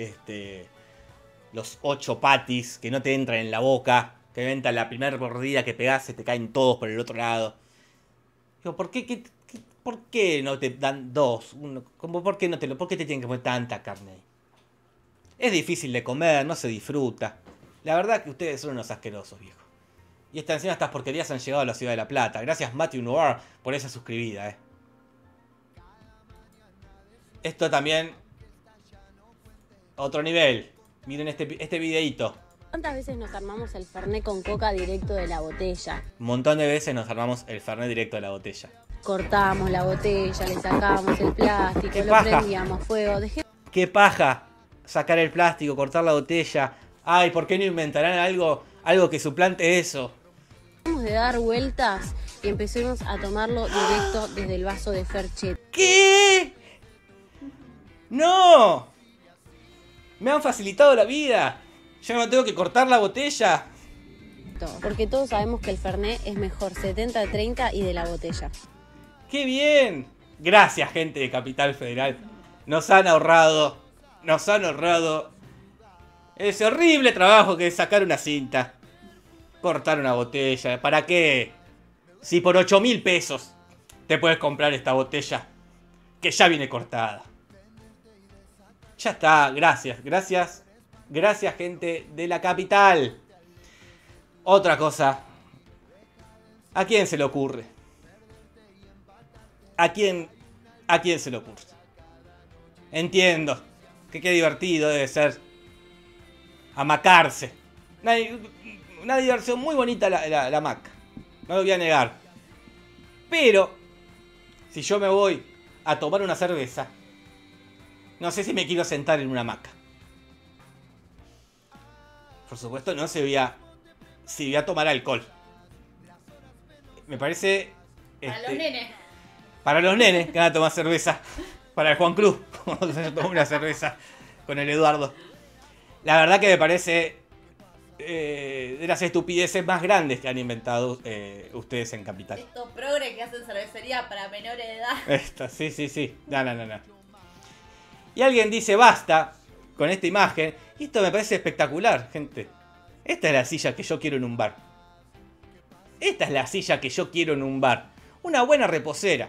los 8 patis que no te entran en la boca, que venta la primera mordida que pegás, se te caen todos por el otro lado. Digo, ¿por qué no te dan 2? Uno, como, ¿por qué te tienen que comer tanta carne? Es difícil de comer, no se disfruta. La verdad que ustedes son unos asquerosos, viejo. Y esta encima estas porquerías han llegado a la ciudad de La Plata. Gracias Matthew Noir por esa suscribida, Esto también... otro nivel. Miren este videíto. ¿Cuántas veces nos armamos el fernet con coca directo de la botella? Un montón de veces nos armamos el fernet directo de la botella. Cortamos la botella, le sacamos el plástico, lo prendíamos fuego. ¡Qué paja! Sacar el plástico, cortar la botella. Ay, ¿por qué no inventarán algo que suplante eso? Dejamos de dar vueltas y empecemos a tomarlo directo desde el vaso de Ferchet. ¿Qué? ¡No! Me han facilitado la vida. Yo no tengo que cortar la botella. Porque todos sabemos que el fernet es mejor 70-30 y de la botella. ¡Qué bien! Gracias, gente de Capital Federal. Nos han ahorrado ese horrible trabajo que es sacar una cinta, cortar una botella. ¿Para qué? Si por 8.000 pesos te puedes comprar esta botella que ya viene cortada. Ya está, gracias, gracias. Gracias, gente de la capital. Otra cosa. ¿A quién se le ocurre? ¿A quién se le ocurre? Entiendo que qué divertido debe ser amacarse. Una diversión muy bonita la hamaca. No lo voy a negar. Pero si yo me voy a tomar una cerveza, no sé si me quiero sentar en una hamaca. Por supuesto no se veía si voy a tomar alcohol. Me parece... para los nenes. Para los nenes que van a tomar cerveza. Para el Juan Cruz, cuando se tomó una cerveza con el Eduardo. La verdad que me parece de las estupideces más grandes que han inventado ustedes en Capital. Estos progres que hacen cervecería para menores de edad. Sí, sí, sí. No. Y alguien dice basta con esta imagen. Y esto me parece espectacular, gente. Esta es la silla que yo quiero en un bar. Esta es la silla que yo quiero en un bar. Una buena reposera.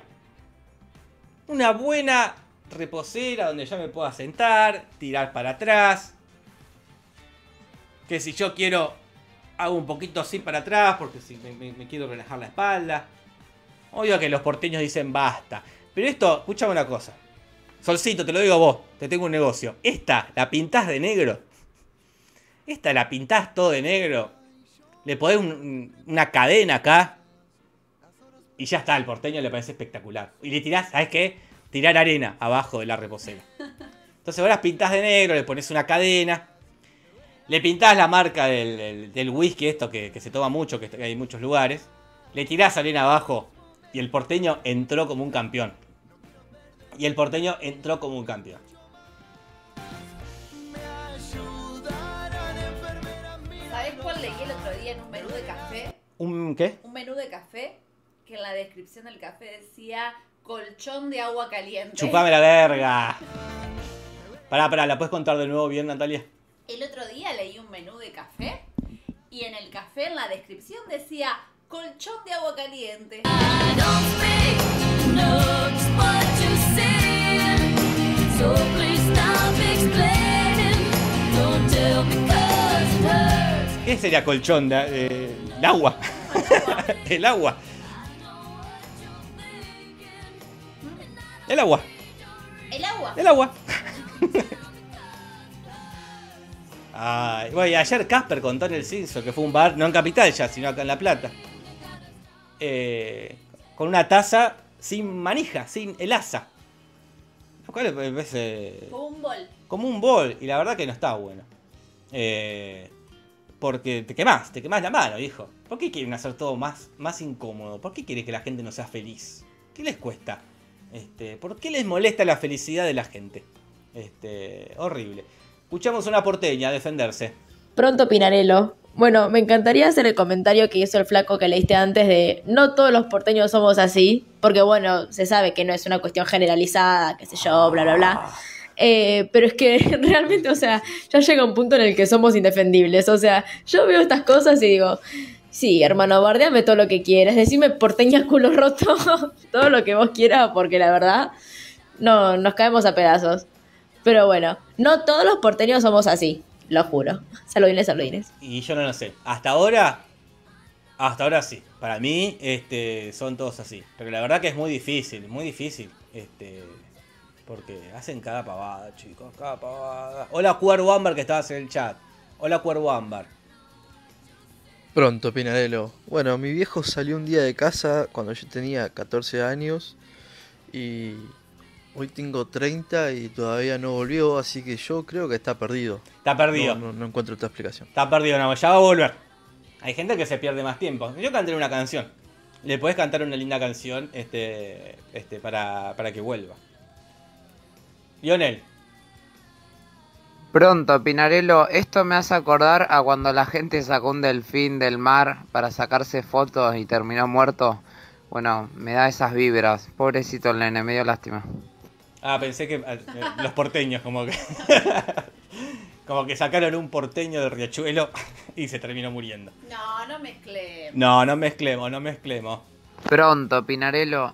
Una buena reposera donde yo me pueda sentar, tirar para atrás. Que si yo quiero, hago un poquito así para atrás, porque si me quiero relajar la espalda. Obvio que los porteños dicen basta. Pero esto, escuchame una cosa. Solcito, te lo digo a vos, te tengo un negocio. Esta la pintás de negro. Esta la pintás todo de negro. Le podés una cadena acá. Y ya está, al porteño le parece espectacular. Y le tirás, ¿sabes qué? Tirar arena abajo de la reposera. Entonces vos las pintás de negro, le pones una cadena. Le pintás la marca del whisky, esto que se toma mucho, que hay en muchos lugares. Le tirás arena abajo y el porteño entró como un campeón. ¿Sabés cuál leí el otro día en un menú de café? ¿Un qué? Un menú de café. Que en la descripción del café decía colchón de agua caliente. ¡Chupame la verga! Pará, ¿la puedes contar de nuevo bien, Natalia? El otro día leí un menú de café y en el café en la descripción decía colchón de agua caliente. ¿Qué sería colchón? El agua. El agua. El agua. El agua. El agua. Ay, bueno, y ayer Casper contó en el Cinso que fue un bar, no en Capital ya, sino acá en La Plata. Con una taza sin manija, sin elaza. Lo cual me parece... como un bol. Como un bol. Y la verdad que no está bueno. Porque te quemás la mano, hijo. ¿Por qué quieren hacer todo más incómodo? ¿Por qué quieren que la gente no sea feliz? ¿Qué les cuesta? ¿Por qué les molesta la felicidad de la gente? Horrible. Escuchamos una porteña defenderse. Pronto Pinarello Bueno, me encantaría hacer el comentario que hizo el flaco que leíste antes de no todos los porteños somos así, porque bueno, se sabe que no es una cuestión generalizada, qué sé yo, bla, bla, bla. Pero es que realmente, o sea, ya llega un punto en el que somos indefendibles. O sea, yo veo estas cosas y digo, sí, hermano, bardeame todo lo que quieras, decime porteña culo roto, todo lo que vos quieras, porque la verdad, no, nos caemos a pedazos. Pero bueno, no todos los porteños somos así. Lo juro. Saludines, saludines. Y yo no lo sé. Hasta ahora sí. Para mí, son todos así. Pero la verdad que es muy difícil, muy difícil. Porque hacen cada pavada, chicos. Cada pavada. Hola, Cuervo Ámbar, que estabas en el chat. Hola, Cuervo Ámbar. Pronto, Pinarello. Bueno, mi viejo salió un día de casa cuando yo tenía 14 años. Y hoy tengo 30 y todavía no volvió, así que yo creo que está perdido. Está perdido. No encuentro otra explicación. Está perdido, no, ya va a volver. Hay gente que se pierde más tiempo. Yo canté una canción. Le podés cantar una linda canción para que vuelva. Lionel. Pronto, Pinarello. Esto me hace acordar a cuando la gente sacó un delfín del mar para sacarse fotos y terminó muerto. Bueno, me da esas vibras. Pobrecito el nene, me dio lástima. Ah, pensé que los porteños como que sacaron un porteño de Riachuelo y se terminó muriendo. No, no mezclemos. No mezclemos. Pronto, Pinarello.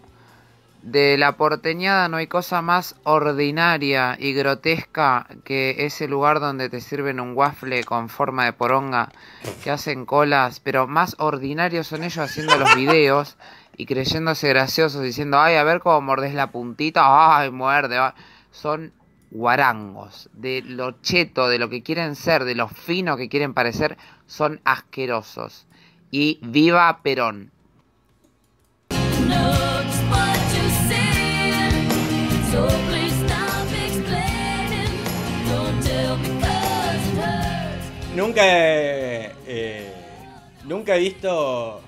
De la porteñada no hay cosa más ordinaria y grotesca que ese lugar donde te sirven un waffle con forma de poronga, que hacen colas, pero más ordinarios son ellos haciendo los videos y creyéndose graciosos, diciendo, ay, a ver cómo mordés la puntita, ay, muerde. Son guarangos, de lo cheto, de lo que quieren ser, de lo fino que quieren parecer, son asquerosos. Y viva Perón. Nunca he visto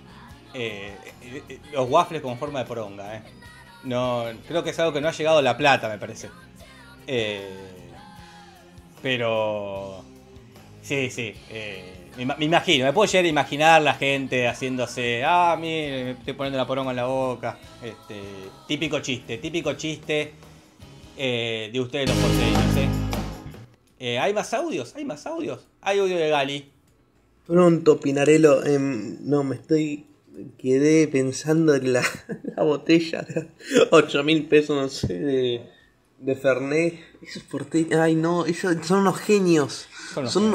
los waffles con forma de poronga. No, creo que es algo que no ha llegado a La Plata, me parece. Pero sí. Me imagino, me puedo llegar a imaginar la gente haciéndose, mire, me estoy poniendo la poronga en la boca. Típico chiste de ustedes los porteños. ¿Hay más audios? Hay audio de Gali. Pronto, Pinarello. No, quedé pensando en la botella de 8.000 pesos, no sé, de Fernet. Esos porteños, ay no, ellos son unos genios. Son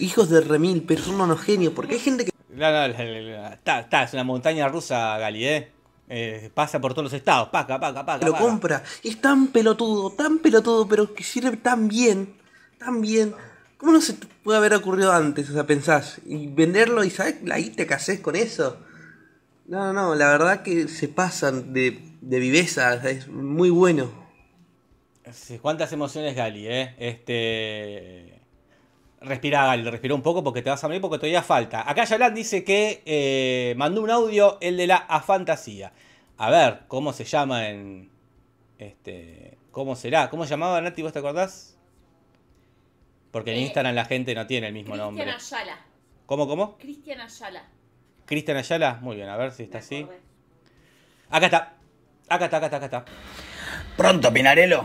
hijos de remil, pero son unos genios. Porque hay gente que... No. Está, es una montaña rusa, Gali, pasa por todos los estados, paca. Lo compra, es tan pelotudo, pero que sirve tan bien. ¿Cómo no se te puede haber ocurrido antes? O sea, pensás, y venderlo y sabes, ahí te casés con eso. No, la verdad que se pasan de viveza, es muy bueno. Cuántas emociones, Gali, Respirá, Gali, respirá un poco porque te vas a morir porque todavía falta. Acá Yalan dice que mandó un audio, el de la afantasía. A ver, ¿cómo se llama en... ¿Cómo será? ¿Cómo se llamaba, Nati? ¿Vos te acordás? Porque en Instagram la gente no tiene el mismo Cristian nombre. Cristian Ayala. ¿Cómo? Cristian Ayala. ¿Cristian Ayala? Muy bien, a ver si está así. Acá está. Pronto, Pinarello.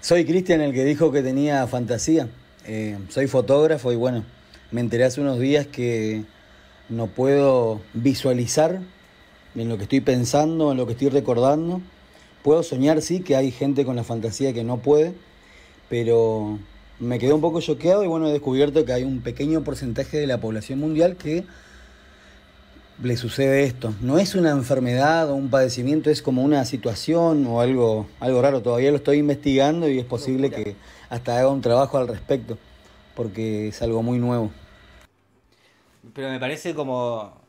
Soy Cristian, el que dijo que tenía fantasía. Soy fotógrafo y bueno, me enteré hace unos días que no puedo visualizar en lo que estoy pensando, en lo que estoy recordando. Puedo soñar, sí, que hay gente con la fantasía que no puede, pero me quedé un poco choqueado y bueno, he descubierto que hay un pequeño porcentaje de la población mundial que le sucede esto. No es una enfermedad o un padecimiento, es como una situación o algo raro. Todavía lo estoy investigando y es posible que hasta haga un trabajo al respecto, porque es algo muy nuevo. Pero me parece como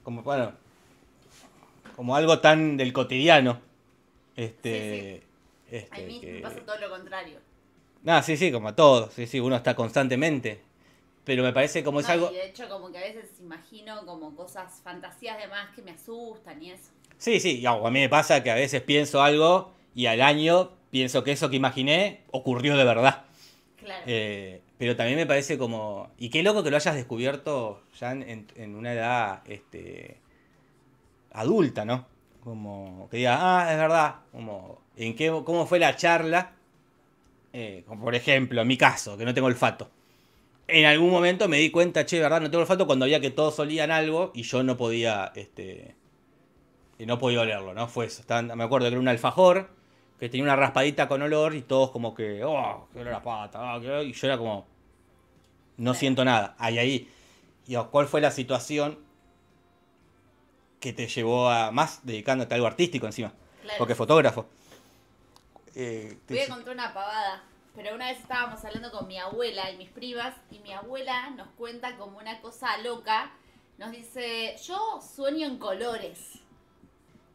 algo tan del cotidiano. Sí. A mí me pasa todo lo contrario. Nada, sí, como a todos. Sí, uno está constantemente. Pero me parece como es algo... Y de hecho, como que a veces imagino como cosas, fantasías de más que me asustan y eso. Sí, a mí me pasa que a veces pienso algo y al año pienso que eso que imaginé ocurrió de verdad. Claro. Pero también me parece como... Y qué loco que lo hayas descubierto ya en una edad adulta, ¿no? Como que diga, ah, es verdad. Como, ¿en qué, cómo fue la charla? Como por ejemplo, en mi caso, que no tengo olfato. En algún momento me di cuenta, che, ¿verdad? No tengo olfato, cuando había que todos olían algo y yo no podía, no podía olerlo, ¿no? Fue eso. Estaban, me acuerdo que era un alfajor que tenía una raspadita con olor y todos como que, oh, qué olor a pata, oh, y yo era como, no siento nada. Ahí. Y ¿cuál fue la situación que te llevó a más dedicándote a algo artístico encima? Claro. Porque fotógrafo. Voy a contar una pavada. Pero una vez estábamos hablando con mi abuela y mis primas, y mi abuela nos cuenta como una cosa loca. Nos dice, yo sueño en colores.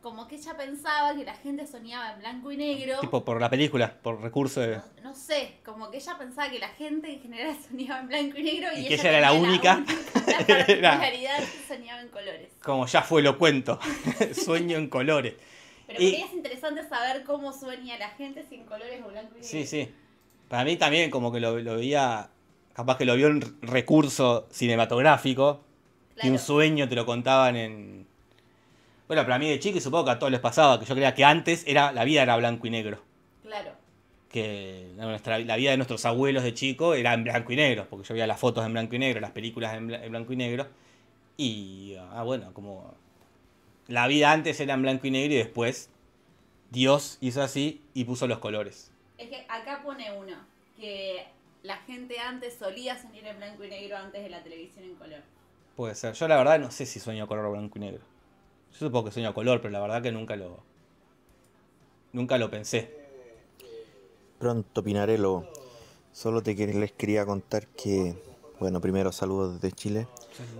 Como que ella pensaba que la gente soñaba en blanco y negro. Tipo por la película, por recurso de... No sé, como que ella pensaba que la gente en general soñaba en blanco y negro. Y que ella era la única particularidad que soñaba en colores. Como ya fue, lo cuento. Sueño en colores. Pero y... es interesante saber cómo sueña la gente sin colores o blanco y negro. Sí, sí. Para mí también como que lo veía, capaz que lo vio en recurso cinematográfico, claro. Y un sueño te lo contaban en... Bueno, para mí de chico, y supongo que a todos les pasaba, que yo creía que antes era la vida era blanco y negro. Claro. Que la vida de nuestros abuelos de chico era en blanco y negro, porque yo veía las fotos en blanco y negro, las películas en blanco y negro, y bueno, como la vida antes era en blanco y negro y después Dios hizo así y puso los colores. Es que acá pone uno, que la gente antes solía soñar en blanco y negro antes de la televisión en color. Puede ser. Yo la verdad no sé si sueño color o blanco y negro. Yo supongo que sueño a color, pero la verdad que nunca lo pensé. Pronto, Pinarello. Solo les quería contar que... Bueno, primero, saludos desde Chile.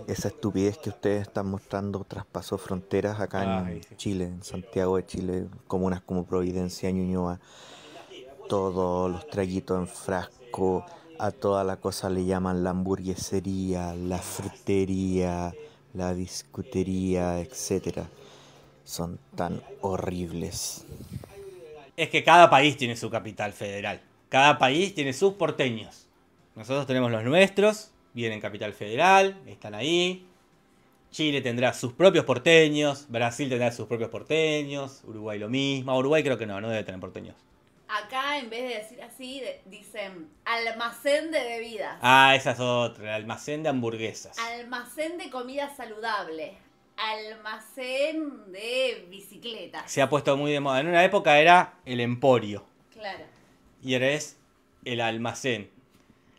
Esa estupidez que ustedes están mostrando traspasó fronteras acá en Chile, en Santiago de Chile, comunas como Providencia, Ñuñoa. Todos los traguitos en frasco, a toda la cosa le llaman la hamburguesería, la frutería, la discutería, etc. Son tan horribles. Es que cada país tiene su capital federal. Cada país tiene sus porteños. Nosotros tenemos los nuestros, vienen capital federal, están ahí. Chile tendrá sus propios porteños, Brasil tendrá sus propios porteños, Uruguay lo mismo. Uruguay creo que no debe tener porteños. Acá, en vez de decir así, dicen almacén de bebidas. Ah, esa es otra. Almacén de hamburguesas. Almacén de comida saludable. Almacén de bicicletas. Se ha puesto muy de moda. En una época era el emporio. Claro. Y ahora es el almacén.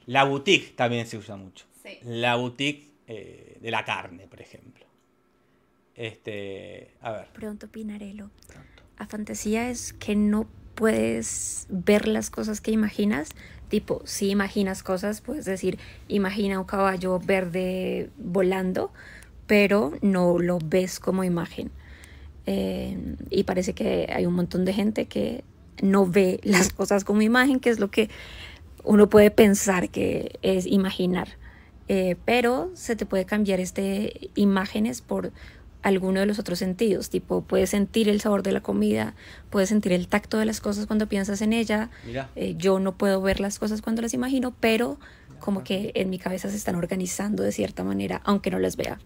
La boutique también se usa mucho. Sí. La boutique de la carne, por ejemplo. A ver. Pronto, Pinarello. Pronto. A fantasía es que no... puedes ver las cosas que imaginas. Tipo, si imaginas cosas, puedes decir, imagina un caballo verde volando, pero no lo ves como imagen. Y parece que hay un montón de gente que no ve las cosas como imagen, que es lo que uno puede pensar que es imaginar. Pero se te puede cambiar imágenes por... alguno de los otros sentidos, tipo puedes sentir el sabor de la comida, puedes sentir el tacto de las cosas cuando piensas en ella. Yo no puedo ver las cosas cuando las imagino, pero como que en mi cabeza se están organizando de cierta manera, aunque no las vea.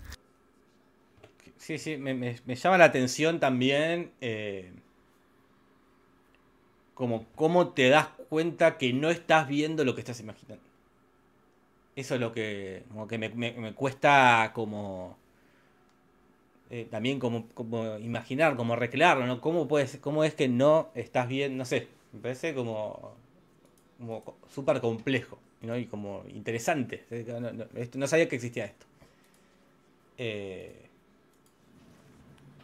Sí, sí, me llama la atención también como cómo te das cuenta que no estás viendo lo que estás imaginando. Eso es lo que, como que me cuesta como... también como imaginar, como recrearlo, ¿no? ¿Cómo es que no estás bien? No sé, me parece como súper complejo, ¿no? Y como interesante. No sabía que existía esto.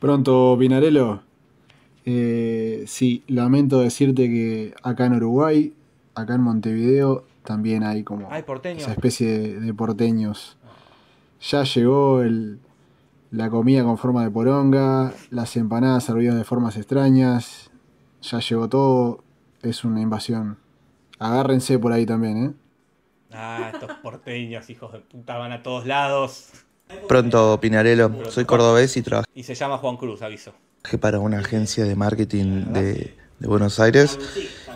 Pronto, Pinarello. Sí, lamento decirte que acá en Uruguay, acá en Montevideo, también hay como esa especie de porteños. Ya llegó la comida con forma de poronga, las empanadas servidas de formas extrañas, ya llegó todo, es una invasión. Agárrense por ahí también, ¿eh? Ah, estos porteños, hijos de puta, van a todos lados. Pronto, Pinarello, soy cordobés y trabajo. Y se llama Juan Cruz, aviso. Trabajé para una agencia de marketing de de Buenos Aires,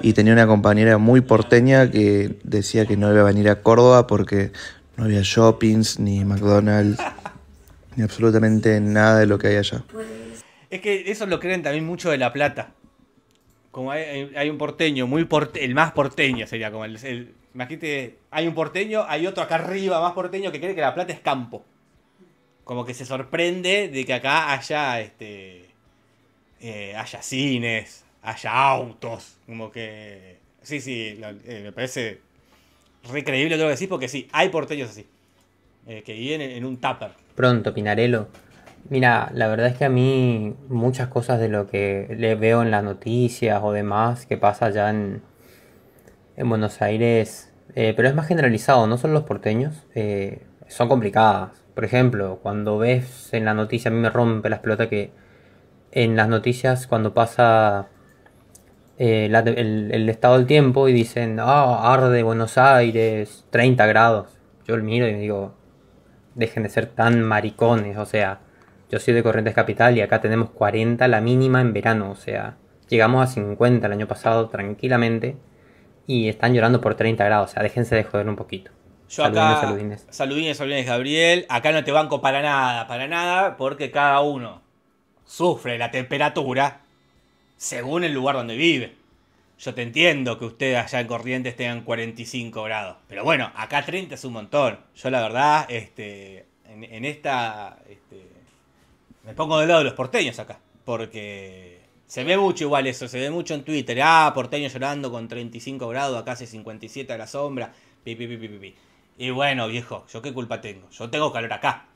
y tenía una compañera muy porteña que decía que no iba a venir a Córdoba porque no había shoppings, ni McDonald's, ni absolutamente nada de lo que hay allá. Es que eso lo creen también mucho de La Plata. Como hay un porteño, el más porteño sería como el imagínate, hay un porteño, hay otro acá arriba más porteño que cree que La Plata es campo. Como que se sorprende de que acá haya haya cines, haya autos, como que... Sí, me parece re creíble lo que decís, porque sí, hay porteños así, que viven en un tupper. Pronto, Pinarello. Mira, la verdad es que a mí muchas cosas de lo que le veo en las noticias o demás que pasa allá en Buenos Aires, pero es más generalizado, no solo los porteños, son complicadas. Por ejemplo, cuando ves en la noticia, a mí me rompe las pelotas que en las noticias cuando pasa el estado del tiempo y dicen, arde Buenos Aires, 30 grados. Yo lo miro y me digo, dejen de ser tan maricones, o sea, yo soy de Corrientes Capital y acá tenemos 40 la mínima en verano, o sea, llegamos a 50 el año pasado tranquilamente y están llorando por 30 grados, o sea, déjense de joder un poquito. Yo acá, saludines, Gabriel, acá no te banco para nada, porque cada uno sufre la temperatura según el lugar donde vive. Yo te entiendo que ustedes allá en Corrientes tengan 45 grados, pero bueno, acá 30 es un montón. Yo la verdad, me pongo del lado de los porteños acá, porque se ve mucho igual eso, se ve mucho en Twitter, porteños llorando con 35 grados, acá hace 57 a la sombra. Y bueno, viejo, ¿yo qué culpa tengo? Yo tengo calor acá.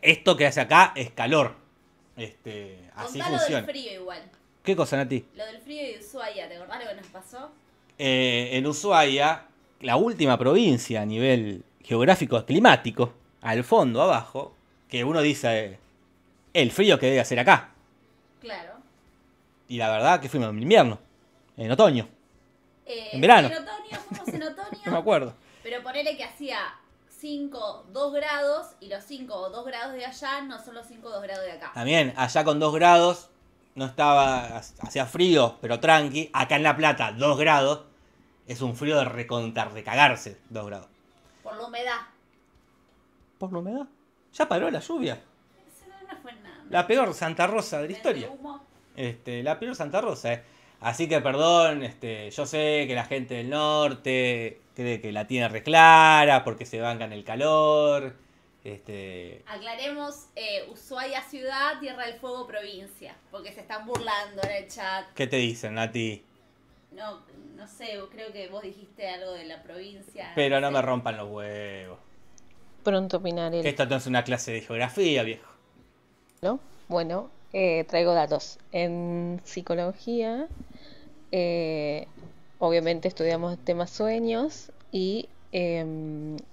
Esto que hace acá es calor. Así funciona. Contá lo del frío igual. ¿Qué cosa, Nati? Lo del frío de Ushuaia, ¿te acordás lo que nos pasó? En Ushuaia, la última provincia a nivel geográfico climático, al fondo, abajo, que uno dice, el frío que debe hacer acá. Claro. Y la verdad que fuimos en invierno, en otoño, en verano. Fuimos en otoño. No me acuerdo. Pero ponele que hacía 5, 2 grados, y los 5 o 2 grados de allá no son los 5 o 2 grados de acá. También, allá con 2 grados no estaba, hacía frío, pero tranqui. Acá en La Plata, 2 grados, es un frío de recagarse, 2 grados. Por la humedad. ¿Por la humedad? ¿Ya paró la lluvia? No fue nada. La peor Santa Rosa de la historia. La peor Santa Rosa, Así que perdón, yo sé que la gente del norte cree que la tiene reclara porque se bancan el calor. Aclaremos, Ushuaia ciudad, Tierra del Fuego provincia, porque se están burlando en el chat. ¿Qué te dicen, Nati? No sé, creo que vos dijiste algo de la provincia. Pero no me rompan los huevos. Pronto, Pinarello. Esto no es una clase de geografía, viejo. ¿No? Bueno, traigo datos. En psicología... obviamente estudiamos temas sueños y un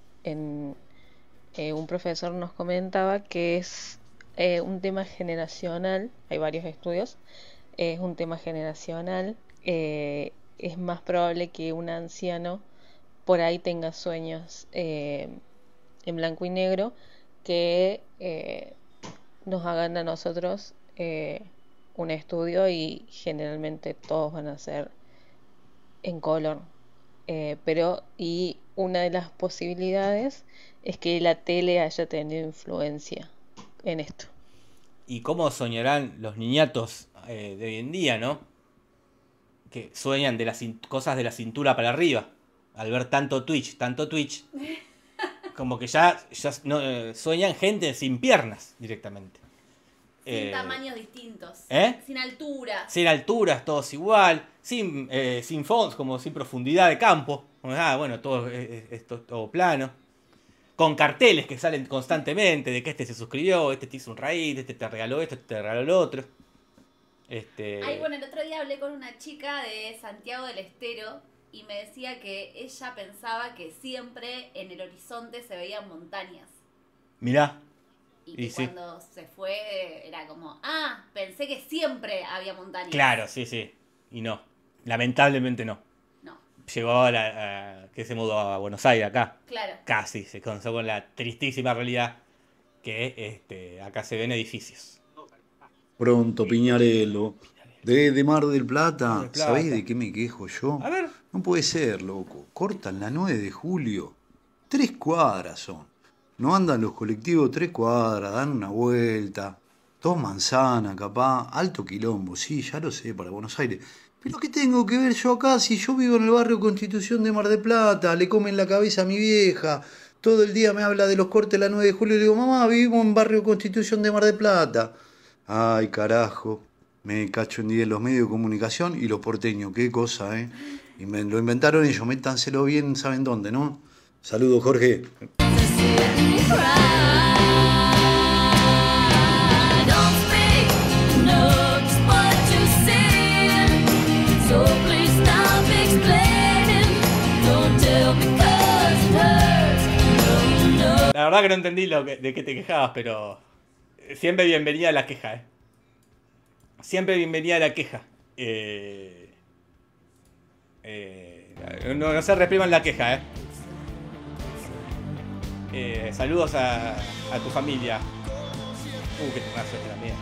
profesor nos comentaba que es un tema generacional, hay varios estudios, es un tema generacional, es más probable que un anciano por ahí tenga sueños en blanco y negro que nos hagan a nosotros un estudio, y generalmente todos van a ser en color, pero una de las posibilidades es que la tele haya tenido influencia en esto. ¿Y cómo soñarán los niñatos de hoy en día, no? Que sueñan de las cosas de la cintura para arriba, al ver tanto Twitch, como que ya no, sueñan gente sin piernas directamente. Sin tamaños distintos. Sin alturas. Sin alturas, todos igual. Sin fondos, como sin profundidad de campo. Bueno, todo esto todo plano. Con carteles que salen constantemente de que se suscribió, te hizo un raid, te regaló esto, te regaló lo otro. Bueno, el otro día hablé con una chica de Santiago del Estero y me decía que ella pensaba que siempre en el horizonte se veían montañas. Mirá. Y cuando se fue era como, pensé que siempre había montañas. Claro, sí. Y no, lamentablemente no. No. Llegó que se mudó a Buenos Aires acá. Claro. Casi se conoció con la tristísima realidad que acá se ven edificios. Pronto, Pinarello. De Mar del Plata. ¿Sabéis de qué me quejo yo? A ver. No puede ser, loco. Cortan la 9 de julio. 3 cuadras son. No andan los colectivos 3 cuadras, dan una vuelta. Dos manzanas, capaz. Alto quilombo, sí, ya lo sé, para Buenos Aires. Pero ¿qué tengo que ver yo acá si yo vivo en el barrio Constitución de Mar del Plata? Le comen la cabeza a mi vieja. Todo el día me habla de los cortes la 9 de julio y le digo, mamá, vivimos en barrio Constitución de Mar del Plata. Ay, carajo. Me cacho en 10 los medios de comunicación y los porteños. Qué cosa, ¿eh? Y lo inventaron ellos. Métanselo bien, ¿saben dónde, no? Saludos, Jorge. La verdad que no entendí de qué te quejabas, pero siempre bienvenida a la queja, ¿eh? Siempre bienvenida a la queja. No se repriman la queja, ¿eh? Saludos a tu familia. Qué tonazo es la mía.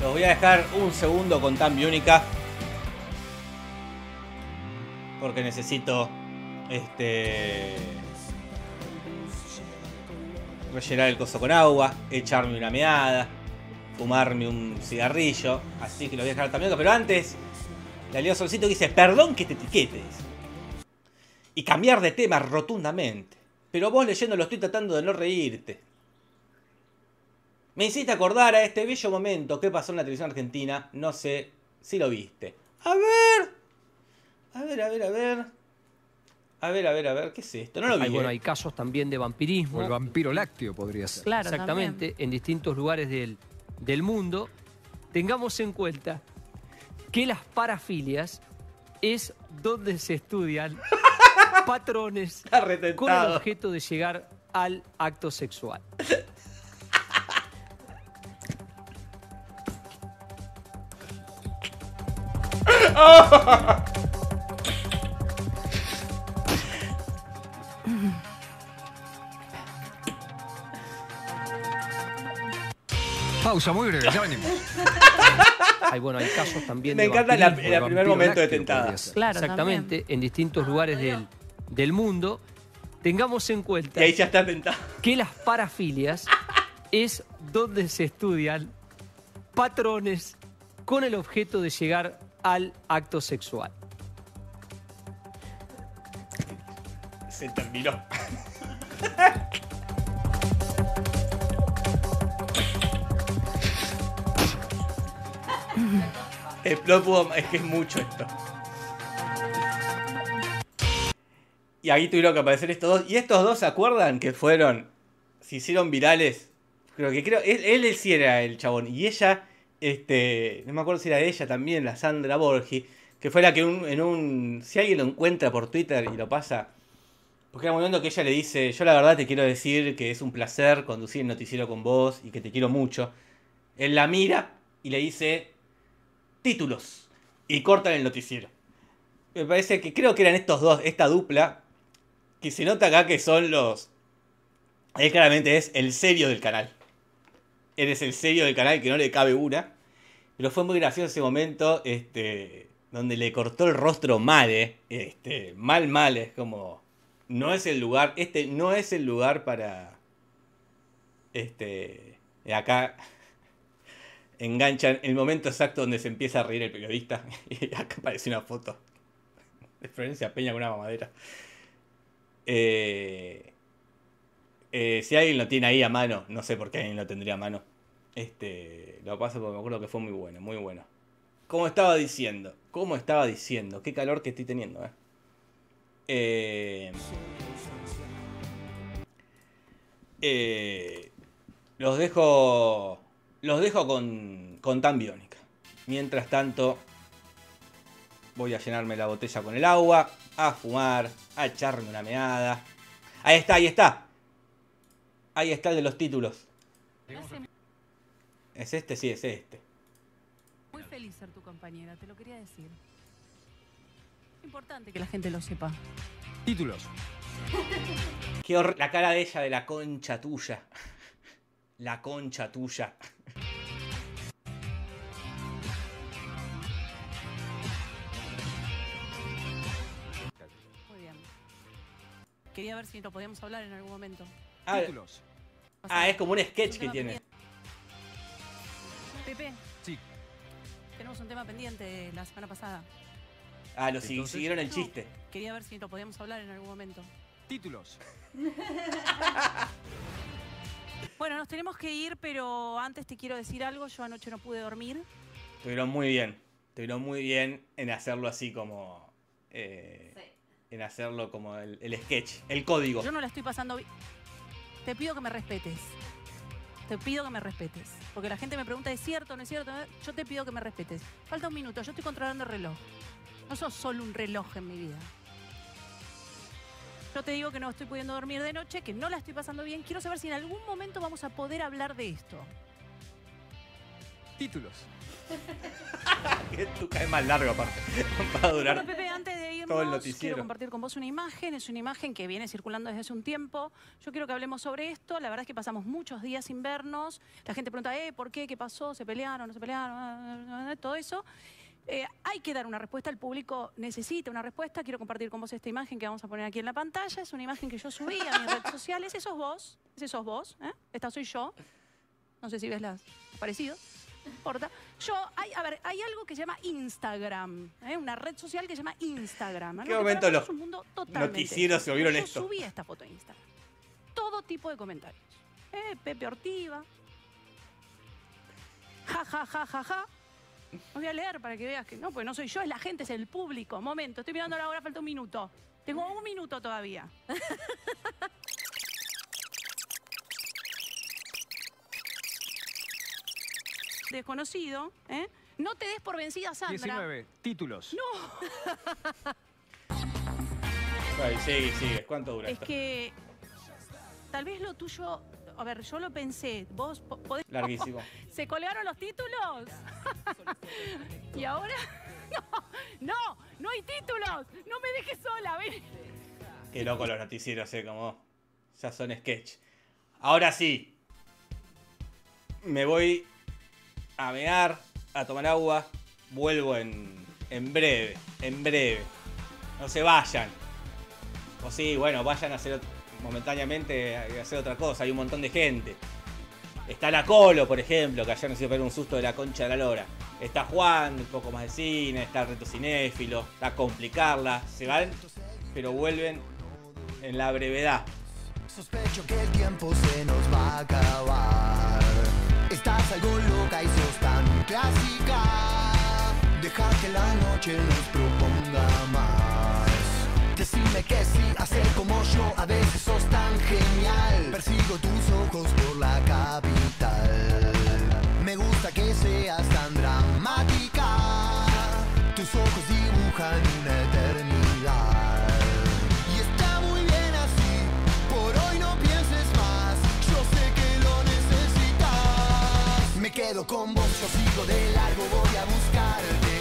Los voy a dejar un segundo con Tan Biónica, porque necesito rellenar el coso con agua, echarme una meada, fumarme un cigarrillo. Así que lo voy a dejar Tan Biónica, pero antes la leo Solcito que dice: perdón que te etiquetes y cambiar de tema rotundamente, pero vos leyéndolo estoy tratando de no reírte. Me hiciste acordar a este bello momento que pasó en la televisión argentina. No sé si lo viste. A ver. A ver, a ver, a ver. A ver, a ver, a ver. ¿Qué es esto? No lo vi. Bueno, hay casos también de vampirismo. El vampiro lácteo podría ser. Claro, exactamente. También. En distintos lugares del mundo. Tengamos en cuenta que las parafilias es donde se estudian patrones con el objeto de llegar al acto sexual. Pausa, muy breve, ya venimos. Ay, bueno, hay casos también. Me encanta el primer momento de tentadas. Claro, exactamente, también. En distintos lugares del mundo. Tengamos en cuenta. Y ahí ya está tentada. Que las parafilias es donde se estudian patrones con el objeto de llegar al acto sexual. Se terminó. El plot pudo, es que es mucho esto. Y ahí tuvieron que aparecer estos dos. Y estos dos, ¿se acuerdan? Que fueron, se hicieron virales. Creo él sí era el chabón. Y ella... no me acuerdo si era ella también, la Sandra Borges, que fue la que si alguien lo encuentra por Twitter y lo pasa, porque era un momento que ella le dice: yo la verdad te quiero decir que es un placer conducir el noticiero con vos y que te quiero mucho. Él la mira y le dice: títulos, y cortan el noticiero. Me parece que creo que eran estos dos, esta dupla, que se nota acá que son los... Él claramente es el serio del canal. Eres el serio del canal, que no le cabe una. Pero fue muy gracioso ese momento, donde le cortó el rostro mal, mal, es como... No es el lugar, no es el lugar para... Acá enganchan el momento exacto donde se empieza a reír el periodista. Y acá aparece una foto de Florencia Peña con una mamadera. Si alguien lo tiene ahí a mano, no sé por qué alguien lo tendría a mano. Lo paso porque me acuerdo que fue muy bueno, muy bueno. Como estaba diciendo, qué calor que estoy teniendo, Los dejo con Tan Biónica. Mientras tanto, voy a llenarme la botella con el agua, a fumar, a echarme una meada. Ahí está, ahí está. Ahí está el de los títulos. ¿Es este? Sí, es este. Muy feliz ser tu compañera, te lo quería decir. Es importante que la gente lo sepa. Títulos. Qué horror. La cara de ella, de la concha tuya. La concha tuya. Muy bien. Quería ver si lo podíamos hablar en algún momento. Ah, títulos. Ah, es como un sketch que tiene. Pepe. Sí. Tenemos un tema pendiente la semana pasada. Ah, lo siguieron el chiste. Quería ver si lo podíamos hablar en algún momento. Títulos. Bueno, nos tenemos que ir, pero antes te quiero decir algo. Yo anoche no pude dormir. Estuvieron muy bien. Estuvieron muy bien en hacerlo así como... sí. En hacerlo como el sketch, el código. Yo no la estoy pasando bien. Te pido que me respetes. Te pido que me respetes. Porque la gente me pregunta, ¿es cierto, no es cierto? Yo te pido que me respetes. Falta un minuto. Yo estoy controlando el reloj. No sos solo un reloj en mi vida. Yo te digo que no estoy pudiendo dormir de noche, que no la estoy pasando bien. Quiero saber si en algún momento vamos a poder hablar de esto. Títulos. Esto cae más largo, aparte. Va a durar. Bueno, Pepe, antes de irnos, quiero compartir con vos una imagen. Es una imagen que viene circulando desde hace un tiempo. Yo quiero que hablemos sobre esto. La verdad es que pasamos muchos días sin vernos. La gente pregunta, ¿por qué? ¿Qué pasó? ¿Se pelearon? ¿No se pelearon? Todo eso. Hay que dar una respuesta, el público necesita una respuesta. Quiero compartir con vos esta imagen que vamos a poner aquí en la pantalla. Es una imagen que yo subí a mis redes sociales. Ese sos vos, ¿eh? Esta soy yo. No sé si ves las parecido. No importa. Hay algo que se llama Instagram, ¿eh? Una red social que se llama Instagram. ¿Qué momento los noticieros se volvieron esto? Yo subí esta foto a Instagram. Todo tipo de comentarios. Pepe Ortiva. Ja, ja, ja, ja, ja. Os voy a leer para que veas que no, pues no soy yo, es la gente, es el público. Momento, estoy mirando la hora, falta un minuto. Tengo un minuto todavía. Desconocido, ¿eh? No te des por vencida, Sandra. 19, títulos. No. Ay, sigue. ¿Cuánto dura esto? Es que tal vez lo tuyo... A ver, yo lo pensé. Vos podés... Larguísimo. ¿Se colgaron los títulos? ¿Y ahora? No hay títulos. No me dejes sola, ven. Qué loco los noticieros, como... Ya son sketch. Ahora sí. Me voy a mear, a tomar agua. Vuelvo en breve. En breve. No se vayan. O sí, bueno, vayan a hacer otro... momentáneamente hacer otra cosa, hay un montón de gente. Está la Colo, por ejemplo, que ayer nos hizo pegar un susto de la concha de la lora. Está Juan, un poco más de cine, está el Reto Cinéfilo, está Complicarla. Se van, pero vuelven en la brevedad. Sospecho que el tiempo se nos va a acabar. Estás algo loca y sos tan clásica. Deja que la noche nos proponga más. Decime que sí, hacer como yo, a veces sos tan genial. Persigo tus ojos por la capital. Me gusta que seas tan dramática. Tus ojos dibujan una eternidad. Y está muy bien así, por hoy no pienses más. Yo sé que lo necesitas. Me quedo con vos, yo sigo de largo, voy a buscarte.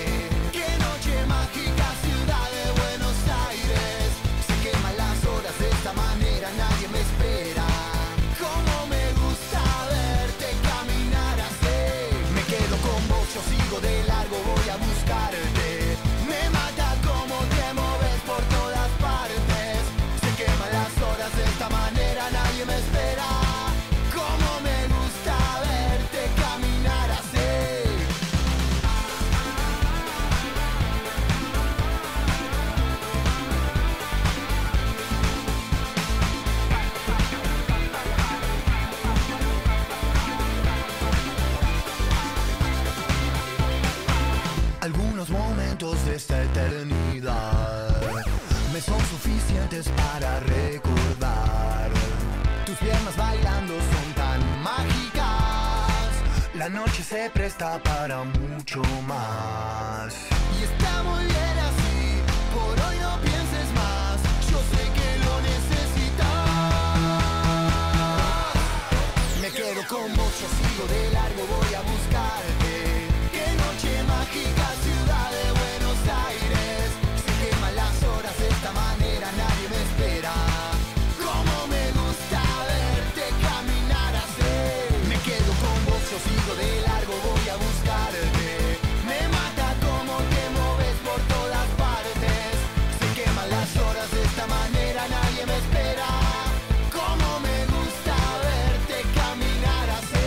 Qué noche mágica, ciudad de Buenos Aires. Se queman las horas de esta manera, nadie me espera. Cómo me gusta verte caminar así. Me quedo con vos, yo sigo de largo, voy a buscarte. Me mata cómo te moves por todas partes. Se queman las horas de esta manera, nadie me espera. Cómo me gusta verte caminar así. la noche se presta para mucho más. Y está muy bien así, por hoy no pienses más, yo sé que lo necesitas. Me quedo con vos, yo sigo de largo, voy a buscarte. Qué noche mágica, ciudad de Buenos Aires. Se queman las horas, de esta manera nadie me espera. Cómo me gusta verte caminar así. Me quedo con vos, yo sigo de largo, voy a buscarte. Me mata como te moves por todas partes. Se queman las horas, de esta manera nadie me espera. Cómo me gusta verte caminar así.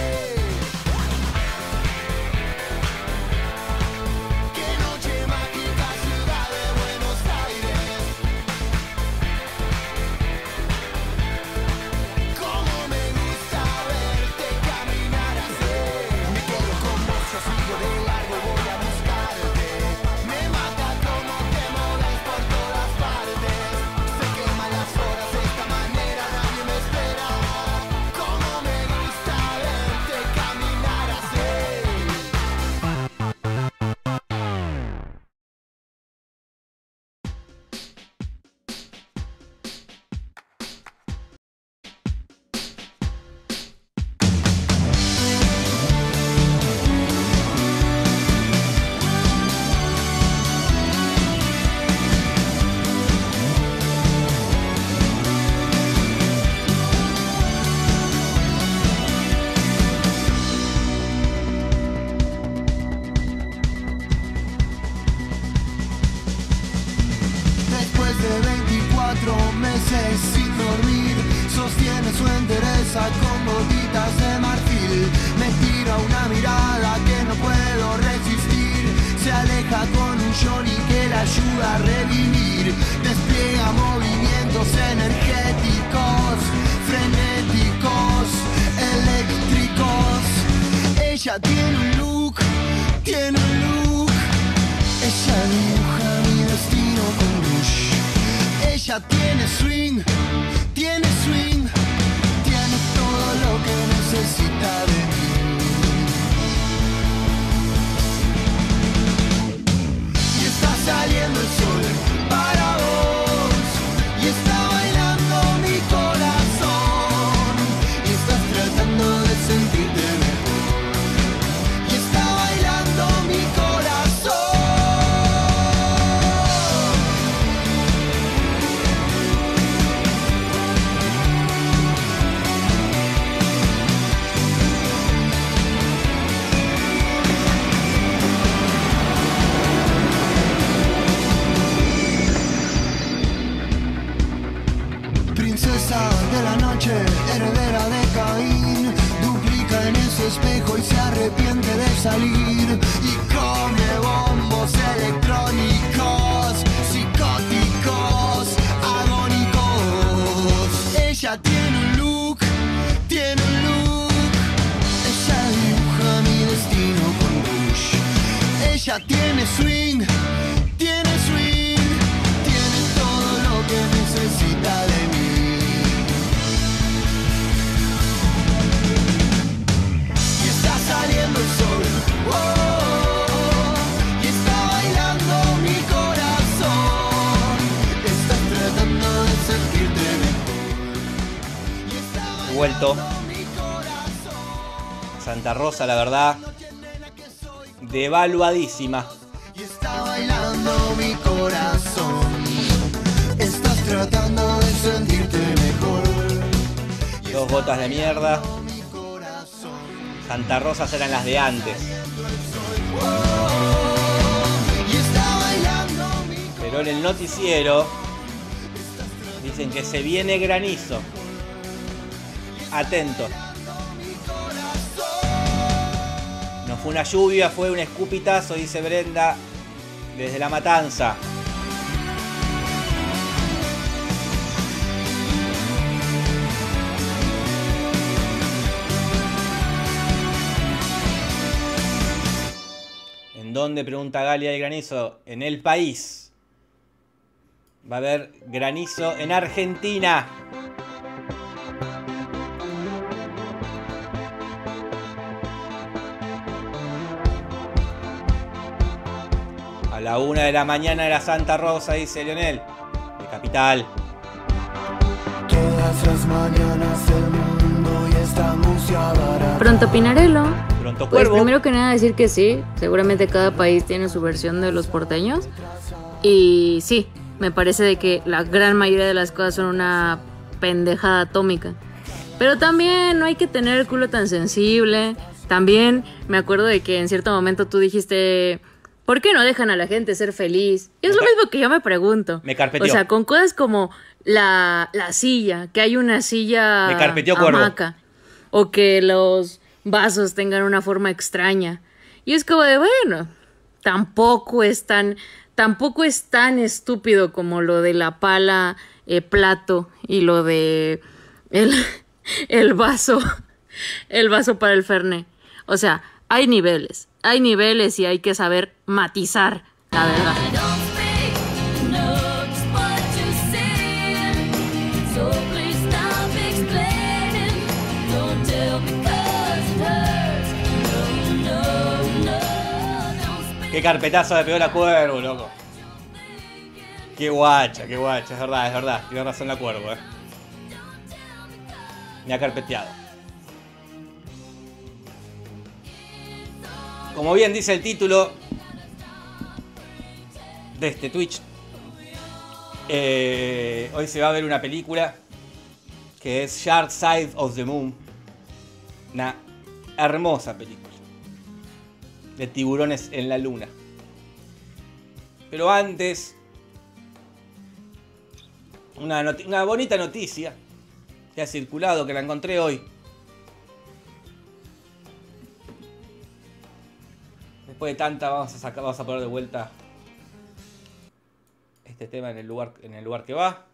Rosa, la verdad, devaluadísima. Y está bailando mi corazón. Estás tratando de sentirte mejor. Dos botas de mierda. Santa Rosa eran las de antes. Pero en el noticiero dicen que se viene granizo. Atento. Fue una lluvia, fue un escupitazo, dice Brenda, desde La Matanza. ¿En dónde? Pregunta Gali, ¿hay granizo? En el país. Va a haber granizo en Argentina. la 1 de la mañana era Santa Rosa, dice Lionel. De Capital. Todas las mañanas el mundo y estamos ya barato. Pronto Pinarello. Pronto Cuervo. Pues primero que nada decir que sí. Seguramente cada país tiene su versión de los porteños. Y sí, me parece de que la gran mayoría de las cosas son una pendejada atómica. Pero también no hay que tener el culo tan sensible. También me acuerdo de que en cierto momento tú dijiste, ¿por qué no dejan a la gente ser feliz? Y es lo mismo que yo me pregunto. Me carpeteó. O sea, con cosas como la silla, que hay una silla hamaca. O que los vasos tengan una forma extraña. Y es como de, bueno, tampoco es tan estúpido como lo de la pala, plato y lo de el vaso para el fernet. O sea, hay niveles y hay que saber matizar, la verdad. Qué carpetazo de peor a Cuervo, loco. Qué guacha, es verdad, tiene razón la Cuervo, Me ha carpeteado. Como bien dice el título de este Twitch, hoy se va a ver una película que es Dark Side of the Moon. Una hermosa película. De tiburones en la luna. Pero antes, una bonita noticia que ha circulado, que la encontré hoy. Después de tanta, vamos a poner de vuelta este tema en el lugar que va.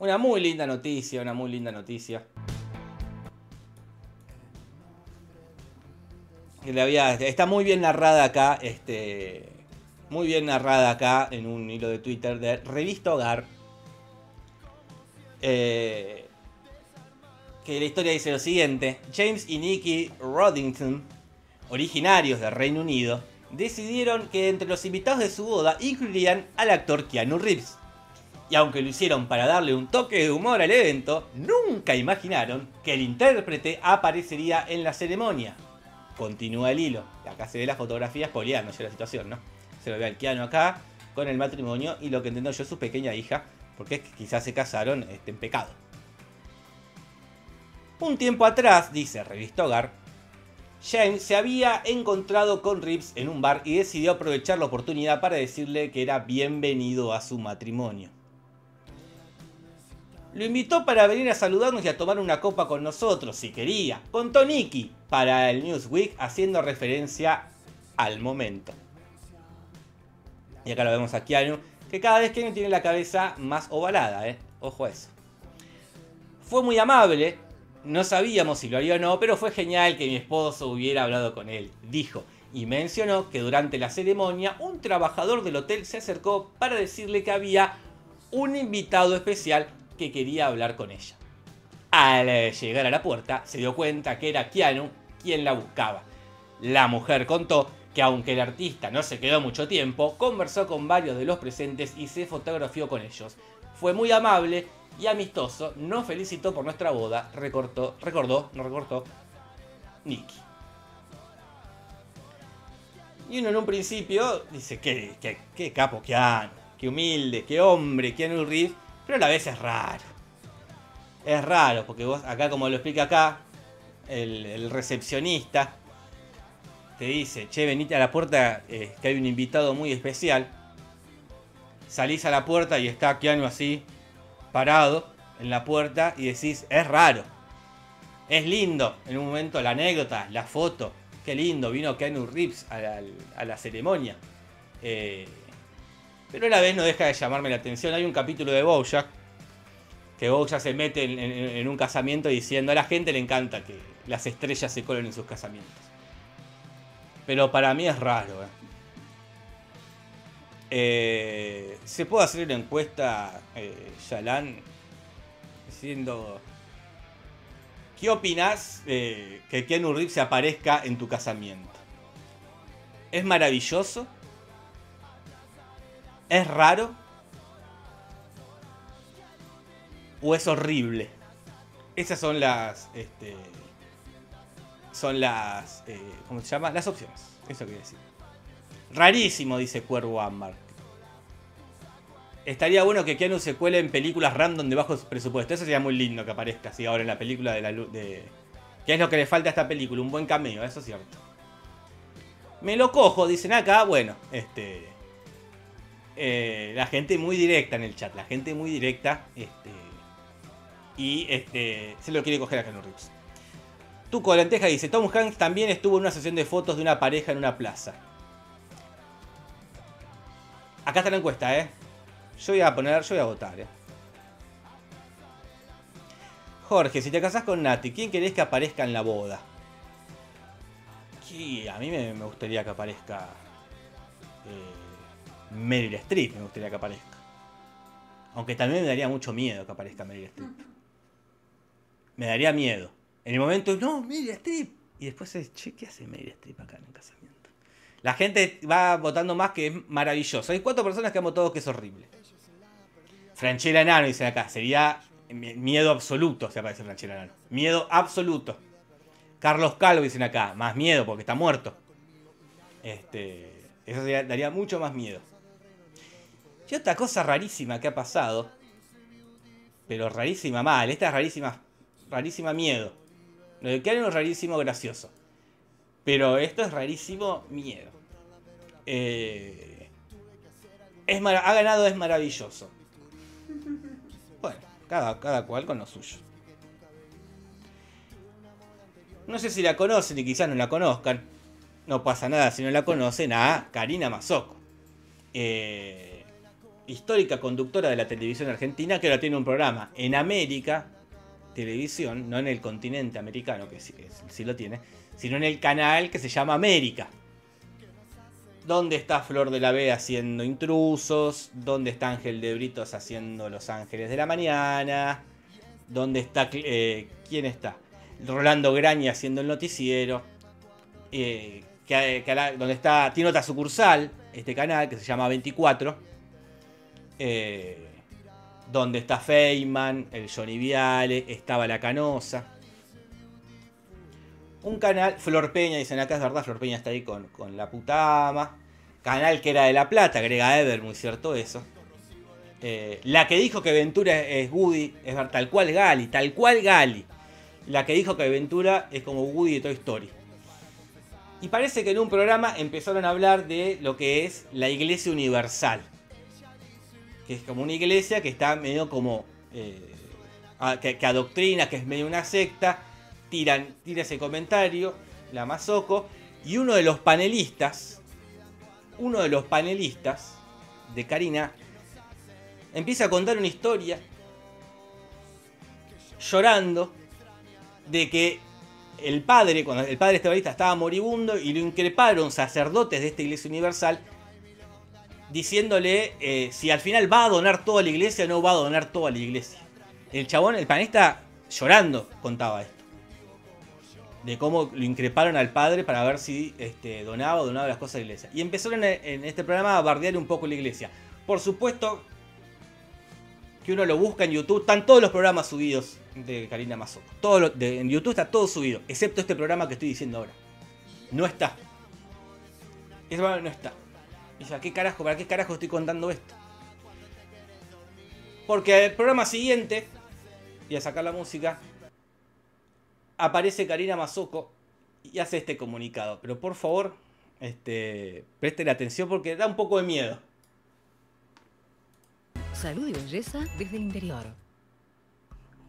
Una muy linda noticia, una muy linda noticia. Está muy bien narrada acá, muy bien narrada acá en un hilo de Twitter de Revista Hogar. Que la historia dice lo siguiente. James y Nikki Roddington, originarios del Reino Unido, decidieron que entre los invitados de su boda incluirían al actor Keanu Reeves. Y aunque lo hicieron para darle un toque de humor al evento, nunca imaginaron que el intérprete aparecería en la ceremonia. Continúa el hilo. Acá se ve la fotografía spoileando ya la situación, ¿no? Se lo ve al Keanu acá con el matrimonio y lo que entiendo yo su pequeña hija, porque es que quizás se casaron en pecado. Un tiempo atrás, dice Revista Hogar, James se había encontrado con Reeves en un bar y decidió aprovechar la oportunidad para decirle que era bienvenido a su matrimonio. Lo invitó para venir a saludarnos y a tomar una copa con nosotros, si quería, contó Nikki para el Newsweek, haciendo referencia al momento. Y acá lo vemos a Keanu, que cada vez Keanu tiene la cabeza más ovalada, Ojo a eso. Fue muy amable, no sabíamos si lo haría o no, pero fue genial que mi esposo hubiera hablado con él, dijo. Y mencionó que durante la ceremonia un trabajador del hotel se acercó para decirle que había un invitado especial que quería hablar con ella. Al llegar a la puerta se dio cuenta que era Keanu quien la buscaba. La mujer contó que aunque el artista no se quedó mucho tiempo, conversó con varios de los presentes y se fotografió con ellos. Fue muy amable y amistoso, nos felicitó por nuestra boda, recordó Nikki. Y uno en un principio dice, qué capo Keanu, qué humilde, qué hombre, Keanu Reeves. Pero a la vez es raro. Es raro, porque vos acá, como lo explica acá, el recepcionista te dice, che, venite a la puerta, que hay un invitado muy especial. Salís a la puerta y está Keanu así, parado en la puerta, y decís, es raro. Es lindo, en un momento, la anécdota, la foto. Qué lindo, vino Keanu Reeves a la ceremonia. Pero a la vez no deja de llamarme la atención. Hay un capítulo de BoJack que BoJack se mete en un casamiento diciendo a la gente le encanta que las estrellas se colen en sus casamientos. Pero para mí es raro. ¿Se puede hacer una encuesta, Yalan? Diciendo, ¿qué opinás que Keanu Reeves se aparezca en tu casamiento? es maravilloso, es raro o es horrible. Esas son las ¿cómo se llama? Las opciones. Eso quiere decir. Rarísimo, dice Cuervo Ámbar. Estaría bueno que Keanu se cuele en películas random de bajo presupuesto. Eso sería muy lindo que aparezca así ahora en la película de la luz. ¿Qué es lo que le falta a esta película? Un buen cameo, eso es cierto. Me lo cojo, dicen acá. Bueno, la gente muy directa en el chat. La gente muy directa. Se lo quiere coger a Keanu Reeves. Tuco de Lenteja dice: Tom Hanks también estuvo en una sesión de fotos de una pareja en una plaza. Acá está la encuesta, ¿eh? Yo voy a votar. Jorge, si te casás con Nati, ¿quién querés que aparezca en la boda? Y a mí me gustaría que aparezca Meryl Streep, me gustaría que aparezca. Aunque también me daría mucho miedo que aparezca Meryl Streep. Me daría miedo. En el momento, no, Meryl Streep. Y después, che, ¿qué hace Meryl Streep acá en el casamiento? La gente va votando más que es maravilloso. Hay 4 personas que han votado que es horrible. Franchella Nano, dicen acá. Sería miedo absoluto si aparece Franchella Nano. Miedo absoluto. Carlos Calvo, dicen acá. Más miedo porque está muerto. Eso daría mucho más miedo. Y otra cosa rarísima que ha pasado. Pero rarísima mal. Esta es rarísima. Rarísima miedo. Lo de Keanu es rarísimo gracioso. Pero esto es rarísimo miedo. Ha ganado, es maravilloso. Bueno, cada cual con lo suyo. No sé si la conocen y quizás no la conozcan. No pasa nada si no la conocen a Karina Mazzocco. Histórica conductora de la televisión argentina que ahora tiene un programa en América Televisión, no en el continente americano, que sí lo tiene, sino en el canal que se llama América. ¿Dónde está Flor de la B haciendo Intrusos? ¿Dónde está Ángel de Britos haciendo Los Ángeles de la Mañana? ¿Dónde está... ¿quién está? Rolando Graña haciendo El Noticiero. ¿Dónde está? Tiene otra sucursal, este canal, que se llama 24. Donde está Feynman, el Johnny Viale, estaba La Canosa. Un canal, Flor Peña, dicen acá, es verdad, Flor Peña está ahí con la puta ama. Canal que era de La Plata, agrega Ever, muy cierto eso. La que dijo que Ventura es Woody, es verdad, tal cual Gali, tal cual Gali. La que dijo que Ventura es como Woody de Toy Story. Y parece que en un programa empezaron a hablar de lo que es la Iglesia Universal. Que es como una iglesia que está medio como... que adoctrina, que es medio una secta. Tira ese comentario, la Mazzocco. Y uno de los panelistas de Karina empieza a contar una historia llorando de que el padre, cuando el padre estadista estaba moribundo y lo increparon sacerdotes de esta Iglesia Universal diciéndole si al final va a donar toda la iglesia o no va a donar toda la iglesia. El chabón, el panelista, llorando contaba esto. De cómo lo increparon al padre para ver si donaba o donaba las cosas de la iglesia. Y empezaron en este programa a bardear un poco la iglesia. Por supuesto que uno lo busca en YouTube. Están todos los programas subidos de Karina Mazzocco. En YouTube está todo subido. Excepto este programa que estoy diciendo ahora. No está. Ese programa no está. Dice, ¿a qué carajo? ¿Para qué carajo estoy contando esto? Porque el programa siguiente, y a sacar la música, aparece Karina Mazzocco y hace este comunicado. Pero por favor, presten atención porque da un poco de miedo. Salud y belleza desde el interior.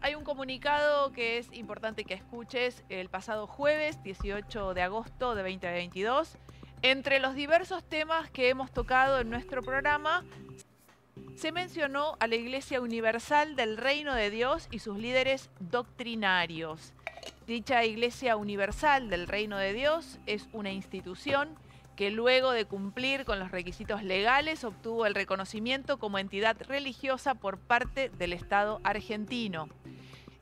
Hay un comunicado que es importante que escuches el pasado jueves, 18 de agosto de 2022. Entre los diversos temas que hemos tocado en nuestro programa, se mencionó a la Iglesia Universal del Reino de Dios y sus líderes doctrinarios. Dicha Iglesia Universal del Reino de Dios es una institución que luego de cumplir con los requisitos legales obtuvo el reconocimiento como entidad religiosa por parte del Estado argentino.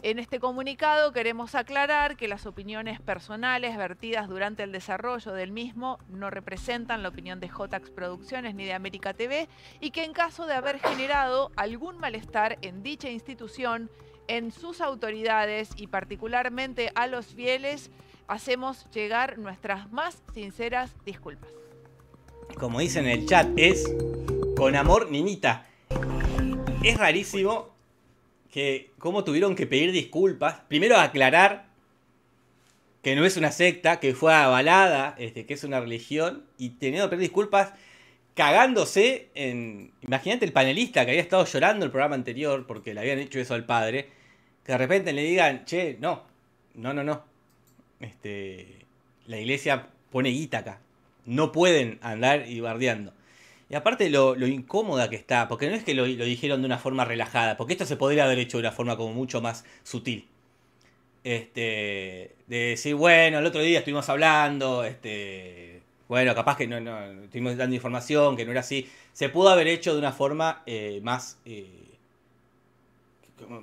En este comunicado queremos aclarar que las opiniones personales vertidas durante el desarrollo del mismo no representan la opinión de JX Producciones ni de América TV y que en caso de haber generado algún malestar en dicha institución, en sus autoridades y particularmente a los fieles, hacemos llegar nuestras más sinceras disculpas. Como dice en el chat, es con amor, ninita. Es rarísimo que cómo tuvieron que pedir disculpas. Primero aclarar que no es una secta, que fue avalada, que es una religión, y teniendo que pedir disculpas cagándose en... Imagínate el panelista que había estado llorando el programa anterior porque le habían hecho eso al padre, que de repente le digan, che, no. La iglesia pone guita acá. No pueden andar y bardeando. Y aparte lo incómoda que está, porque no es que lo dijeron de una forma relajada, porque esto se podría haber hecho de una forma como mucho más sutil. De decir, bueno, el otro día estuvimos hablando, bueno, capaz que no estuvimos dando información, que no era así. Se pudo haber hecho de una forma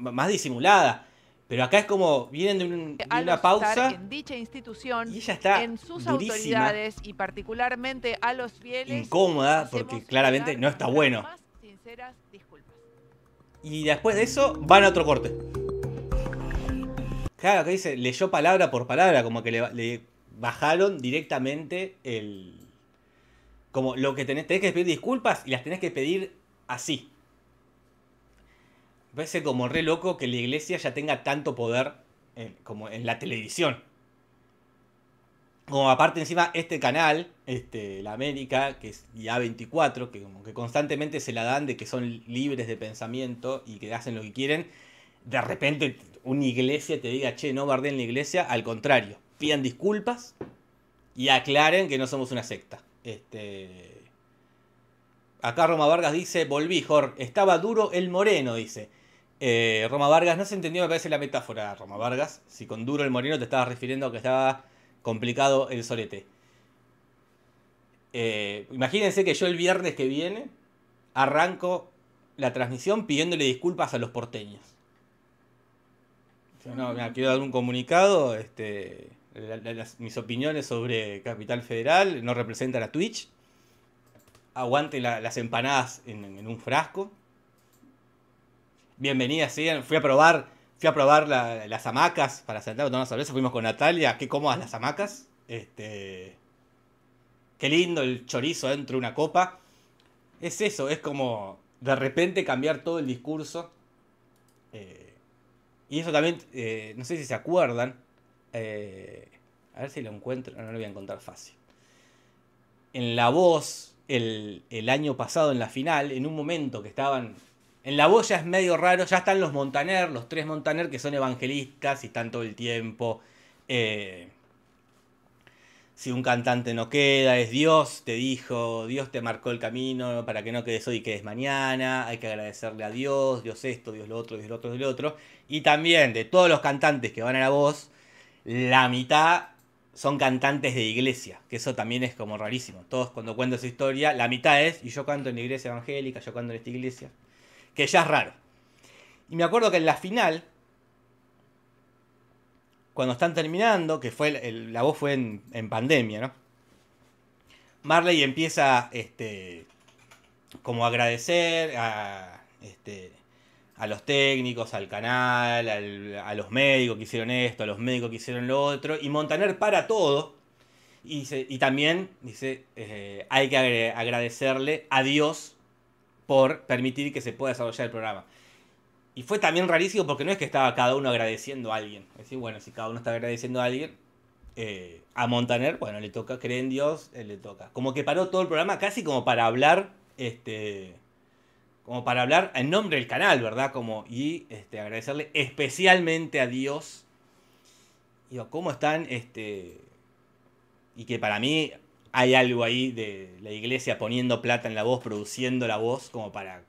más disimulada. Pero acá es como vienen de una pausa en dicha institución y ella está en sus durísima, autoridades y particularmente a los fieles, incómoda porque claramente no está bueno. Y después de eso van a otro corte. Claro, que dice, leyó palabra por palabra, como que le bajaron directamente el... Como lo que tenés que pedir disculpas y las tenés que pedir así. Me parece como re loco que la iglesia ya tenga tanto poder como en la televisión. Como aparte encima este canal, la América, que es A24, que como que constantemente se la dan de que son libres de pensamiento y que hacen lo que quieren. De repente una iglesia te diga, che, no bardeen la iglesia. Al contrario, pidan disculpas y aclaren que no somos una secta. Acá Roma Vargas dice, volví, Jor, estaba duro el moreno, dice. Roma Vargas, no se entendió, me parece, la metáfora, Roma Vargas. Si con duro el moreno te estabas refiriendo a que estaba complicado el solete. Imagínense que yo el viernes que viene arranco la transmisión pidiéndole disculpas a los porteños. No, mira, quiero dar un comunicado. Mis opiniones sobre Capital Federal no representan a Twitch. Aguante las empanadas en un frasco. Bienvenidas sean. Fui a probar las hamacas para sentarnos a tomar una cerveza. Fuimos con Natalia. Qué cómodas las hamacas. Qué lindo el chorizo dentro de una copa. Es eso, es como de repente cambiar todo el discurso. Y eso también, no sé si se acuerdan. A ver si lo encuentro. No lo voy a encontrar fácil. En La Voz. El año pasado en la final, en un momento que estaban... En La Voz ya es medio raro, ya están los Montaner, los tres Montaner que son evangelistas y están todo el tiempo. Si un cantante no queda, es Dios, te dijo, Dios te marcó el camino para que no quedes hoy y quedes mañana, hay que agradecerle a Dios, Dios esto, Dios lo otro, Dios lo otro, Dios lo otro. Y también de todos los cantantes que van a La Voz, la mitad... son cantantes de iglesia, que eso también es como rarísimo. Todos cuando cuentan su historia, la mitad es, y yo canto en la iglesia evangélica, yo canto en esta iglesia, que ya es raro. Y me acuerdo que en la final, cuando están terminando, que fue La Voz fue en pandemia, ¿no? Marley empieza como a agradecer a los técnicos, al canal, a los médicos que hicieron esto, a los médicos que hicieron lo otro. Y Montaner para todo. Y también dice, hay que agradecerle a Dios por permitir que se pueda desarrollar el programa. Y fue también rarísimo porque no es que estaba cada uno agradeciendo a alguien. Es decir, bueno, si cada uno está agradeciendo a alguien, a Montaner, bueno, le toca, cree en Dios, le toca. Como que paró todo el programa casi como para hablar... Como para hablar en nombre del canal, ¿verdad? Agradecerle especialmente a Dios. Digo, ¿cómo están? Y que para mí hay algo ahí de la iglesia poniendo plata en La Voz, produciendo La Voz, como para,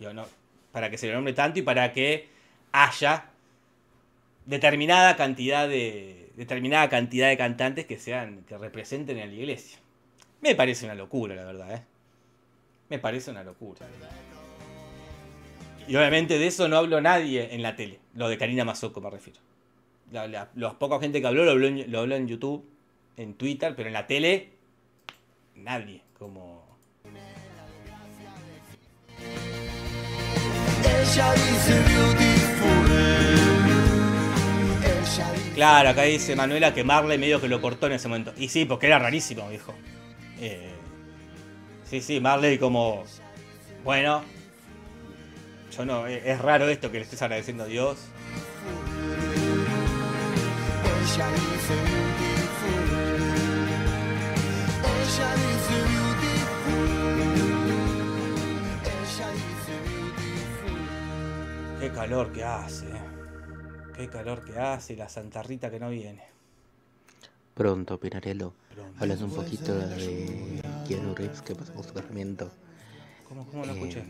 digo, no, para que se le nombre tanto y para que haya determinada cantidad de cantantes que representen a la iglesia. Me parece una locura, la verdad, Me parece una locura. Y obviamente de eso no habló nadie en la tele. Lo de Karina Mazzocco me refiero. La poca gente que habló lo habló en YouTube, en Twitter, pero en la tele nadie. Como... Claro, acá dice Manuela que Marley medio que lo cortó en ese momento. Y sí, porque era rarísimo, viejo. Sí, sí, Marley como... Bueno, yo no, es raro esto que le estés agradeciendo a Dios. Qué calor que hace. Qué calor que hace la Santa Rita que no viene. Pronto, Pinarello. Hablas un poquito de Keanu Reeves que pasó con su casamiento. ¿Cómo no escuché?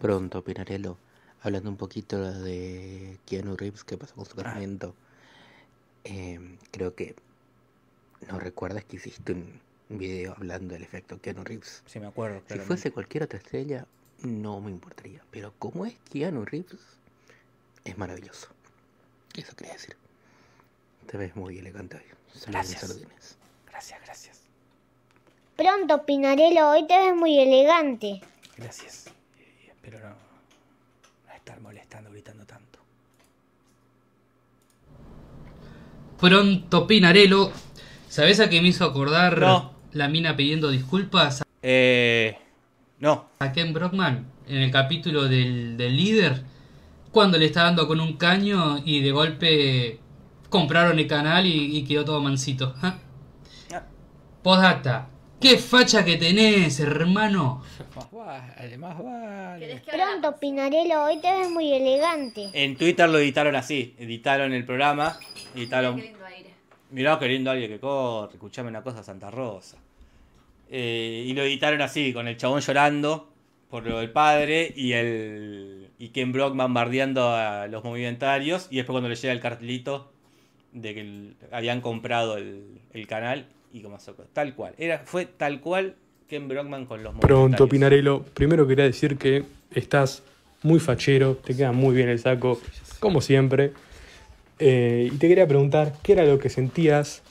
Pronto, Pinarello. Hablando un poquito de Keanu Reeves que pasó con su casamiento. Creo que no recuerdas que hiciste un video hablando del efecto Keanu Reeves. Sí, me acuerdo. Claramente. Si fuese cualquier otra estrella, no me importaría. Pero como es Keanu Reeves, es maravilloso. Eso quería decir. Te ves muy elegante hoy. Gracias. Gracias. Pronto, Pinarello, hoy te ves muy elegante. Gracias. Espero no estar molestando, gritando tanto. Pronto, Pinarello. ¿Sabés a qué me hizo acordar la mina pidiendo disculpas? No. A Ken Brockman, en el capítulo del líder, cuando le está dando con un caño y de golpe... Compraron el canal y quedó todo mansito. ¿Ah? Postdata. ¡Qué facha que tenés, hermano! Más vale. Pronto, Pinarello, hoy te ves muy elegante. En Twitter lo editaron así. Editaron el programa. Editaron... Qué lindo aire. Mirá qué lindo aire que corre. Escuchame una cosa, Santa Rosa. Y lo editaron así, con el chabón llorando por lo del padre y Ken Brockman bardeando a los movimentarios. Y después cuando le llega el cartelito... de que habían comprado el canal y como tal cual. Fue tal cual Ken Brockman con los momentarios. Pronto, Pinarello. Primero quería decir que estás muy fachero, te queda muy bien el saco, como siempre. Y te quería preguntar qué era lo que sentías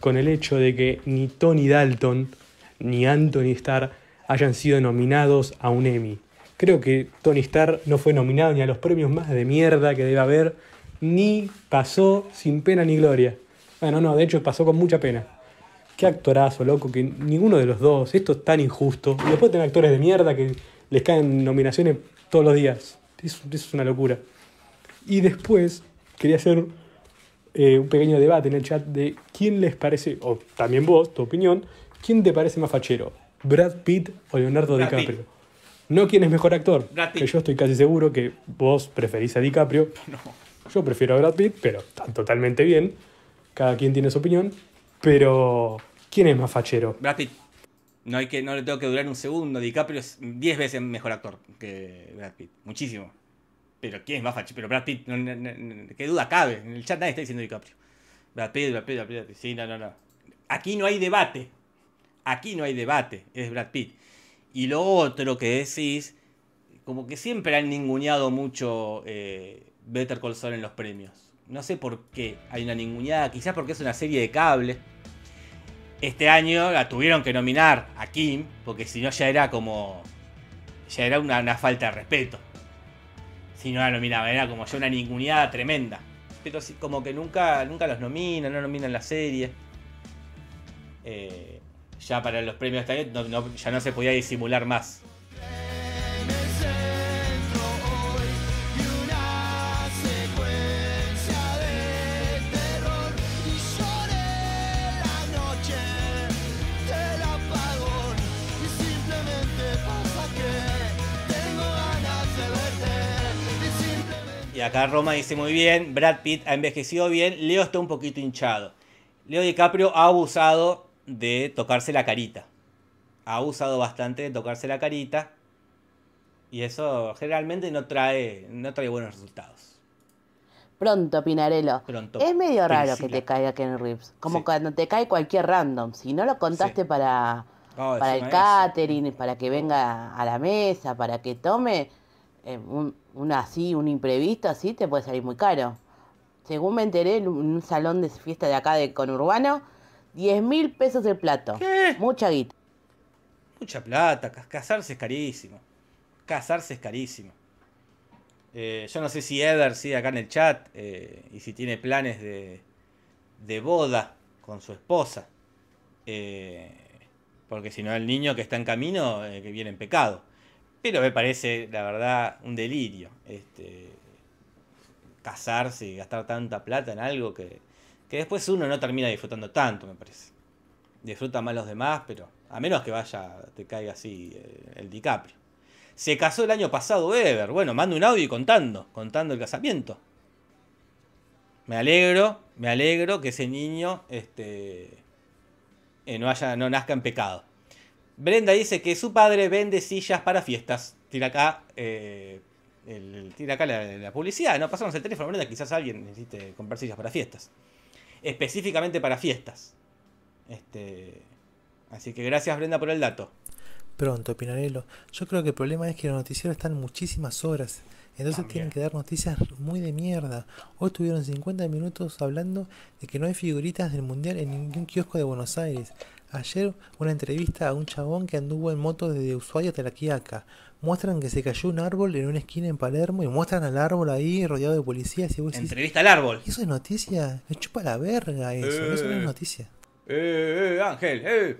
con el hecho de que ni Tony Dalton ni Anthony Starr hayan sido nominados a un Emmy. Creo que Tony Starr no fue nominado ni a los premios más de mierda que debe haber, ni pasó sin pena ni gloria. Bueno, no, de hecho pasó con mucha pena. Qué actorazo, loco, que ninguno de los dos. Esto es tan injusto. Y después tener actores de mierda que les caen nominaciones todos los días. Es una locura. Y después quería hacer un pequeño debate en el chat de quién les parece, o también vos, tu opinión, quién te parece más fachero, Brad Pitt o Leonardo DiCaprio. No quién es mejor actor, que yo estoy casi seguro que vos preferís a DiCaprio. No. Yo prefiero a Brad Pitt, pero están totalmente bien. Cada quien tiene su opinión. Pero, ¿quién es más fachero? Brad Pitt. No le tengo que durar un segundo. DiCaprio es 10 veces mejor actor que Brad Pitt. Muchísimo. Pero, ¿quién es más fachero? Pero Brad Pitt, ¿qué duda cabe? En el chat nadie está diciendo DiCaprio. Brad Pitt. Sí, no. Aquí no hay debate. Es Brad Pitt. Y lo otro que decís, como que siempre han ninguneado mucho... Better Call Saul en los premios. No sé por qué hay una ninguneada. Quizás porque es una serie de cable. Este año la tuvieron que nominar a Kim, porque si no ya era como... Ya era una falta de respeto. Si no la nominaban, era como ya una ninguneada tremenda. Pero sí, como que nunca los nominan, no nominan la serie. Ya para los premios de este año ya no se podía disimular más. Y acá Roma dice muy bien, Brad Pitt ha envejecido bien, Leo está un poquito hinchado. Leo DiCaprio ha abusado de tocarse la carita. Ha abusado bastante de tocarse la carita. Y eso generalmente no trae buenos resultados. Pronto, Pinarello. Es medio raro que te caiga Ken Reeves. Como cuando te cae cualquier random. Si no lo contaste para el catering, para que venga a la mesa, para que tome... un imprevisto así te puede salir muy caro. Según me enteré, en un salón de fiesta de acá de conurbano, 10.000 pesos el plato. ¿Qué? Mucha guita. Mucha plata. Casarse es carísimo. Casarse es carísimo. Yo no sé si Eder sigue acá en el chat y si tiene planes de boda con su esposa. Porque si no, el niño que está en camino, que viene en pecado. Pero me parece, la verdad, un delirio. Casarse y gastar tanta plata en algo que después uno no termina disfrutando tanto, me parece. Disfruta más los demás, pero a menos que vaya, te caiga así el DiCaprio. Se casó el año pasado Ever. Bueno, mando un audio y contando el casamiento. Me alegro que ese niño no nazca en pecado. Brenda dice que su padre vende sillas para fiestas. Tira acá la publicidad. No, pasamos el teléfono, Brenda. Quizás alguien necesite comprar sillas para fiestas. Específicamente para fiestas. Así que gracias, Brenda, por el dato. Pronto, Pinarello. Yo creo que el problema es que los noticieros están muchísimas horas. Entonces tienen que dar noticias muy de mierda. Hoy estuvieron 50 minutos hablando de que no hay figuritas del mundial en ningún kiosco de Buenos Aires. Ayer una entrevista a un chabón que anduvo en moto desde Ushuaia hasta La Quiaca. Muestran que se cayó un árbol en una esquina en Palermo y muestran al árbol ahí rodeado de policías. Y vos decís, entrevista al árbol. ¿Eso es noticia? Me chupa la verga eso. Eso no es noticia. Ángel,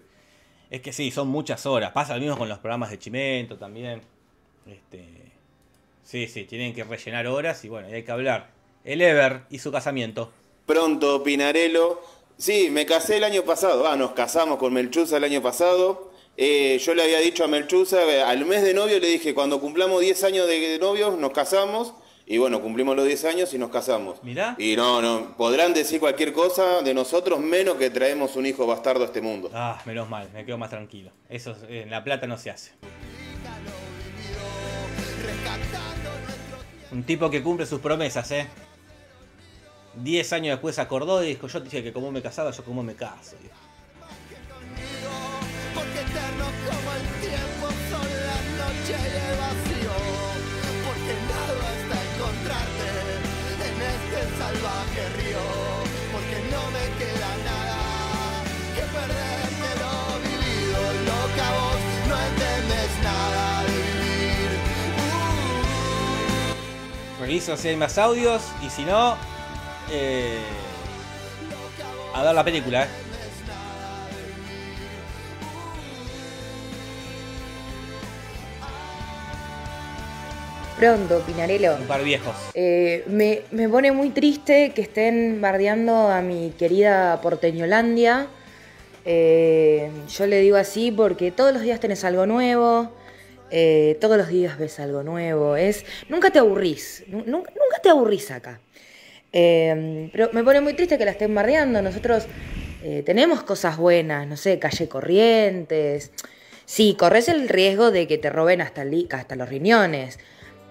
Es que sí, son muchas horas. Pasa lo mismo con los programas de Chimento también. Sí, tienen que rellenar horas y bueno, y hay que hablar. El Ever y su casamiento. Pronto, Pinarello. Sí, me casé el año pasado. Nos casamos con Melchusa el año pasado. Yo le había dicho a Melchusa, al mes de novio le dije, cuando cumplamos 10 años de novios nos casamos. Y bueno, cumplimos los 10 años y nos casamos. Mirá. Y no, podrán decir cualquier cosa de nosotros, menos que traemos un hijo bastardo a este mundo. Menos mal, me quedo más tranquilo. Eso en La Plata no se hace. Un tipo que cumple sus promesas, 10 años después se acordó y dijo, yo te dije que como me casaba, yo como me caso. Salvaje río, porque no me queda nada que perder de lo vivido, loca vos, no entendés nada de vivir. Reviso si hay más audios y si no, a ver la película. Pronto, Pinarello. Un par viejos. Me pone muy triste que estén bardeando a mi querida Porteñolandia. Yo le digo así porque todos los días tenés algo nuevo, todos los días ves algo nuevo. Nunca te aburrís, nunca te aburrís acá. Pero me pone muy triste que la estén bardeando. Nosotros tenemos cosas buenas, no sé, Calle Corrientes. Sí, corres el riesgo de que te roben hasta los riñones.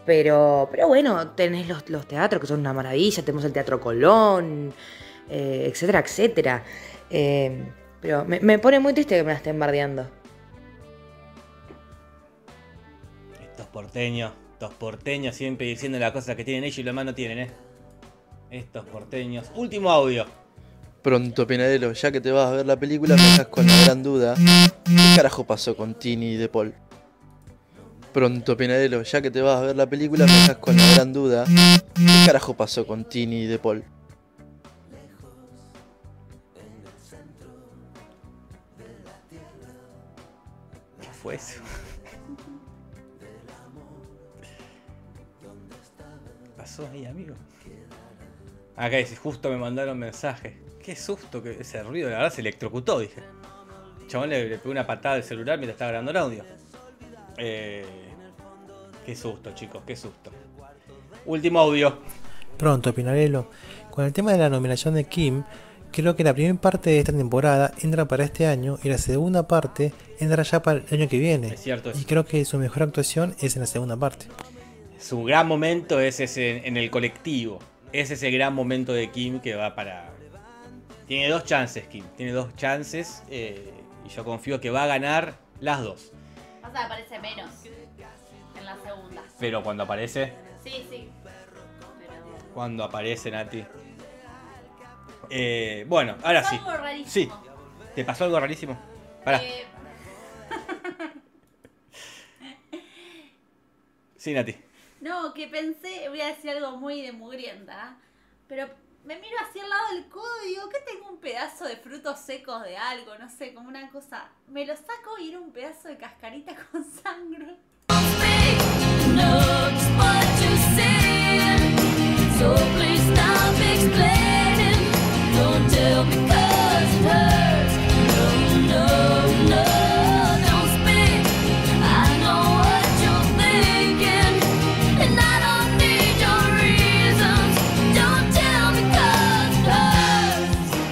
Pero bueno, tenés los teatros que son una maravilla, tenemos el Teatro Colón, etcétera, etcétera. Pero me pone muy triste que me la estén bardeando. Estos porteños siempre diciendo las cosas que tienen ellos y lo demás no tienen, Estos porteños. Último audio. Pronto, Pinarello, ya que te vas a ver la película, me dejas con la gran duda. ¿Qué carajo pasó con Tini y De Paul? Pronto, Pinarello, ya que te vas a ver la película, me dejas con la gran duda. ¿Qué carajo pasó con Tini y De Paul? ¿Qué fue eso? ¿Qué pasó ahí, amigo? Acá dice, justo me mandaron un mensaje. Qué susto, que ese ruido, la verdad se electrocutó, dije. El chabón le pegó una patada al celular mientras estaba grabando el audio. Qué susto, chicos, qué susto. Último audio. Pronto, Pinarello. Con el tema de la nominación de Kim, creo que la primera parte de esta temporada entra para este año y la segunda parte entra ya para el año que viene. Es cierto. Y creo que su mejor actuación es en la segunda parte. Su gran momento es ese en el colectivo. Es ese gran momento de Kim que va para... Tiene dos chances, Kim. Tiene dos chances y yo confío que va a ganar las dos. O sea, aparece menos en la segunda. Pero cuando aparece. Sí, sí. Pero... Cuando aparece, Nati. Bueno, ahora sí. Algo rarísimo. Sí. ¿Te pasó algo rarísimo? Pará. Sí, Nati. No, que pensé, voy a decir algo muy de mugrienta, pero me miro hacia el lado del codo y digo, ¿qué tengo? Un pedazo de frutos secos de algo, no sé, como una cosa. Me lo saco y era un pedazo de cascarita con sangre.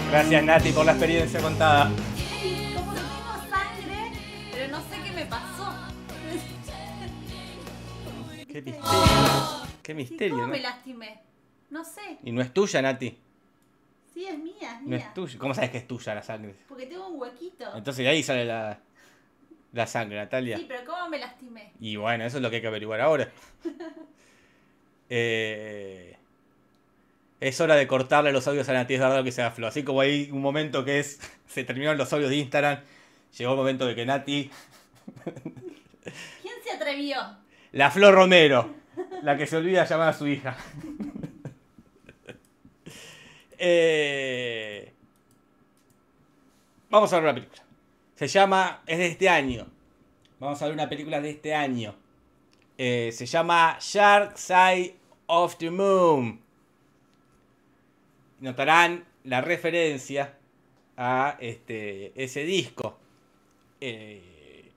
Gracias, Nati, por la experiencia contada. Como que tengo sangre, pero no sé qué me pasó. Qué misterio. Qué misterio, ¿cómo, no? Me lastimé. No sé. Y no es tuya, Nati. Sí, es mía, es mía. No es tuya. ¿Cómo sabes que es tuya la sangre? Porque tengo un huequito. Entonces de ahí sale la sangre, Natalia. Sí, pero ¿cómo me lastimé? Y bueno, eso es lo que hay que averiguar ahora. Es hora de cortarle los audios a Nati, es verdad lo que se da Flo. Así como hay un momento que es... Se terminaron los audios de Instagram. Llegó el momento de que Nati... ¿Quién se atrevió? La Flor Romero. La que se olvida llamar a su hija. Vamos a ver una película. Se llama... Es de este año. Vamos a ver una película de este año. Se llama Shark Side of the Moon. Notarán la referencia a ese disco de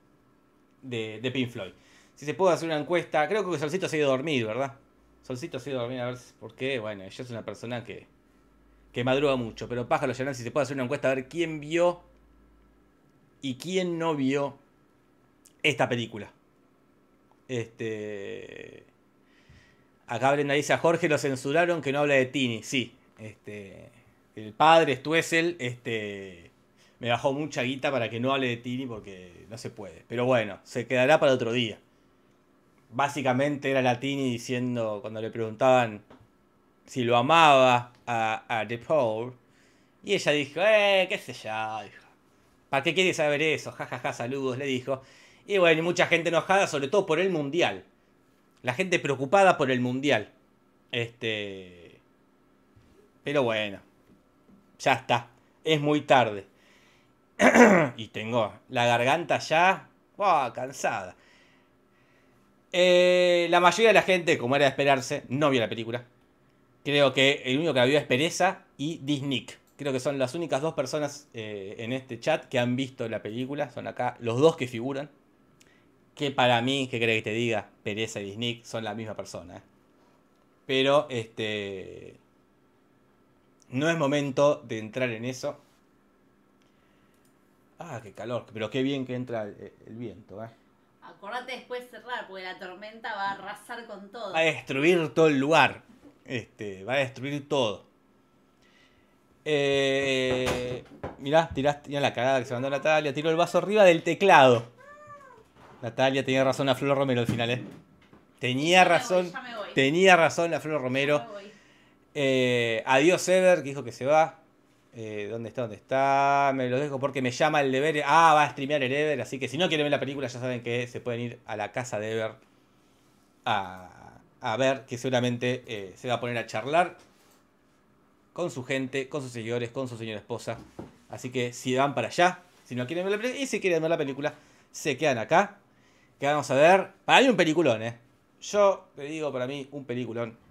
Pink Floyd. Si se puede hacer una encuesta, creo que Solcito se ha ido a dormir, ¿verdad? Solcito se ha ido a dormir, a ver por qué. Bueno, ella es una persona que madruga mucho, pero Pájaro, Lionel, si se puede hacer una encuesta a ver quién vio y quién no vio esta película. Acá Brenda dice, a Jorge lo censuraron que no habla de Tini, sí. El padre Stuessel me bajó mucha guita para que no hable de Tini porque no se puede. Pero bueno, se quedará para otro día. Básicamente era la Tini diciendo, cuando le preguntaban si lo amaba a The Paul, y ella dijo, qué sé yo, dijo, ¿para qué quieres saber eso? Ja, ja, ja, saludos, le dijo. Y bueno, y mucha gente enojada, sobre todo por el Mundial. La gente preocupada por el Mundial. Pero bueno, ya está, es muy tarde. Y tengo la garganta ya cansada. La mayoría de la gente, como era de esperarse, no vio la película. Creo que el único que la vio es Pereza y Disney. Creo que son las únicas dos personas en este chat que han visto la película. Son acá los dos que figuran. Que para mí, ¿qué crees que te diga? Pereza y Disney son la misma persona. Pero no es momento de entrar en eso. Ah, qué calor. Pero qué bien que entra el viento, Acordate después cerrar, porque la tormenta va a arrasar con todo. Va a destruir todo el lugar. Va a destruir todo. Mirá, tirá la cagada que se mandó Natalia. Tiró el vaso arriba del teclado. Natalia tenía razón a Flor Romero al final, Tenía razón. Ya me voy. Tenía razón la Flor Romero. Ya me voy. Adiós Ever, que dijo que se va. ¿Dónde está? ¿Dónde está? Me lo dejo porque me llama el deber. Ah, va a streamear el Ever, así que si no quieren ver la película ya saben que se pueden ir a la casa de Ever a ver, que seguramente se va a poner a charlar con su gente, con sus seguidores, con su señora esposa. Así que si van para allá, si no quieren ver la película, y si quieren ver la película, se quedan acá. Que vamos a ver. Para mí un peliculón, Yo te digo, para mí un peliculón.